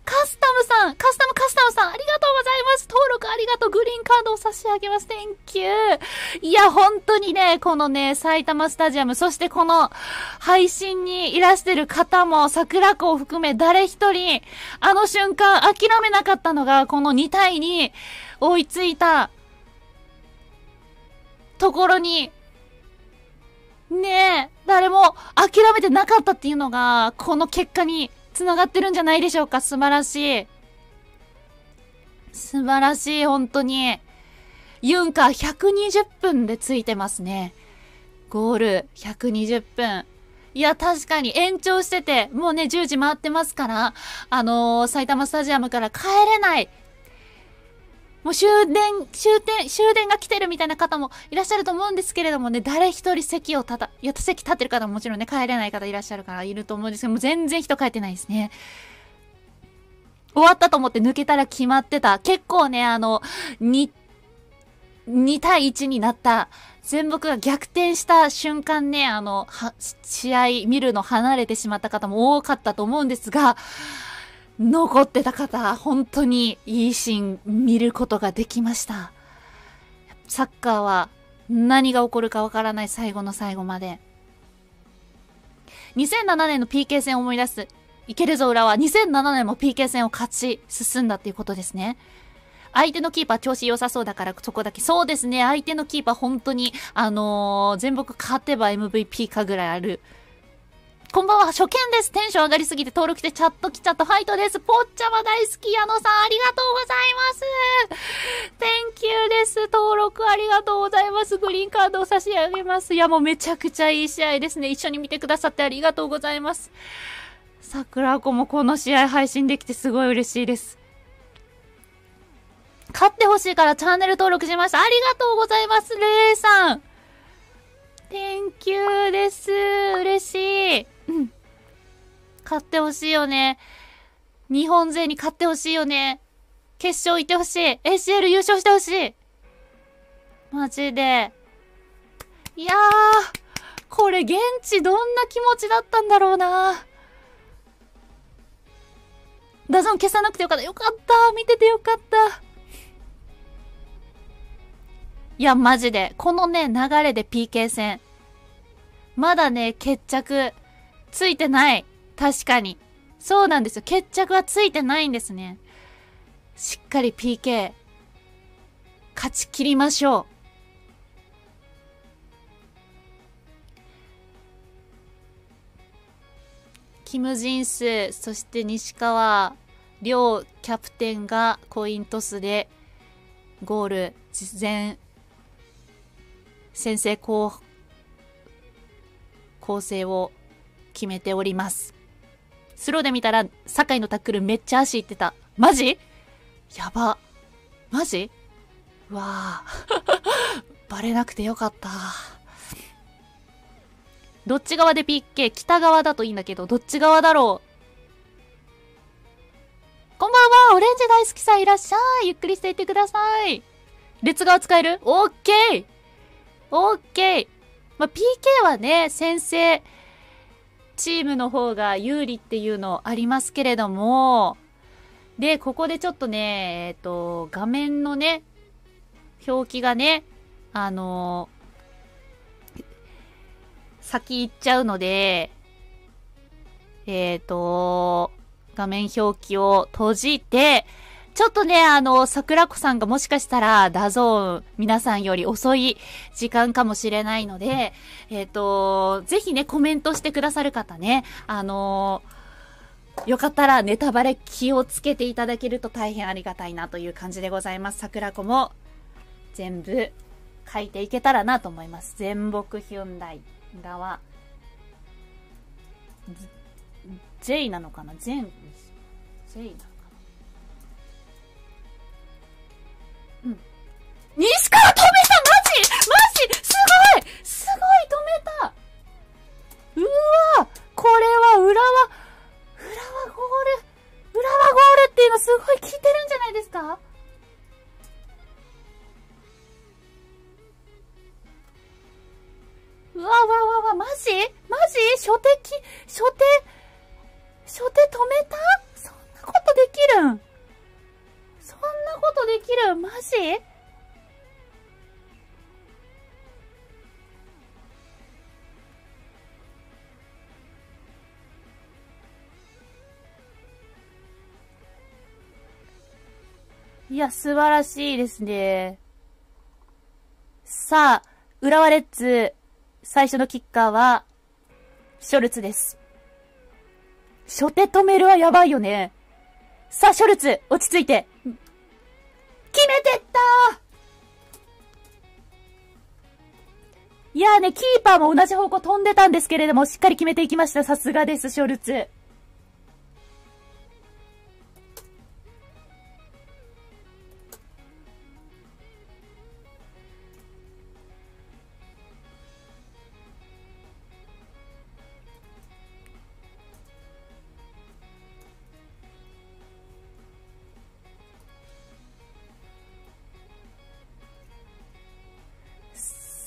カスタムさん、ありがとうございます。登録ありがとう。グリーンカードを差し上げます。Thank you。いや、本当にね、このね、埼玉スタジアム、そしてこの配信にいらしてる方も、桜子を含め誰一人、あの瞬間諦めなかったのが、この2対2追いついたところに、ねえ、誰も諦めてなかったっていうのが、この結果に繋がってるんじゃないでしょうか。素晴らしい。素晴らしい、本当に。ユンカー120分でついてますね。ゴール120分。いや、確かに延長してて、もうね、10時回ってますから、埼玉スタジアムから帰れない。もう終電が来てるみたいな方もいらっしゃると思うんですけれどもね、誰一人席立ってる方ももちろんね、帰れない方いらっしゃるからいると思うんですけども、全然人帰ってないですね。終わったと思って抜けたら決まってた。結構ね、2対1になった。全僕が逆転した瞬間ね、試合見るの離れてしまった方も多かったと思うんですが、残ってた方、本当にいいシーン見ることができました。サッカーは何が起こるかわからない、最後の最後まで。2007年の PK 戦を思い出す。いけるぞ浦和。2007年も PK 戦を勝ち進んだっていうことですね。相手のキーパー調子良さそうだからそこだけ。そうですね。相手のキーパー本当に、全部勝てば MVP かぐらいある。こんばんは、初見です。テンション上がりすぎて登録してチャット来ちゃった。ファイトです。ぽっちゃま大好き。矢野さん、ありがとうございます。Thank you です。登録ありがとうございます。グリーンカードを差し上げます。いや、もうめちゃくちゃいい試合ですね。一緒に見てくださってありがとうございます。桜子もこの試合配信できてすごい嬉しいです。勝ってほしいからチャンネル登録しました。ありがとうございます。レイさん。Thank you です。嬉しい。うん、勝ってほしいよね。日本勢に勝ってほしいよね。決勝行ってほしい。ACL 優勝してほしい。マジで。いやー、これ現地どんな気持ちだったんだろうな。ダゾーン消さなくてよかった。よかった。見ててよかった。いや、マジで。このね、流れで PK 戦。まだね、決着。ついてない。確かに。そうなんですよ。決着はついてないんですね。しっかり PK、勝ち切りましょう。キム・ジンス、そして西川、両キャプテンがコイントスで、ゴール、先制構成を、決めております。スローで見たら、酒井のタックルめっちゃ足いってた。マジ？やば。マジ？うわぁ。バレなくてよかった。どっち側で PK？ 北側だといいんだけど、どっち側だろう？こんばんは！オレンジ大好きさんいらっしゃい！ゆっくりしていってください。列側使える？オッケー！オッケー！まあ、PK はね、先制、チームの方が有利っていうのありますけれども、で、ここでちょっとね、画面のね、表記がね、先行っちゃうので、画面表記を閉じて、ちょっとね、桜子さんがもしかしたら、ダゾーン、皆さんより遅い時間かもしれないので、ぜひね、コメントしてくださる方ね、よかったらネタバレ気をつけていただけると大変ありがたいなという感じでございます。桜子も、全部、書いていけたらなと思います。全木ヒュンダイ側、J なのかな？全、J なのかな？西川止めた！マジすごいすごい止めた！うわこれは浦和ゴールっていうのすごい効いてるんじゃないですか？うわわわわ、マジ初手止めた？そんなことできるん？マジ？いや、素晴らしいですね。さあ、浦和レッズ、最初のキッカーは、ショルツです。初手止めるはやばいよね。さあ、ショルツ、落ち着いて。決めてったー！いやーね、キーパーも同じ方向飛んでたんですけれども、しっかり決めていきました。さすがです、ショルツ。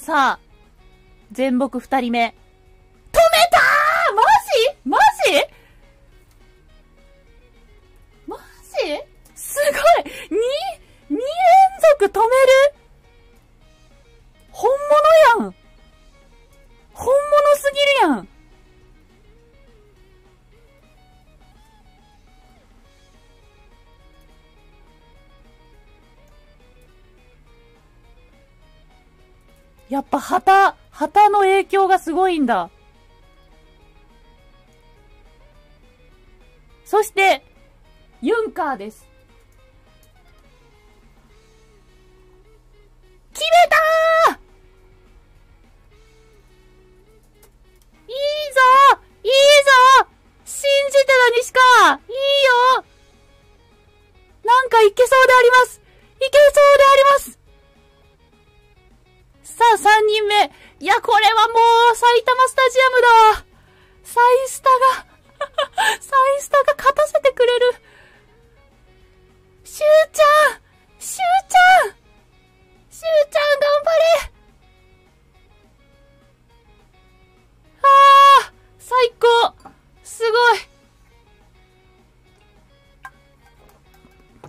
さあ、全木二人目。止めたー！マジすごい！2連続止める！本物やん！本物すぎるやん！やっぱ旗の影響がすごいんだ。そして、ユンカーです。決めたー！いいぞ！いいぞ！信じてた西川！いいよ！なんかいけそうであります！いけそうであります！さあ、3人目。いや、これはもう、埼玉スタジアムだわ。サイスタが勝たせてくれる。シューちゃん、頑張れ。あー、最高。すご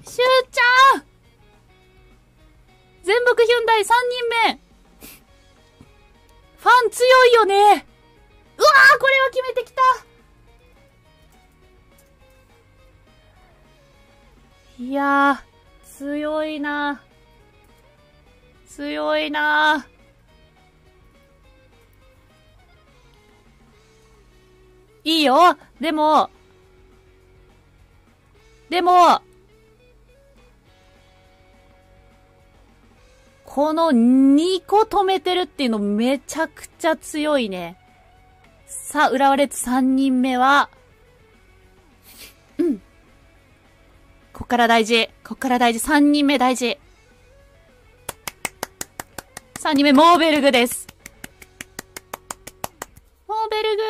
い。シューちゃん。全木ヒュンダイ3人目。ファン強いよね。うわー、これは決めてきた。いやー、強いな。いいよ。でも、この2個止めてるっていうのめちゃくちゃ強いね。さあ、浦和レッズ3人目は、うん。こっから大事。3人目大事。3人目、モーベルグです。モーベルグ。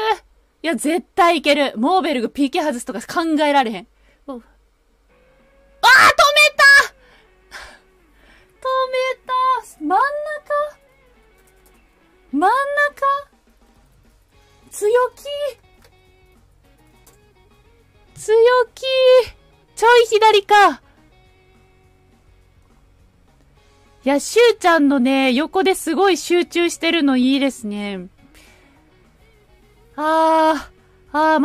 いや、絶対いける。モーベルグ PK 外すとか考えられへん。あー、止めた！止めた！真ん中強気ちょい左か。いや、シューちゃんのね、横ですごい集中してるのいいですね。ま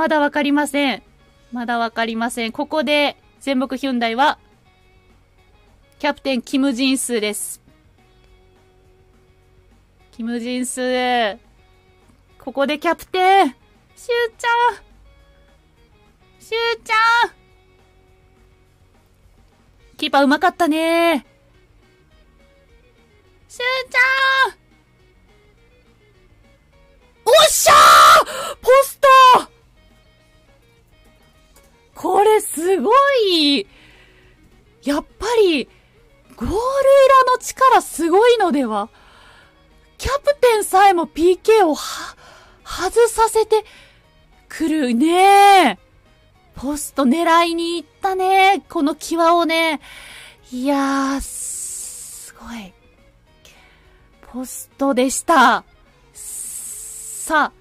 だわかりません。ここで、全木ヒュンダイは、キャプテン、キム・ジンスーです。キム・ジンスー。ここでキャプテン。シューちゃん。キーパーうまかったね。シューちゃん。おっしゃー！ポスト！これすごい！やっぱり、ゴール裏の力すごいのでは？キャプテンさえも PK を外させてくるね。ポスト狙いに行ったね。この際をね。いやー、すごい。ポストでした。さあ。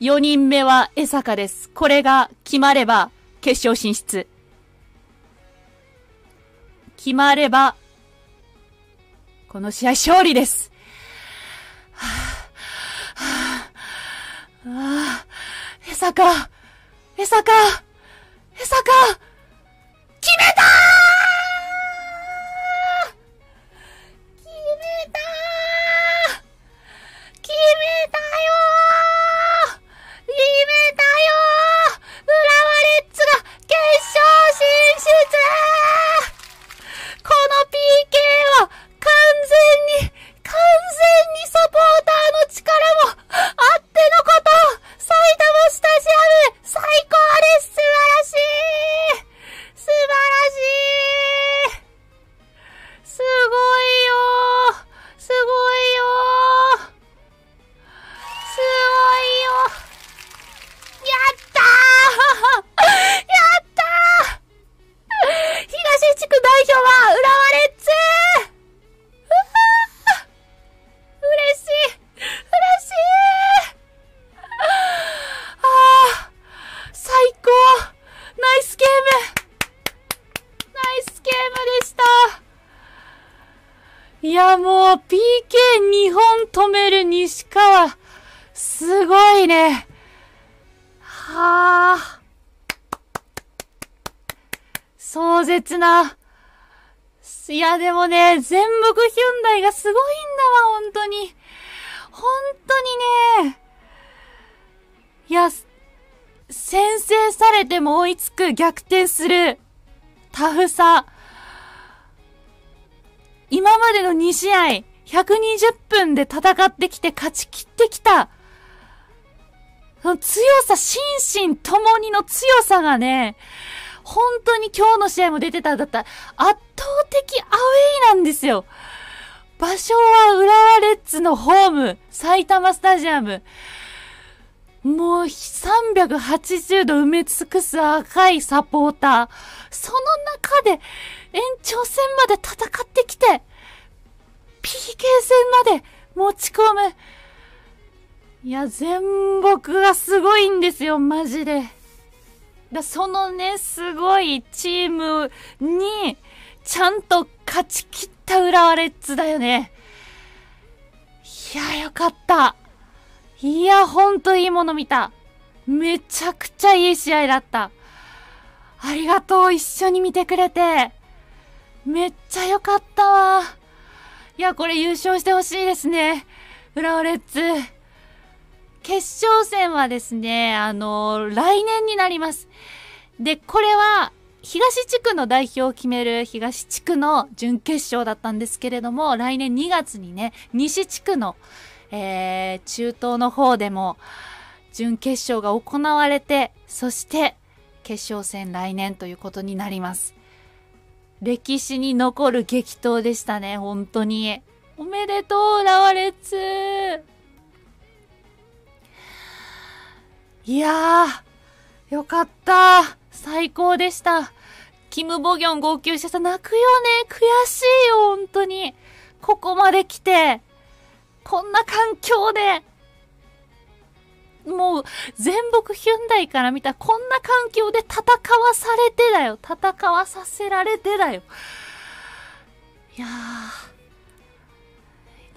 4人目は江坂です。これが決まれば、決勝進出。決まれば、この試合勝利です。江坂決めたー！いや、もう PK2 本止める西川。すごいね。はぁ。壮絶な。いや、でもね、全木ヒュンダイがすごいんだわ、本当に。本当にね。いや、先制されても追いつく、逆転する、タフさ。今までの2試合、120分で戦ってきて勝ち切ってきた。その強さ、心身ともにの強さがね、本当に今日の試合も出てたんだった。圧倒的アウェイなんですよ。場所は浦和レッズのホーム、埼玉スタジアム。もう380度埋め尽くす赤いサポーター。その中で延長戦まで戦ってきて、PK 戦まで持ち込む。いや、全木がすごいんですよ、マジで。そのね、すごいチームに、ちゃんと勝ち切った浦和レッズだよね。いや、よかった。いや、ほんといいもの見た。めちゃくちゃいい試合だった。ありがとう、一緒に見てくれて。めっちゃよかったわ。いや、これ優勝してほしいですね。浦和レッズ。決勝戦はですね、来年になります。で、これは、東地区の代表を決める東地区の準決勝だったんですけれども、来年2月にね、西地区の、中東の方でも、準決勝が行われて、そして、決勝戦来年ということになります。歴史に残る激闘でしたね、本当に。おめでとう、浦和レッズ。いやー、よかった。最高でした。キム・ボギョン号泣してさ、泣くよね。悔しいよ、本当に。ここまで来て、こんな環境で、もう、全木ヒュンダイから見た、こんな環境で戦わされてだよ。戦わさせられてだよ。いや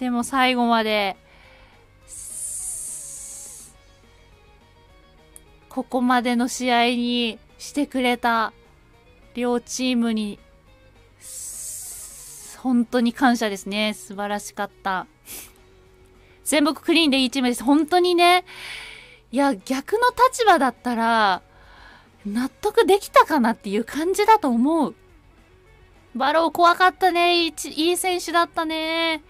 ー。でも最後まで、ここまでの試合にしてくれた両チームに、本当に感謝ですね。素晴らしかった。全木クリーンでいいチームです。本当にね。いや、逆の立場だったら、納得できたかなっていう感じだと思う。バロー怖かったね。いい選手だったね。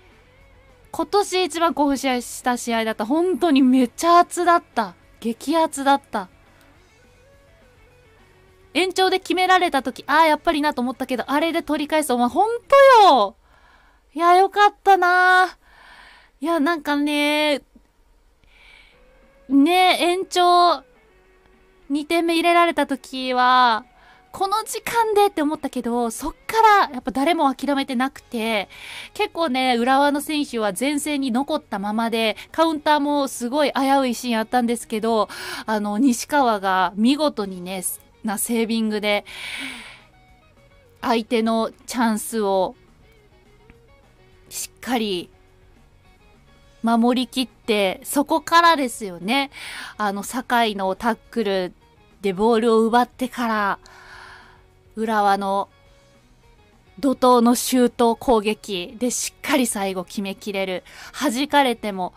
今年一番興奮した試合だった。本当にめっちゃ熱だった。激熱だった。延長で決められたとき、ああ、やっぱりなと思ったけど、あれで取り返す。お前、ほんとよ。いや、よかったな。いや、なんかね、延長、2点目入れられたときは、この時間でって思ったけど、そっから、やっぱ誰も諦めてなくて、結構ね、浦和の選手は前線に残ったままで、カウンターもすごい危ういシーンあったんですけど、西川が見事にね、セービングで、相手のチャンスを、しっかり、守りきって、そこからですよね。酒井のタックルでボールを奪ってから、浦和の怒涛のシュート攻撃でしっかり最後決めきれる。弾かれても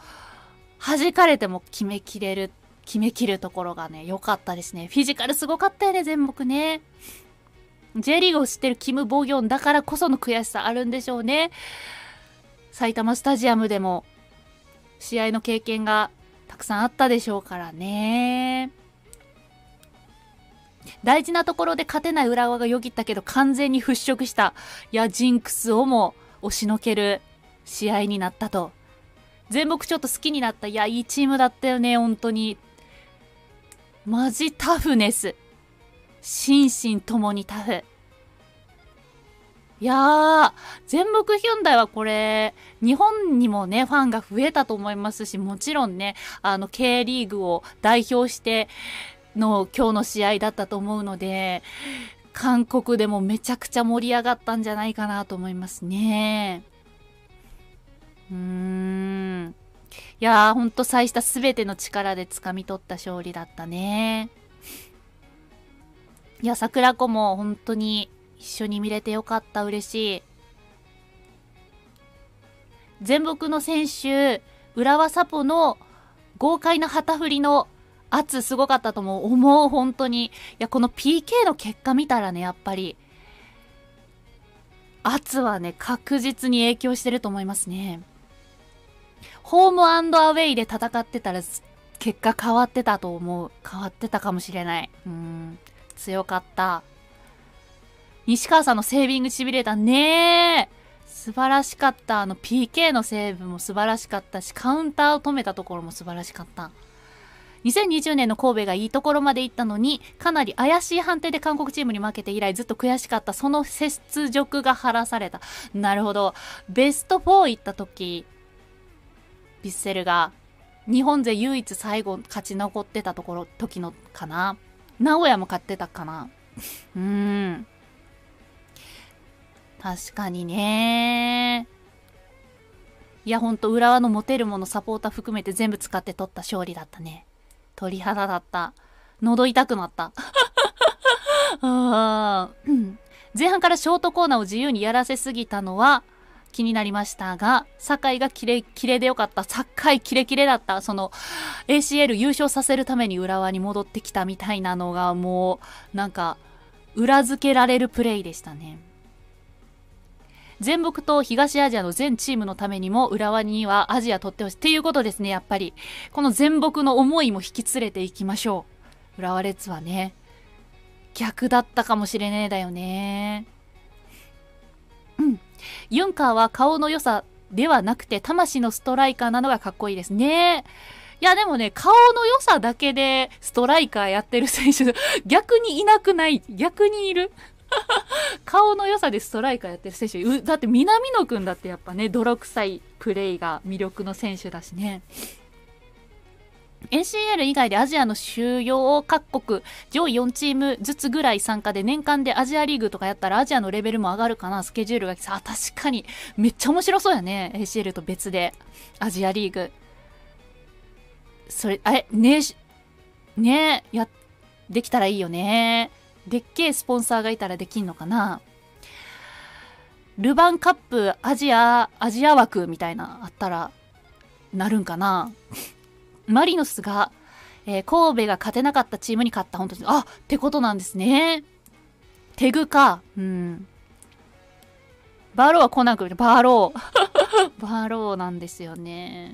決めきるところがね、良かったですね。フィジカルすごかったよね、全木ね。J リーグを知ってるキム・ボギョンだからこその悔しさあるんでしょうね。埼玉スタジアムでも試合の経験がたくさんあったでしょうからね。大事なところで勝てない浦和がよぎったけど完全に払拭した。いや、ジンクスをも押しのける試合になったと。全木ちょっと好きになった。いや、いいチームだったよね、本当に。マジタフネス。心身ともにタフ。いやー、全木ヒュンダイはこれ、日本にもね、ファンが増えたと思いますし、もちろんね、K リーグを代表して、の今日の試合だったと思うので、韓国でもめちゃくちゃ盛り上がったんじゃないかなと思いますね。いやー、ほんと最下すべての力で掴み取った勝利だったね。いや、桜子も本当に一緒に見れてよかった、嬉しい。全北の選手、浦和サポの豪快な旗振りの圧すごかったと思う、本当に。いや、この PK の結果見たらね、やっぱり、圧はね、確実に影響してると思いますね。ホーム&アウェイで戦ってたら、結果変わってたと思う。変わってたかもしれない。強かった。西川さんのセービング痺れたねー。素晴らしかった。PK のセーブも素晴らしかったし、カウンターを止めたところも素晴らしかった。2020年の神戸がいいところまで行ったのに、かなり怪しい判定で韓国チームに負けて以来ずっと悔しかった。その雪辱が晴らされた。なるほど。ベスト4行った時、ヴィッセルが日本勢唯一最後勝ち残ってたところ、時のかな。名古屋も勝ってたかな。確かにね。いや、ほんと、浦和の持てるもの、サポーター含めて全部使って取った勝利だったね。鳥肌だった。喉痛くなった。前半からショートコーナーを自由にやらせすぎたのは気になりましたが、酒井がキレキレでよかった。酒井キレキレだった。その ACL 優勝させるために浦和に戻ってきたみたいなのがもう、なんか、裏付けられるプレイでしたね。全北と東アジアの全チームのためにも浦和にはアジア取ってほしいっていうことですね、やっぱり。この全北の思いも引き連れていきましょう。浦和レッズはね、逆だったかもしれねえだよね。ユンカーは顔の良さではなくて魂のストライカーなのがかっこいいですね。いやでもね、顔の良さだけでストライカーやってる選手、逆にいなくない？逆にいる？顔の良さでストライカーやってる選手。だって南野くんだってやっぱね、泥臭いプレーが魅力の選手だしね。ACL 以外でアジアの主要各国上位4チームずつぐらい参加で年間でアジアリーグとかやったらアジアのレベルも上がるかな。スケジュールがさ、確かにめっちゃ面白そうやね。ACL と別でアジアリーグ、それあれねえ、できたらいいよね。でっけえスポンサーがいたらできんのかな。ルヴァンカップアジア枠みたいなあったらなるんかな。マリノスが、神戸が勝てなかったチームに勝った。本当に。あ、ってことなんですね。テグか。バーローは来なくて、バーロー。バーローなんですよね。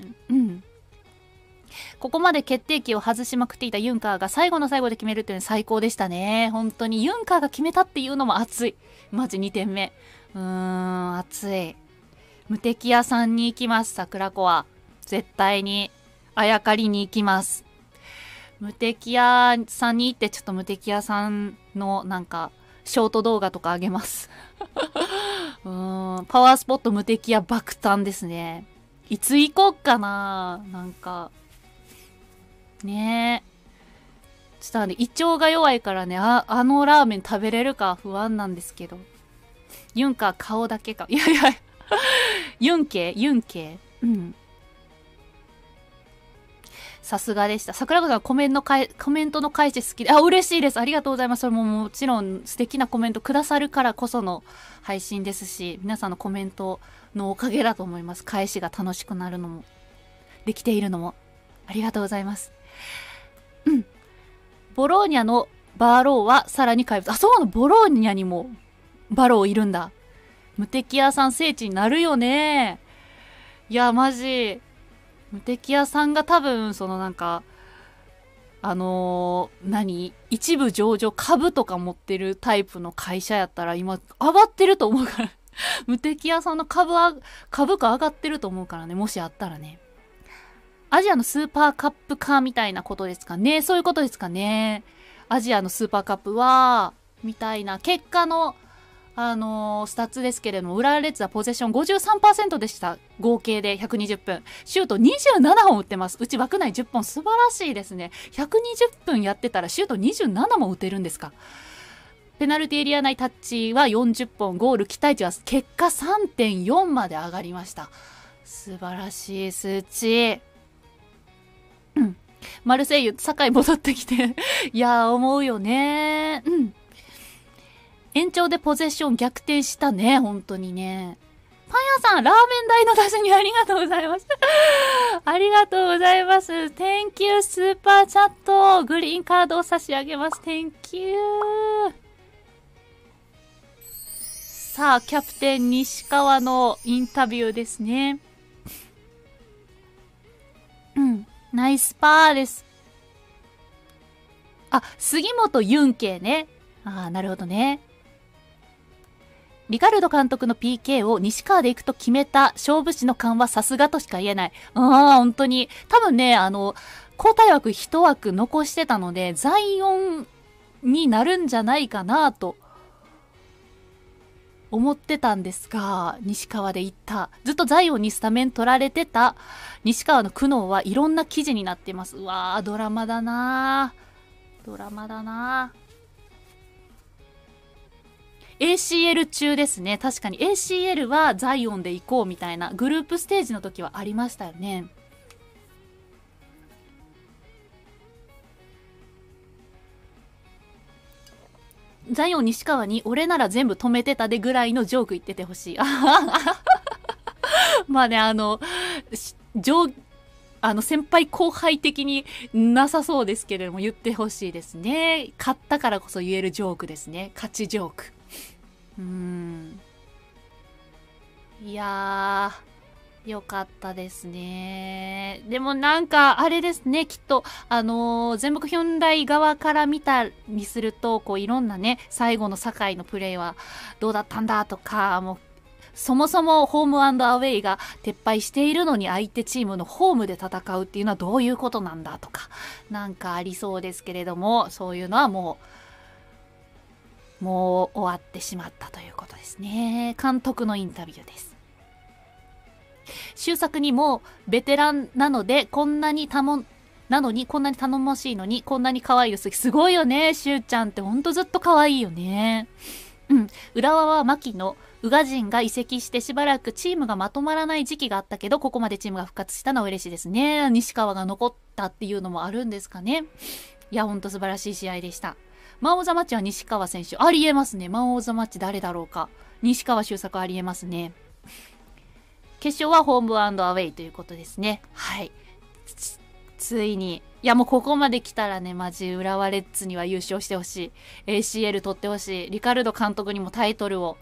ここまで決定機を外しまくっていたユンカーが最後の最後で決めるっていうのは最高でしたね。本当にユンカーが決めたっていうのも熱い。マジ2点目。熱い。無敵屋さんに行きます、桜子は。絶対に。あやかりに行きます。無敵屋さんに行って、ちょっと無敵屋さんのなんか、ショート動画とかあげます。パワースポット無敵屋爆誕ですね。いつ行こうかな、なんか。ねえ。ちょっとね、胃腸が弱いからね、あのラーメン食べれるか不安なんですけど。ユンか顔だけか。いやいや、ユン系。さすがでした。桜子さんコメントの返し好きで、あ、嬉しいです。ありがとうございます。それももちろん素敵なコメントくださるからこその配信ですし、皆さんのコメントのおかげだと思います。返しが楽しくなるのも、できているのも。ありがとうございます。ボローニャのバーローはさらに怪物。あ、そうなの、ボローニャにもバローいるんだ。無敵屋さん聖地になるよね。いや、マジ。無敵屋さんが多分、そのなんか、一部上場株とか持ってるタイプの会社やったら今、上がってると思うから。無敵屋さんの株価上がってると思うからね。もしあったらね。アジアのスーパーカップ化みたいなことですかね。そういうことですかね。アジアのスーパーカップは、みたいな結果の、スタッツですけれども、浦和レッズはポゼッション 53% でした。合計で120分。シュート27本打ってます。うち枠内10本。素晴らしいですね。120分やってたらシュート27も打てるんですか。ペナルティエリア内タッチは40本。ゴール期待値は結果 3.4 まで上がりました。素晴らしい数値。マルセイユ、堺戻ってきて。いやー、思うよねー。うん。延長でポゼッション逆転したね、本当にね。パン屋さん、ラーメン代の出しにありがとうございます。ありがとうございます。Thank you, スーパーチャット。グリーンカードを差し上げます。Thank you。さあ、キャプテン西川のインタビューですね。うん。ナイスパーです。あ、杉本ユンケイね。ああ、なるほどね。リカルド監督の PK を西川で行くと決めた勝負師の勘はさすがとしか言えない。本当に。多分ね、交代枠一枠残してたので、ザイオンになるんじゃないかなと思ってたんですが、西川で行った。ずっとザイオンにスタメン取られてた西川の苦悩はいろんな記事になっています。うわー、ドラマだなー。ドラマだなー。ACL 中ですね。確かに ACL はザイオンで行こうみたいなグループステージの時はありましたよね。ザイオン西川に俺なら全部止めてたでぐらいのジョーク言っててほしい。まあね、先輩後輩的になさそうですけれども言ってほしいですね。勝ったからこそ言えるジョークですね。勝ちジョーク。いやー、よかったですね。でもなんか、あれですね、きっと、全北ヒョンダイ側から見たりすると、こう、いろんなね、最後の堺のプレーはどうだったんだとか、もう、そもそもホーム&アウェイが撤廃しているのに相手チームのホームで戦うっていうのはどういうことなんだとか、なんかありそうですけれども、そういうのはもう終わってしまったということですね。監督のインタビューです。周作にもベテランなので、こんなに頼もしいのに、こんなに可愛いです。すごいよね、周ちゃんってほんとずっと可愛いよね。うん。浦和は牧野、宇賀神が移籍してしばらくチームがまとまらない時期があったけど、ここまでチームが復活したのは嬉しいですね。西川が残ったっていうのもあるんですかね。いや、ほんと素晴らしい試合でした。マン・オー・ザ・マッチは西川選手。ありえますね。マン・オー・ザ・マッチ誰だろうか。西川周作ありえますね。決勝はホーム&アウェイということですね。はい。ついに。いや、もうここまで来たらね、マジ浦和レッズには優勝してほしい。ACL 取ってほしい。リカルド監督にもタイトルは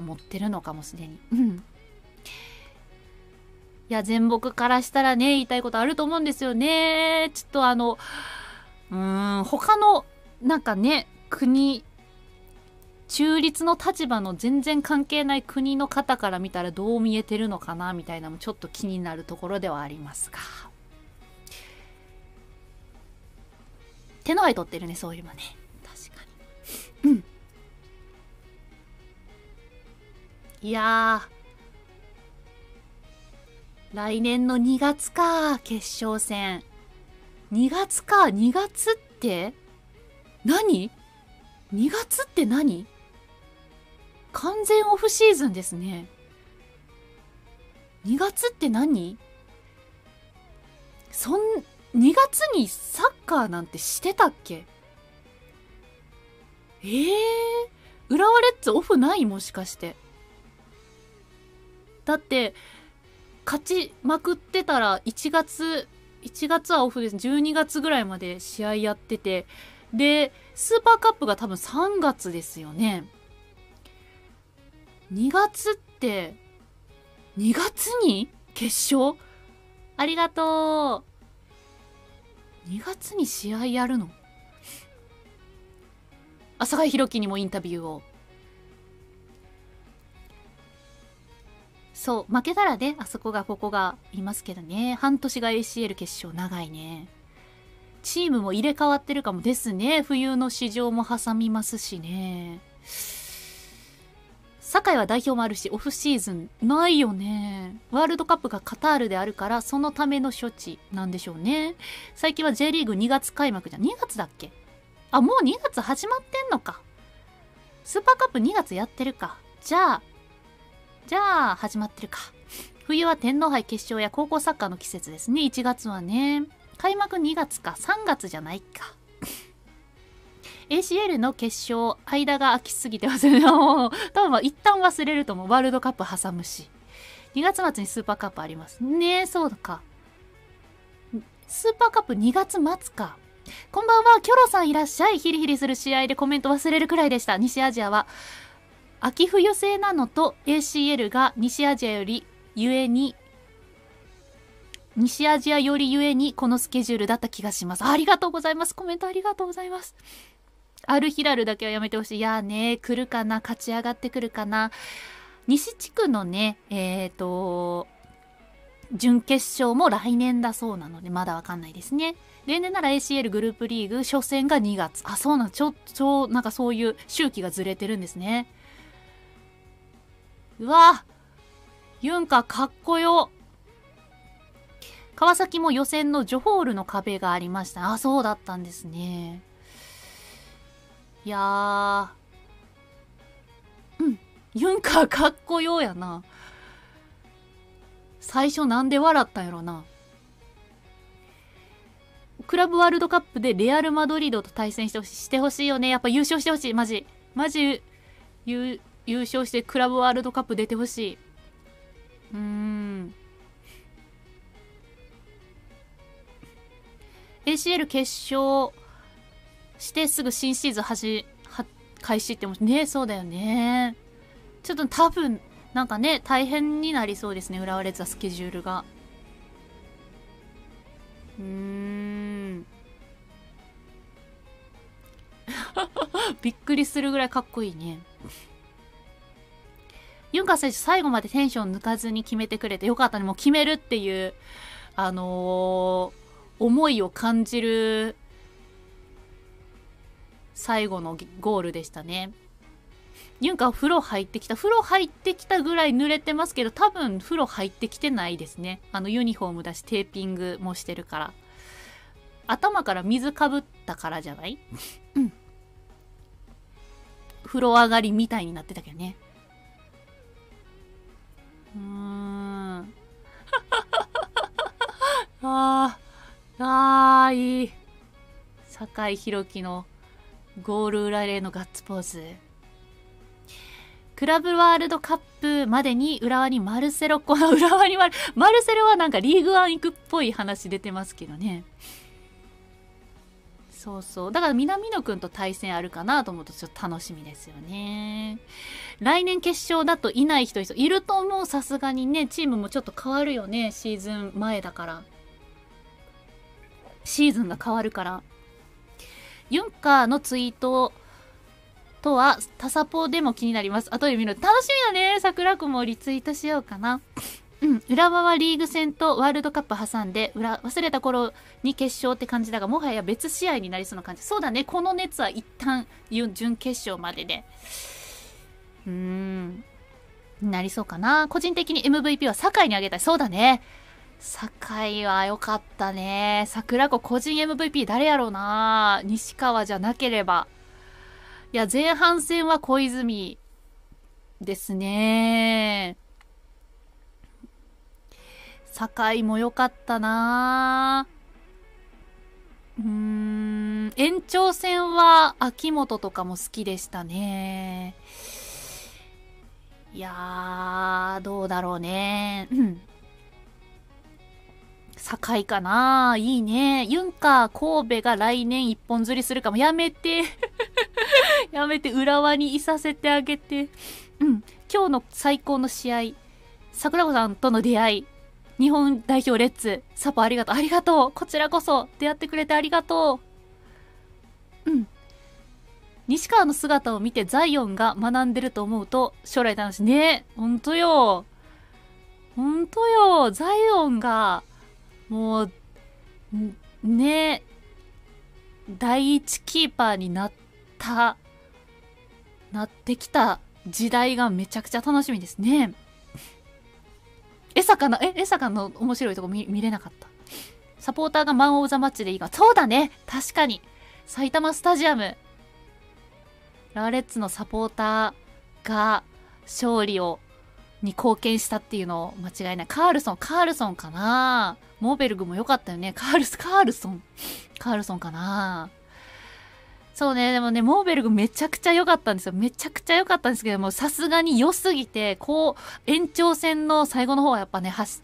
持ってるのかもすでに。うん。いや、全北からしたらね、言いたいことあると思うんですよね。ちょっと他の、なんかね、国、中立の立場の全然関係ない国の方から見たらどう見えてるのかな、みたいなのもちょっと気になるところではありますが。手の愛取ってるね、そういうのね。確かに。うん。いやー、来年の2月か、決勝戦。2月か、2月って何 ?2 月って何？完全オフシーズンですね。2月って何？2月にサッカーなんてしてたっけ？浦和レッズオフない？もしかして。だって、勝ちまくってたら1月はオフです。12月ぐらいまで試合やってて。で、スーパーカップが多分3月ですよね。2月って、2月に決勝？ありがとう。2月に試合やるの？朝霞弘樹にもインタビューを。そう、負けたらね、あそこがここがいますけどね。半年が ACL 決勝、長いね。チームも入れ替わってるかもですね。冬の市場も挟みますしね。堺は代表もあるし、オフシーズンないよね。ワールドカップがカタールであるから、そのための処置なんでしょうね。最近は J リーグ2月開幕じゃん。2月だっけ？あ、もう2月始まってんのか。スーパーカップ2月やってるか。じゃあ始まってるか。冬は天皇杯決勝や高校サッカーの季節ですね。1月はね。開幕2月か。3月じゃないか。ACL の決勝、間が空きすぎてますね。多分一旦忘れるともワールドカップ挟むし。2月末にスーパーカップあります。ねえ、そうか。スーパーカップ2月末か。こんばんは、キョロさんいらっしゃい。ヒリヒリする試合でコメント忘れるくらいでした。西アジアは。秋冬制なのと ACL が西アジアよりゆえに、このスケジュールだった気がします。ありがとうございます。コメントありがとうございます。アルヒラルだけはやめてほしい。いやーね、来るかな、勝ち上がってくるかな。西地区のね、準決勝も来年だそうなので、まだわかんないですね。例年なら ACL グループリーグ初戦が2月。あ、そうなん、なんかそういう周期がずれてるんですね。うわぁ、ユンカかっこよ。川崎も予選のジョホールの壁がありました。あ、そうだったんですね。いやー、うん、ユンカかっこよやな。最初なんで笑ったんやろな。クラブワールドカップでレアル・マドリードと対戦してほしいよね。やっぱ優勝してほしい。マジ。優勝してクラブワールドカップ出てほしい。ACL 決勝してすぐ新シーズン開始ってもね、そうだよね。ちょっと多分なんかね、大変になりそうですね、浦和レッズはスケジュールが。びっくりするぐらいかっこいいね。ユンカー選手、最後までテンション抜かずに決めてくれてよかったね。もう決めるっていう、思いを感じる最後のゴールでしたね。ユンカー風呂入ってきた。風呂入ってきたぐらい濡れてますけど、多分風呂入ってきてないですね。ユニフォームだし、テーピングもしてるから。頭から水かぶったからじゃない？うん。風呂上がりみたいになってたけどね。いい。酒井宏樹のゴール裏へのガッツポーズ。クラブワールドカップまでに浦和にマルセロ、マルセロはなんかリーグワン行くっぽい話出てますけどね。そうそう。だから南野くんと対戦あるかなと思うとちょっと楽しみですよね。来年決勝だといない人いると思う。さすがにね、チームもちょっと変わるよね。シーズン前だから。シーズンが変わるから。ユンカーのツイートとはタサポでも気になります。後で見る。楽しみだね。桜子もリツイートしようかな。うん、浦和はリーグ戦とワールドカップ挟んで、忘れた頃に決勝って感じだが、もはや別試合になりそうな感じ。そうだね、この熱は一旦準決勝までで。なりそうかな。個人的に MVP は酒井にあげたい。そうだね。酒井は良かったね。桜子個人 MVP 誰やろうな。西川じゃなければ。いや、前半戦は小泉ですね。酒井も良かったなぁ。延長戦は秋元とかも好きでしたね。いやー、どうだろうね。うん。酒井かなぁ。いいね。ユンカー神戸が来年一本釣りするかも。やめて。やめて。浦和にいさせてあげて。うん。今日の最高の試合。桜子さんとの出会い。日本代表レッツ、サポありがとう。ありがとう。こちらこそ、出会ってくれてありがとう。うん。西川の姿を見てザイオンが学んでると思うと、将来楽しい。ねえ、ほんとよ。ほんとよ。ザイオンが、もう、ねえ、第一キーパーになってきた時代がめちゃくちゃ楽しみですね。江坂の面白いとこ見れなかった。サポーターがマン・オブ・ザ・マッチでいいが。そうだね。確かに。埼玉スタジアム。浦和レッズのサポーターが勝利をに貢献したっていうのを間違いない。カールソンかな。モーベルグも良かったよね。カールソンかな。そうね、でもね、モーベルグめちゃくちゃ良かったんですよ。めちゃくちゃ良かったんですけども、さすがに良すぎて、こう、延長戦の最後の方はやっぱね、走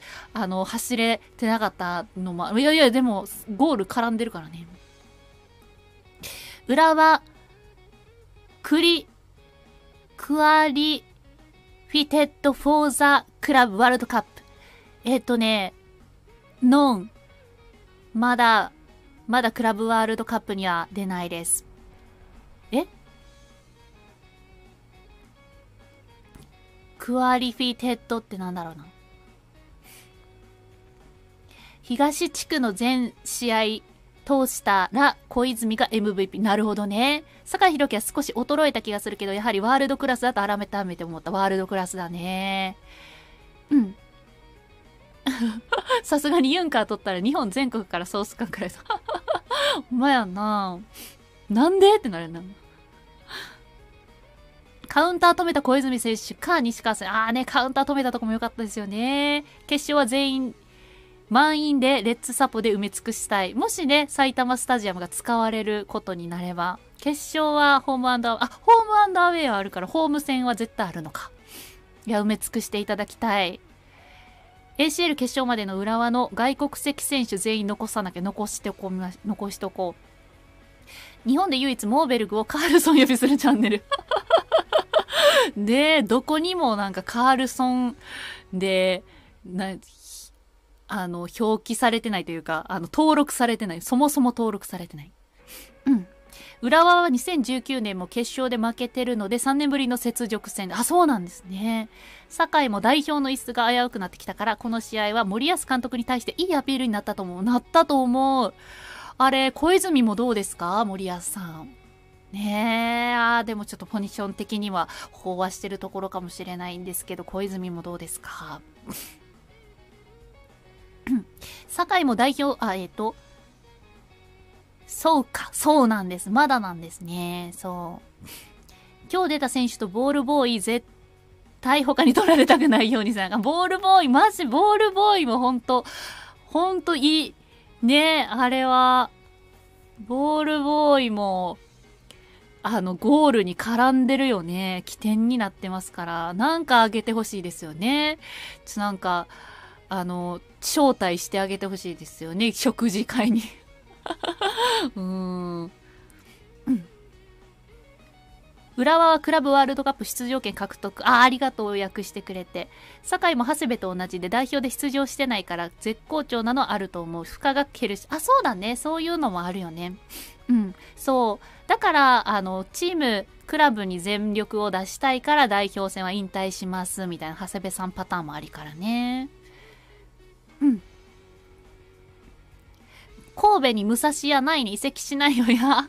れてなかったのも、いやいや、でも、ゴール絡んでるからね。浦和、クアリ、フィテッドフォーザクラブワールドカップ。ノン。まだクラブワールドカップには出ないです。クアリフィテッドってなんだろうな。東地区の全試合通したら小泉が MVP。なるほどね。酒井宏樹は少し衰えた気がするけど、やはりワールドクラスだと改めて思った。ワールドクラスだね。うん。さすがにユンカー取ったら日本全国からソース感くらいさ。お前やんな。なんでってなるんだ。カウンター止めた小泉選手か西川選手。ああね、カウンター止めたとこも良かったですよね。決勝は全員、満員でレッツサポで埋め尽くしたい。もしね、埼玉スタジアムが使われることになれば。決勝はホームアンドアウェイはあるから、ホーム戦は絶対あるのか。いや、埋め尽くしていただきたい。ACL 決勝までの浦和の外国籍選手全員残しておこう。日本で唯一モーベルグをカールソン呼びするチャンネル。で、どこにもなんかカールソンで、表記されてないというか、登録されてない。そもそも登録されてない。うん。浦和は2019年も決勝で負けてるので3年ぶりの雪辱戦。あ、そうなんですね。酒井も代表の椅子が危うくなってきたから、この試合は森保監督に対していいアピールになったと思う。あれ、小泉もどうですか森保さん。ねえ、でもちょっとポジション的には飽和してるところかもしれないんですけど、小泉もどうですか酒井も代表、そうか。そうなんです。まだなんですね。そう。今日出た選手とボールボーイ絶対他に取られたくないようにさ。ボールボーイもほんといい。ね、あれは、ボールボーイも、ゴールに絡んでるよね。起点になってますから。なんかあげてほしいですよね。なんか、招待してあげてほしいですよね。食事会に。浦和はクラブワールドカップ出場権獲得。ありがとう、訳してくれて。酒井も長谷部と同じで代表で出場してないから絶好調なのはあると思う。負荷が減るし。あ、そうだね。そういうのもあるよね。うん。そう。だから、クラブに全力を出したいから代表戦は引退します。みたいな長谷部さんパターンもありからね。うん。神戸に武蔵屋内に移籍しないよや。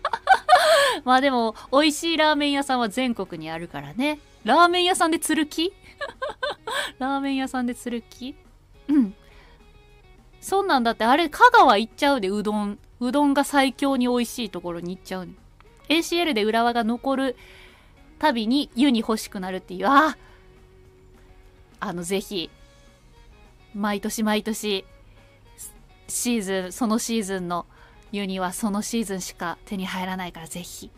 まあでも、美味しいラーメン屋さんは全国にあるからね。ラーメン屋さんでつるきうん。そんなんだって、あれ、香川行っちゃうで、うどん。うどんが最強に美味しいところに行っちゃう、ね。ACL で浦和が残るたびに湯に欲しくなるっていう。ぜひ、毎年、そのシーズンのユニはそのシーズンしか手に入らないからぜひ。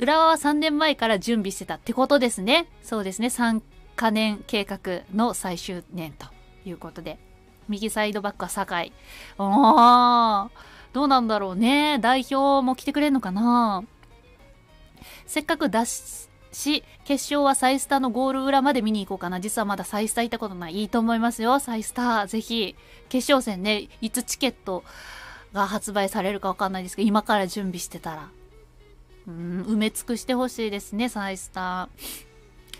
浦和は3年前から準備してたってことですね。そうですね。3カ年計画の最終年ということで。右サイドバックは酒井。どうなんだろうね。代表も来てくれんのかな。せっかくだし、決勝はサイスターのゴール裏まで見に行こうかな。実はまだサイスター行ったことない。いいと思いますよ、サイスター。ぜひ、決勝戦ね、いつチケットが発売されるかわかんないですけど、今から準備してたら。埋め尽くしてほしいですね、サイスター。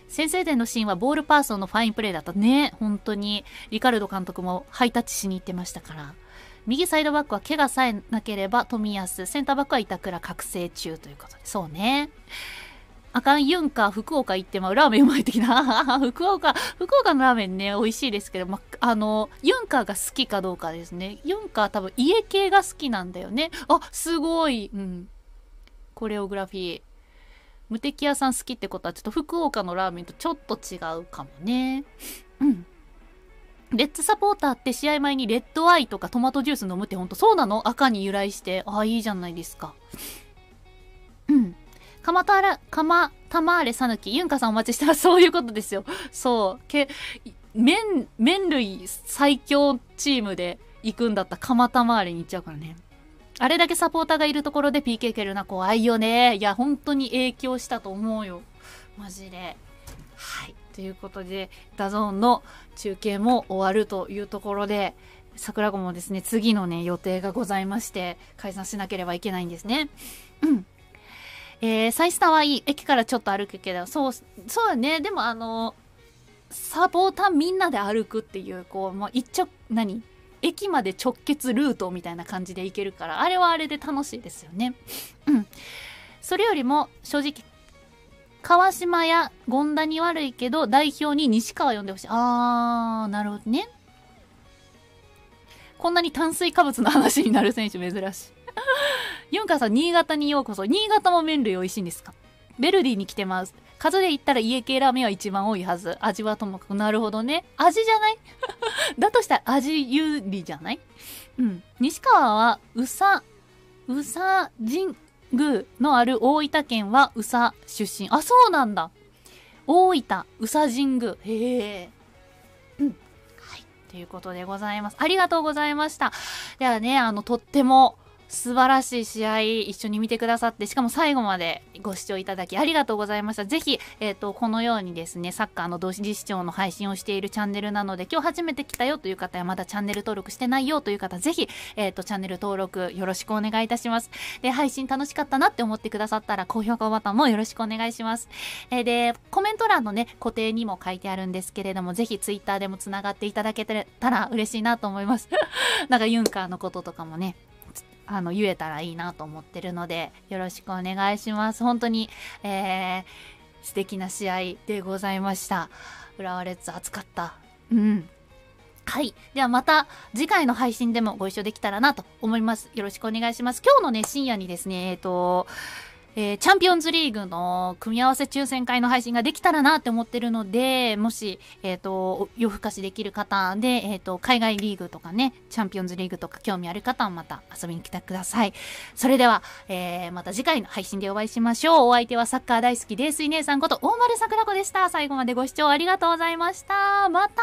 先制点のシーンはボールパーソンのファインプレーだったね。本当に。リカルド監督もハイタッチしに行ってましたから。右サイドバックは怪我さえなければ冨安。センターバックは板倉覚醒中ということで。そうね。あかん、ユンカー、福岡行って、ラーメンうまい的な。福岡のラーメンね、美味しいですけど、ユンカーが好きかどうかですね。ユンカー多分家系が好きなんだよね。すごい。うん。コレオグラフィー。無敵屋さん好きってことはちょっと福岡のラーメンとちょっと違うかもね。うん。レッツサポーターって試合前にレッドアイとかトマトジュース飲むってほんとそうなの？赤に由来して。ああ、いいじゃないですか。うん。かまたまれさぬき、ユンカさんお待ちしてます。そういうことですよ。そう。麺類最強チームで行くんだったらかまたまれに行っちゃうからね。あれだけサポーターがいるところで PK 蹴るな、怖いよね。いや、本当に影響したと思うよ。マジで。はい。ということで、ダゾーンの中継も終わるというところで、桜子もですね、次のね、予定がございまして、解散しなければいけないんですね。うん。サイスターはいい。駅からちょっと歩くけど、そうだね。でもサポーターみんなで歩くっていう、まあ、駅まで直結ルートみたいな感じで行けるから、あれはあれで楽しいですよね。うん。それよりも、正直、川島や権田に悪いけど、代表に西川呼んでほしい。あー、なるほどね。こんなに炭水化物の話になる選手珍しい。ユンカさん、新潟にようこそ。新潟も麺類美味しいんですか？ベルディに来てます。数で言ったら家系ラーメンは一番多いはず。味はともかく。なるほどね。味じゃない？だとしたら味有利じゃない？うん。西川は、宇佐神宮のある大分県は宇佐出身。あ、そうなんだ。大分、宇佐神宮。へえ。うん。はい。ということでございます。ありがとうございました。ではね、とっても、素晴らしい試合一緒に見てくださって、しかも最後までご視聴いただきありがとうございました。ぜひ、このようにですね、サッカーの同時視聴の配信をしているチャンネルなので、今日初めて来たよという方や、まだチャンネル登録してないよという方、ぜひ、チャンネル登録よろしくお願いいたします。で、配信楽しかったなって思ってくださったら、高評価ボタンもよろしくお願いします。で、コメント欄のね、固定にも書いてあるんですけれども、ぜひツイッターでもつながっていただけたら嬉しいなと思います。なんかユンカーのこととかもね、言えたらいいなと思ってるので、よろしくお願いします。本当に、素敵な試合でございました。浦和レッズ熱かった。うん。はい。ではまた次回の配信でもご一緒できたらなと思います。よろしくお願いします。今日のね、深夜にですね、チャンピオンズリーグの組み合わせ抽選会の配信ができたらなって思ってるので、もし、夜更かしできる方で、海外リーグとかね、チャンピオンズリーグとか興味ある方はまた遊びに来てください。それでは、また次回の配信でお会いしましょう。お相手はサッカー大好き、泥酔姉さんこと大丸桜子でした。最後までご視聴ありがとうございました。またー。